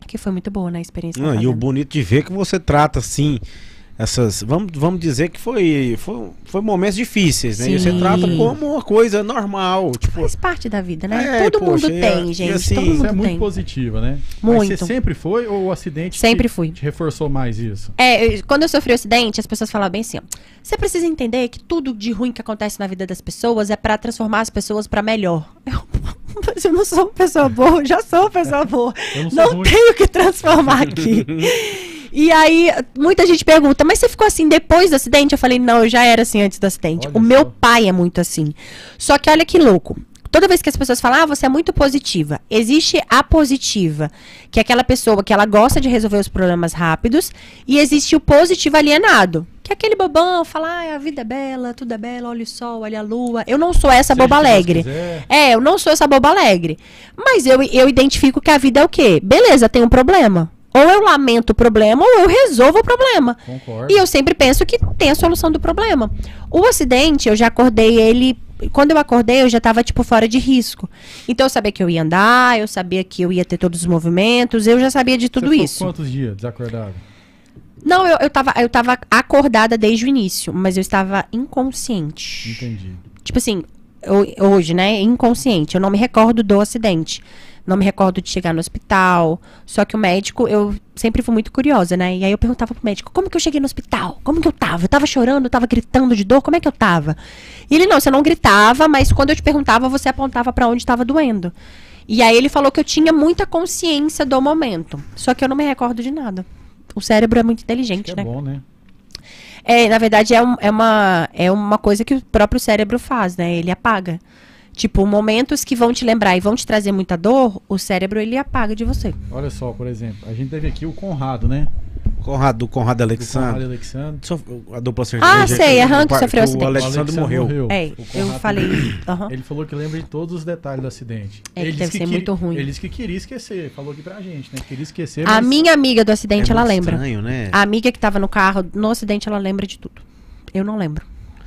Que foi muito boa, né, a experiência. Não, e o bonito de ver que você trata, assim, essas... Vamos dizer que foi momentos difíceis, né? Sim. E você trata como uma coisa normal. Tipo... Faz parte da vida, né? É, Todo mundo tem, gente. Assim, todo mundo isso é muito positiva, né? Muito. Mas você sempre foi ou o acidente te reforçou mais isso? É, quando eu sofri o acidente, as pessoas falavam bem assim, ó, você precisa entender que tudo de ruim que acontece na vida das pessoas é pra transformar as pessoas pra melhor. Mas eu não sou uma pessoa boa, eu já sou uma pessoa boa. Não tenho o que transformar aqui. E aí, muita gente pergunta, mas você ficou assim depois do acidente? Eu falei, não, eu já era assim antes do acidente. Olha, o meu pai é muito assim. Só que olha que louco. Toda vez que as pessoas falam, ah, você é muito positiva. Existe a positiva, que é aquela pessoa que ela gosta de resolver os problemas rápidos. E existe o positivo alienado, que é aquele bobão, fala, ah, a vida é bela, tudo é belo, olha o sol, olha a lua. Eu não sou essa boba alegre. É, eu não sou essa boba alegre. Mas eu identifico que a vida é o quê? Beleza, tem um problema. Ou eu lamento o problema, ou eu resolvo o problema. Concordo. E eu sempre penso que tem a solução do problema. O acidente, eu já acordei ele... Quando eu acordei, eu já tava, tipo, fora de risco. Então, eu sabia que eu ia andar, eu sabia que eu ia ter todos os movimentos, eu já sabia de tudo isso. Você ficou quantos dias desacordado? Não, eu tava acordada desde o início, mas eu estava inconsciente. Entendi. Tipo assim, hoje, né, inconsciente. Eu não me recordo do acidente. Não me recordo de chegar no hospital. Só que o médico, eu sempre fui muito curiosa, né? E aí eu perguntava pro médico, como que eu cheguei no hospital? Como que eu tava? Eu tava chorando, eu tava gritando de dor, como é que eu tava? E ele, não, você não gritava, mas quando eu te perguntava, você apontava pra onde tava doendo. E aí ele falou que eu tinha muita consciência do momento. Só que eu não me recordo de nada. O cérebro é muito inteligente, né? É bom, né? É, na verdade, é uma coisa que o próprio cérebro faz, né? Ele apaga. Tipo, momentos que vão te lembrar e vão te trazer muita dor, o cérebro, ele apaga de você. Olha só, por exemplo, a gente teve aqui o Conrado, né? Conrado Alexandre. A dupla sertaneja. Ah, sei, que sofreu acidente. O Alexandre morreu. É, eu falei. Uhum. Ele falou que lembra de todos os detalhes do acidente. É, ele deve ser muito ruim. Ele disse que queria esquecer, falou aqui pra gente, né? Queria esquecer, mas... A minha amiga do acidente, ela lembra. Estranho, né? A amiga que tava no carro, no acidente, ela lembra de tudo. Eu não lembro.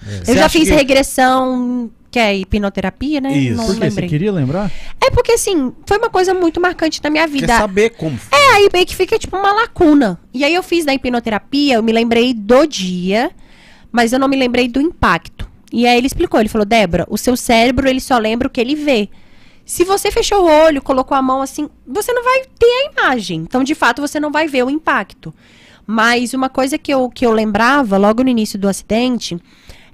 É. Eu já fiz regressão... Que é hipnoterapia, né? Isso. Não porque você queria lembrar? É porque, assim, foi uma coisa muito marcante na minha vida. Quer saber como foi. É, aí meio que fica tipo uma lacuna. E aí eu fiz na hipnoterapia, eu me lembrei do dia, mas eu não me lembrei do impacto. E aí ele explicou, ele falou, Débora, o seu cérebro, ele só lembra o que ele vê. Se você fechou o olho, colocou a mão assim, você não vai ter a imagem. Então, de fato, você não vai ver o impacto. Mas uma coisa que eu lembrava logo no início do acidente...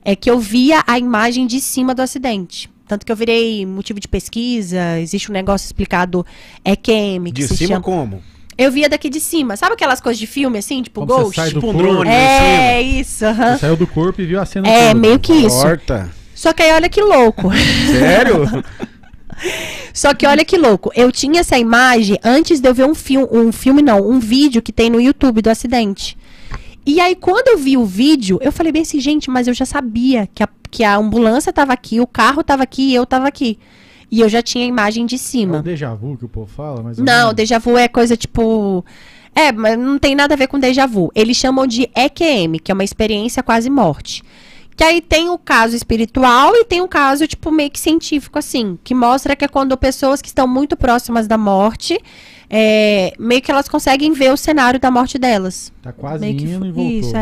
É que eu via a imagem de cima do acidente. Tanto que eu virei motivo de pesquisa, existe um negócio explicado, EQM. De cima como? Eu via daqui de cima. Sabe aquelas coisas de filme, assim? Tipo como Ghost? Tipo um drone. É, isso. Uhum. Você saiu do corpo e viu a cena. É, meio que isso. Corta. Só que aí olha que louco. Sério? Só que olha que louco. Eu tinha essa imagem antes de eu ver um vídeo que tem no YouTube do acidente. E aí, quando eu vi o vídeo, eu falei bem assim, gente, mas eu já sabia que a ambulância tava aqui, o carro tava aqui e eu tava aqui. E eu já tinha a imagem de cima. É o déjà vu que o povo fala? Mas não, déjà vu é coisa tipo... É, mas não tem nada a ver com déjà vu. Eles chamam de EQM, que é uma experiência quase morte. Que aí tem o caso espiritual e tem um caso, tipo, meio que científico, assim. Que mostra que é quando pessoas que estão muito próximas da morte, meio que elas conseguem ver o cenário da morte delas. Tá quase indo e voltou. Isso,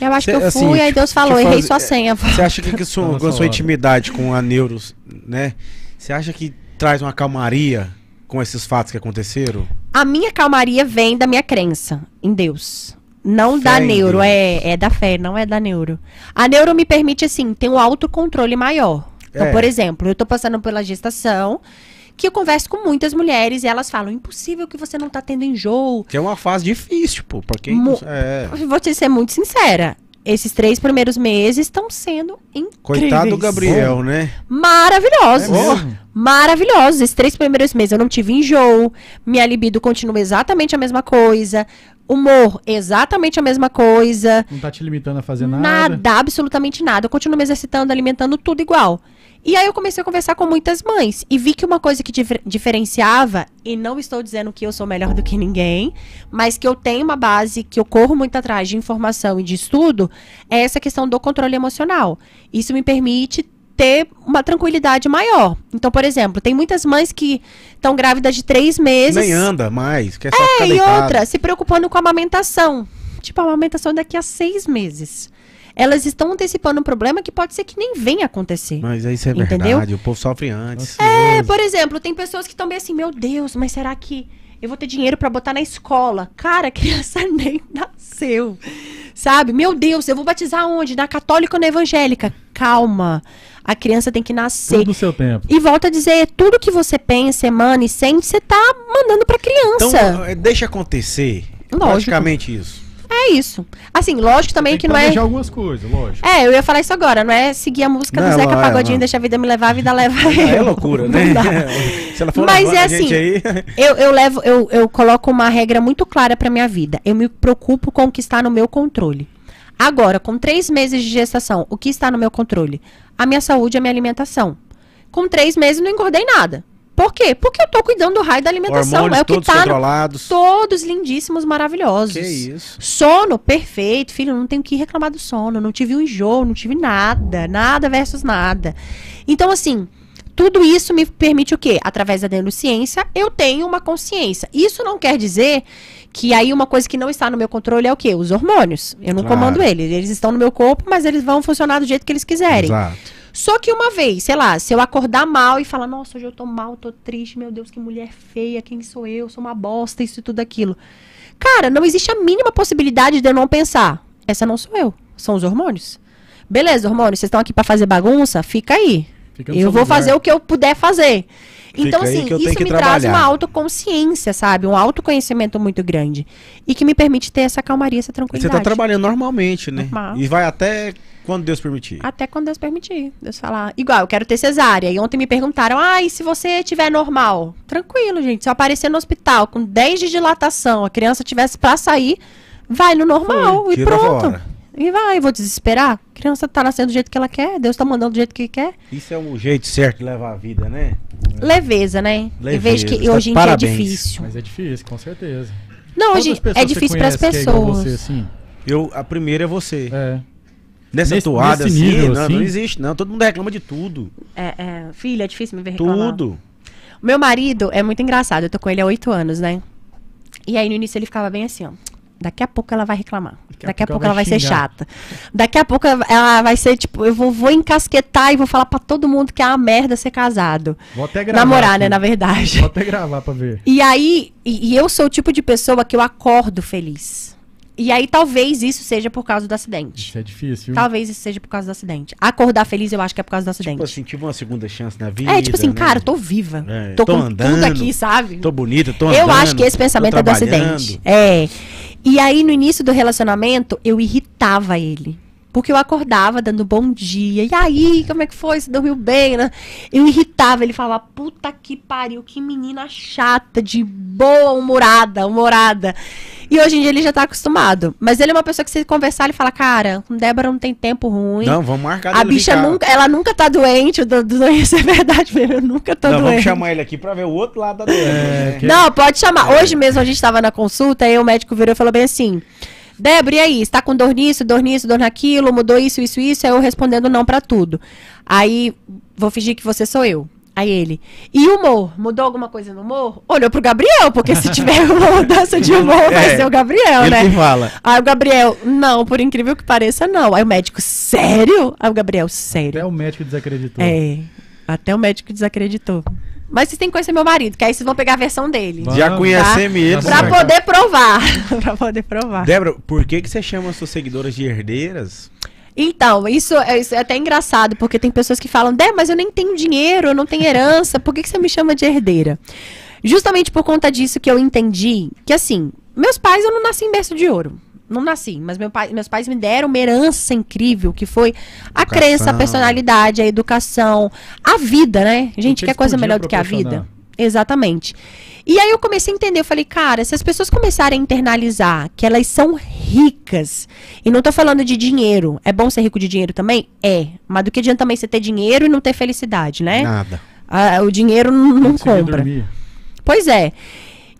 Eu acho que eu fui, assim, aí Deus falou, errei sua senha. Você acha que isso, com a sua intimidade com a Neuros, né? Você acha que traz uma calmaria com esses fatos que aconteceram? A minha calmaria vem da minha crença em Deus. Não da neuro, é da fé, não é da neuro. A neuro me permite, assim, ter um autocontrole maior. Então, por exemplo, eu tô passando pela gestação, que eu converso com muitas mulheres e elas falam, impossível que você não tá tendo enjoo. Que é uma fase difícil, pô, pra quem... Vou te ser muito sincera. Esses 3 primeiros meses estão sendo incríveis. Coitado do Gabriel, né? Maravilhosos. Maravilhosos. Esses 3 primeiros meses eu não tive enjoo. Minha libido continua exatamente a mesma coisa. Humor, exatamente a mesma coisa. Não tá te limitando a fazer nada? Nada, absolutamente nada. Eu continuo me exercitando, alimentando, tudo igual. E aí eu comecei a conversar com muitas mães. E vi que uma coisa que diferenciava, e não estou dizendo que eu sou melhor do que ninguém, mas que eu tenho uma base, que eu corro muito atrás de informação e de estudo, é essa questão do controle emocional. Isso me permite ter uma tranquilidade maior. Então, por exemplo, tem muitas mães que estão grávidas de 3 meses. Nem anda mais, quer só ficar deitada. E outra, se preocupando com a amamentação. Tipo, a amamentação daqui a 6 meses. Elas estão antecipando um problema que pode ser que nem venha acontecer. Mas isso é verdade, o povo sofre antes. Por exemplo, tem pessoas que estão bem assim, meu Deus, mas será que eu vou ter dinheiro pra botar na escola? Cara, a criança nem nasceu, sabe? Meu Deus, eu vou batizar onde? Na católica ou na evangélica? Calma, a criança tem que nascer. Tudo o seu tempo. E volta a dizer, tudo que você pensa, emana e sente, você tá mandando pra criança. Então, deixa acontecer. Lógico. Praticamente isso. É isso. Assim, lógico também que não é... algumas coisas, lógico. Eu ia falar isso agora, não é seguir a música do Zeca Pagodinho, deixa a vida me levar, a vida leva eu. É loucura, né? Se ela for mas é assim, aí... eu coloco uma regra muito clara pra minha vida. Eu me preocupo com o que está no meu controle. Agora, com 3 meses de gestação, o que está no meu controle? A minha saúde e a minha alimentação. Com 3 meses não engordei nada. Por quê? Porque eu tô cuidando do raio da alimentação. Hormônios, é o que todos tá controlados. Todos lindíssimos, maravilhosos. Que isso. Sono, perfeito. Filho, não tenho que reclamar do sono. Não tive um enjoo, não tive nada. Nada versus nada. Então, assim, tudo isso me permite o quê? Através da neurociência, eu tenho uma consciência. Isso não quer dizer que aí uma coisa que não está no meu controle é o quê? Os hormônios. Eu não comando eles. Eles estão no meu corpo, mas eles vão funcionar do jeito que eles quiserem. Exato. Só que uma vez, sei lá, se eu acordar mal e falar, nossa, hoje eu tô mal, tô triste, meu Deus, que mulher feia, quem sou eu, sou uma bosta, isso e tudo aquilo. Cara, não existe a mínima possibilidade de eu não pensar. Essa não sou eu, são os hormônios. Beleza, hormônios, vocês estão aqui pra fazer bagunça? Fica aí. Eu vou fazer o que eu puder fazer. Então, assim, isso me traz uma autoconsciência, sabe? Um autoconhecimento muito grande. E que me permite ter essa calmaria, essa tranquilidade. Você tá trabalhando normalmente, né? Normal. E vai até... quando Deus permitir. Até quando Deus permitir. Deus falar. Igual, eu quero ter cesárea. E ontem me perguntaram, e se você tiver normal? Tranquilo, gente. Se eu aparecer no hospital com 10 de dilatação, a criança tivesse pra sair, vai no normal. Foi. E tira pronto. E vai, vou desesperar. A criança tá nascendo do jeito que ela quer. Deus tá mandando do jeito que quer. Isso é um jeito certo de levar a vida, né? Leveza, né? Leveza. Eu vejo que hoje em dia é difícil. Mas é difícil, com certeza. Não, hoje é difícil pras pessoas. É você, assim? A primeira é você. Nessa toada, assim, nível, não existe, não. Todo mundo reclama de tudo. Filha, é difícil me ver reclamar. Tudo. Meu marido é muito engraçado. Eu tô com ele há 8 anos, né? E aí, no início, ele ficava bem assim, ó. Daqui a pouco ela vai reclamar. Daqui a pouco ela vai ser chata. Daqui a pouco ela vai ser, tipo, eu vou encasquetar e vou falar pra todo mundo que é uma merda ser casado. Vou até gravar. Namorar, né, na verdade. Vou até gravar pra ver. E aí, e eu sou o tipo de pessoa que eu acordo feliz. E aí, talvez isso seja por causa do acidente. Isso é difícil, viu? Talvez isso seja por causa do acidente. Acordar feliz, eu acho que é por causa do acidente. Tipo assim, tive uma segunda chance na vida. Tipo assim, né? Cara, eu tô viva. Tô com andando, tudo aqui, sabe? Tô bonita, tô andando. Eu acho que esse pensamento é do acidente. E aí, no início do relacionamento, eu irritava ele. Porque eu acordava dando bom dia. E aí, como é que foi? Você dormiu bem, né? Eu irritava. Ele falava, puta que pariu, que menina chata, de boa humorada. E hoje em dia ele já tá acostumado. Mas ele é uma pessoa que se conversar, ele fala, cara, com Débora não tem tempo ruim. Não, vamos marcar. A bicha nunca tá doente. Isso é verdade mesmo, eu nunca tô doente. Vamos chamar ele aqui pra ver o outro lado da doença. Não, pode chamar. Hoje mesmo a gente tava na consulta e o médico virou e falou bem assim... Débora, e aí? Está com dor nisso, dor naquilo, mudou isso, aí eu respondendo não pra tudo. Aí, vou fingir que você sou eu. Aí ele, e humor? Mudou alguma coisa no humor? Olhou pro Gabriel, porque se tiver uma mudança de humor, vai ser o Gabriel, ele né? Ele fala. Aí o Gabriel, não, por incrível que pareça, não. Aí o médico, sério? Aí o Gabriel, sério. Até o médico desacreditou. É, até o médico desacreditou. Mas vocês têm que conhecer meu marido, que aí vocês vão pegar a versão dele. Já conhecemos ele. Pra poder provar. Pra poder provar. Débora, por que você chama suas seguidoras de herdeiras? Então, isso é até engraçado, porque tem pessoas que falam, Dé, mas eu nem tenho dinheiro, eu não tenho herança, por que você me chama de herdeira? Justamente por conta disso que eu entendi que, assim, meus pais, eu não nasci em berço de ouro. Não nasci, mas meus pais me deram uma herança incrível, que foi a crença, a personalidade, a educação, a vida, né? Gente, quer coisa melhor do que a vida? Exatamente. E aí eu comecei a entender, eu falei, cara, se as pessoas começarem a internalizar que elas são ricas, e não tô falando de dinheiro, é bom ser rico de dinheiro também? É, mas do que adianta também você ter dinheiro e não ter felicidade, né? Nada. Ah, o dinheiro não compra. Pois é.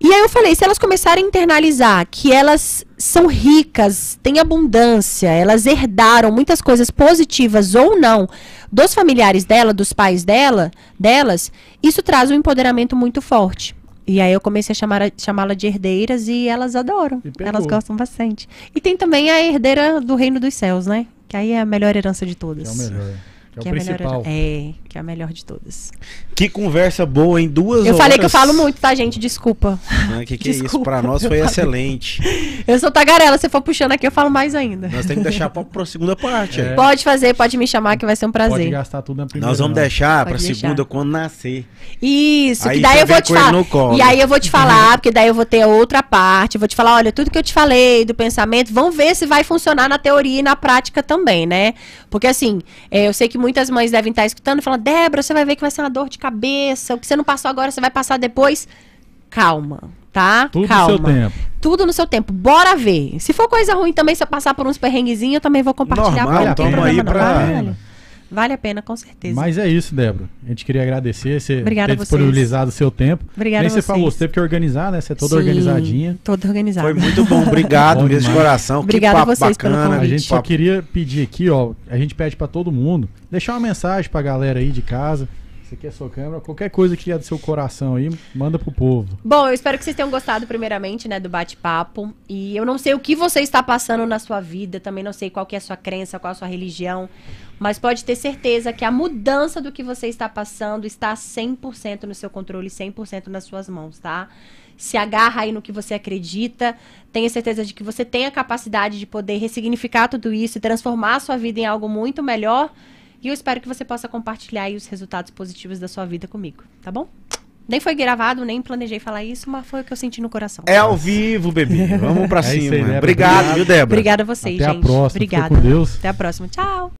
E aí eu falei, se elas começarem a internalizar que elas são ricas, têm abundância, elas herdaram muitas coisas positivas ou não dos familiares dela, dos pais dela, delas, isso traz um empoderamento muito forte. E aí eu comecei a chamá-la de herdeiras e elas adoram, elas gostam bastante. E tem também a herdeira do reino dos céus, né? Que aí é a melhor herança de todas. É o melhor. Que é o principal. Que é a melhor de todas. Que conversa boa em duas horas. Eu falei que eu falo muito, tá, gente? Desculpa. Não, que desculpa, é isso? Pra nós foi excelente. Eu sou tagarela, se for puxando aqui eu falo mais ainda. Nós temos que deixar pra segunda parte. É. Pode fazer, pode me chamar que vai ser um prazer. Pode gastar tudo na primeira. Nós vamos deixar pra segunda quando nascer. Isso, aí que daí eu vou te falar. E aí eu vou te falar, porque daí eu vou ter outra parte. Eu vou te falar, olha, tudo que eu te falei do pensamento, vamos ver se vai funcionar na teoria e na prática também, né? Porque assim, eu sei que muitas mães devem estar escutando e falando, Débora, você vai ver que vai ser uma dor de cabeça, o que você não passou agora, você vai passar depois. Calma, tá? Tudo no seu tempo. Tudo no seu tempo. Bora ver. Se for coisa ruim também, se eu passar por uns perrenguezinhos, eu também vou compartilhar. Normal, toma aí pra... Vale a pena, com certeza. Mas é isso, Débora. A gente queria agradecer você ter disponibilizado o seu tempo. Obrigada. Nem você falou, você teve que organizar, né? Você é toda organizadinha. Toda organizada. Foi muito bom. Obrigado mesmo de coração. Obrigada a vocês pelo convite. A gente só queria pedir aqui, ó. A gente pede pra todo mundo deixar uma mensagem pra galera aí de casa. Você quer a sua câmera, qualquer coisa que é do seu coração aí, manda pro povo. Bom, eu espero que vocês tenham gostado primeiramente, né, do bate-papo. E eu não sei o que você está passando na sua vida, também não sei qual que é a sua crença, qual a sua religião, mas pode ter certeza que a mudança do que você está passando está 100% no seu controle, 100% nas suas mãos, tá? Se agarra aí no que você acredita, tenha certeza de que você tem a capacidade de poder ressignificar tudo isso e transformar a sua vida em algo muito melhor. E eu espero que você possa compartilhar aí os resultados positivos da sua vida comigo, tá bom? Nem foi gravado, nem planejei falar isso, mas foi o que eu senti no coração. É ao vivo, bebê. Vamos pra cima. Aí, Débora. Obrigado, viu, Débora? Obrigada a vocês, gente. Até a próxima. Obrigada. Fica com Deus. Até a próxima. Tchau.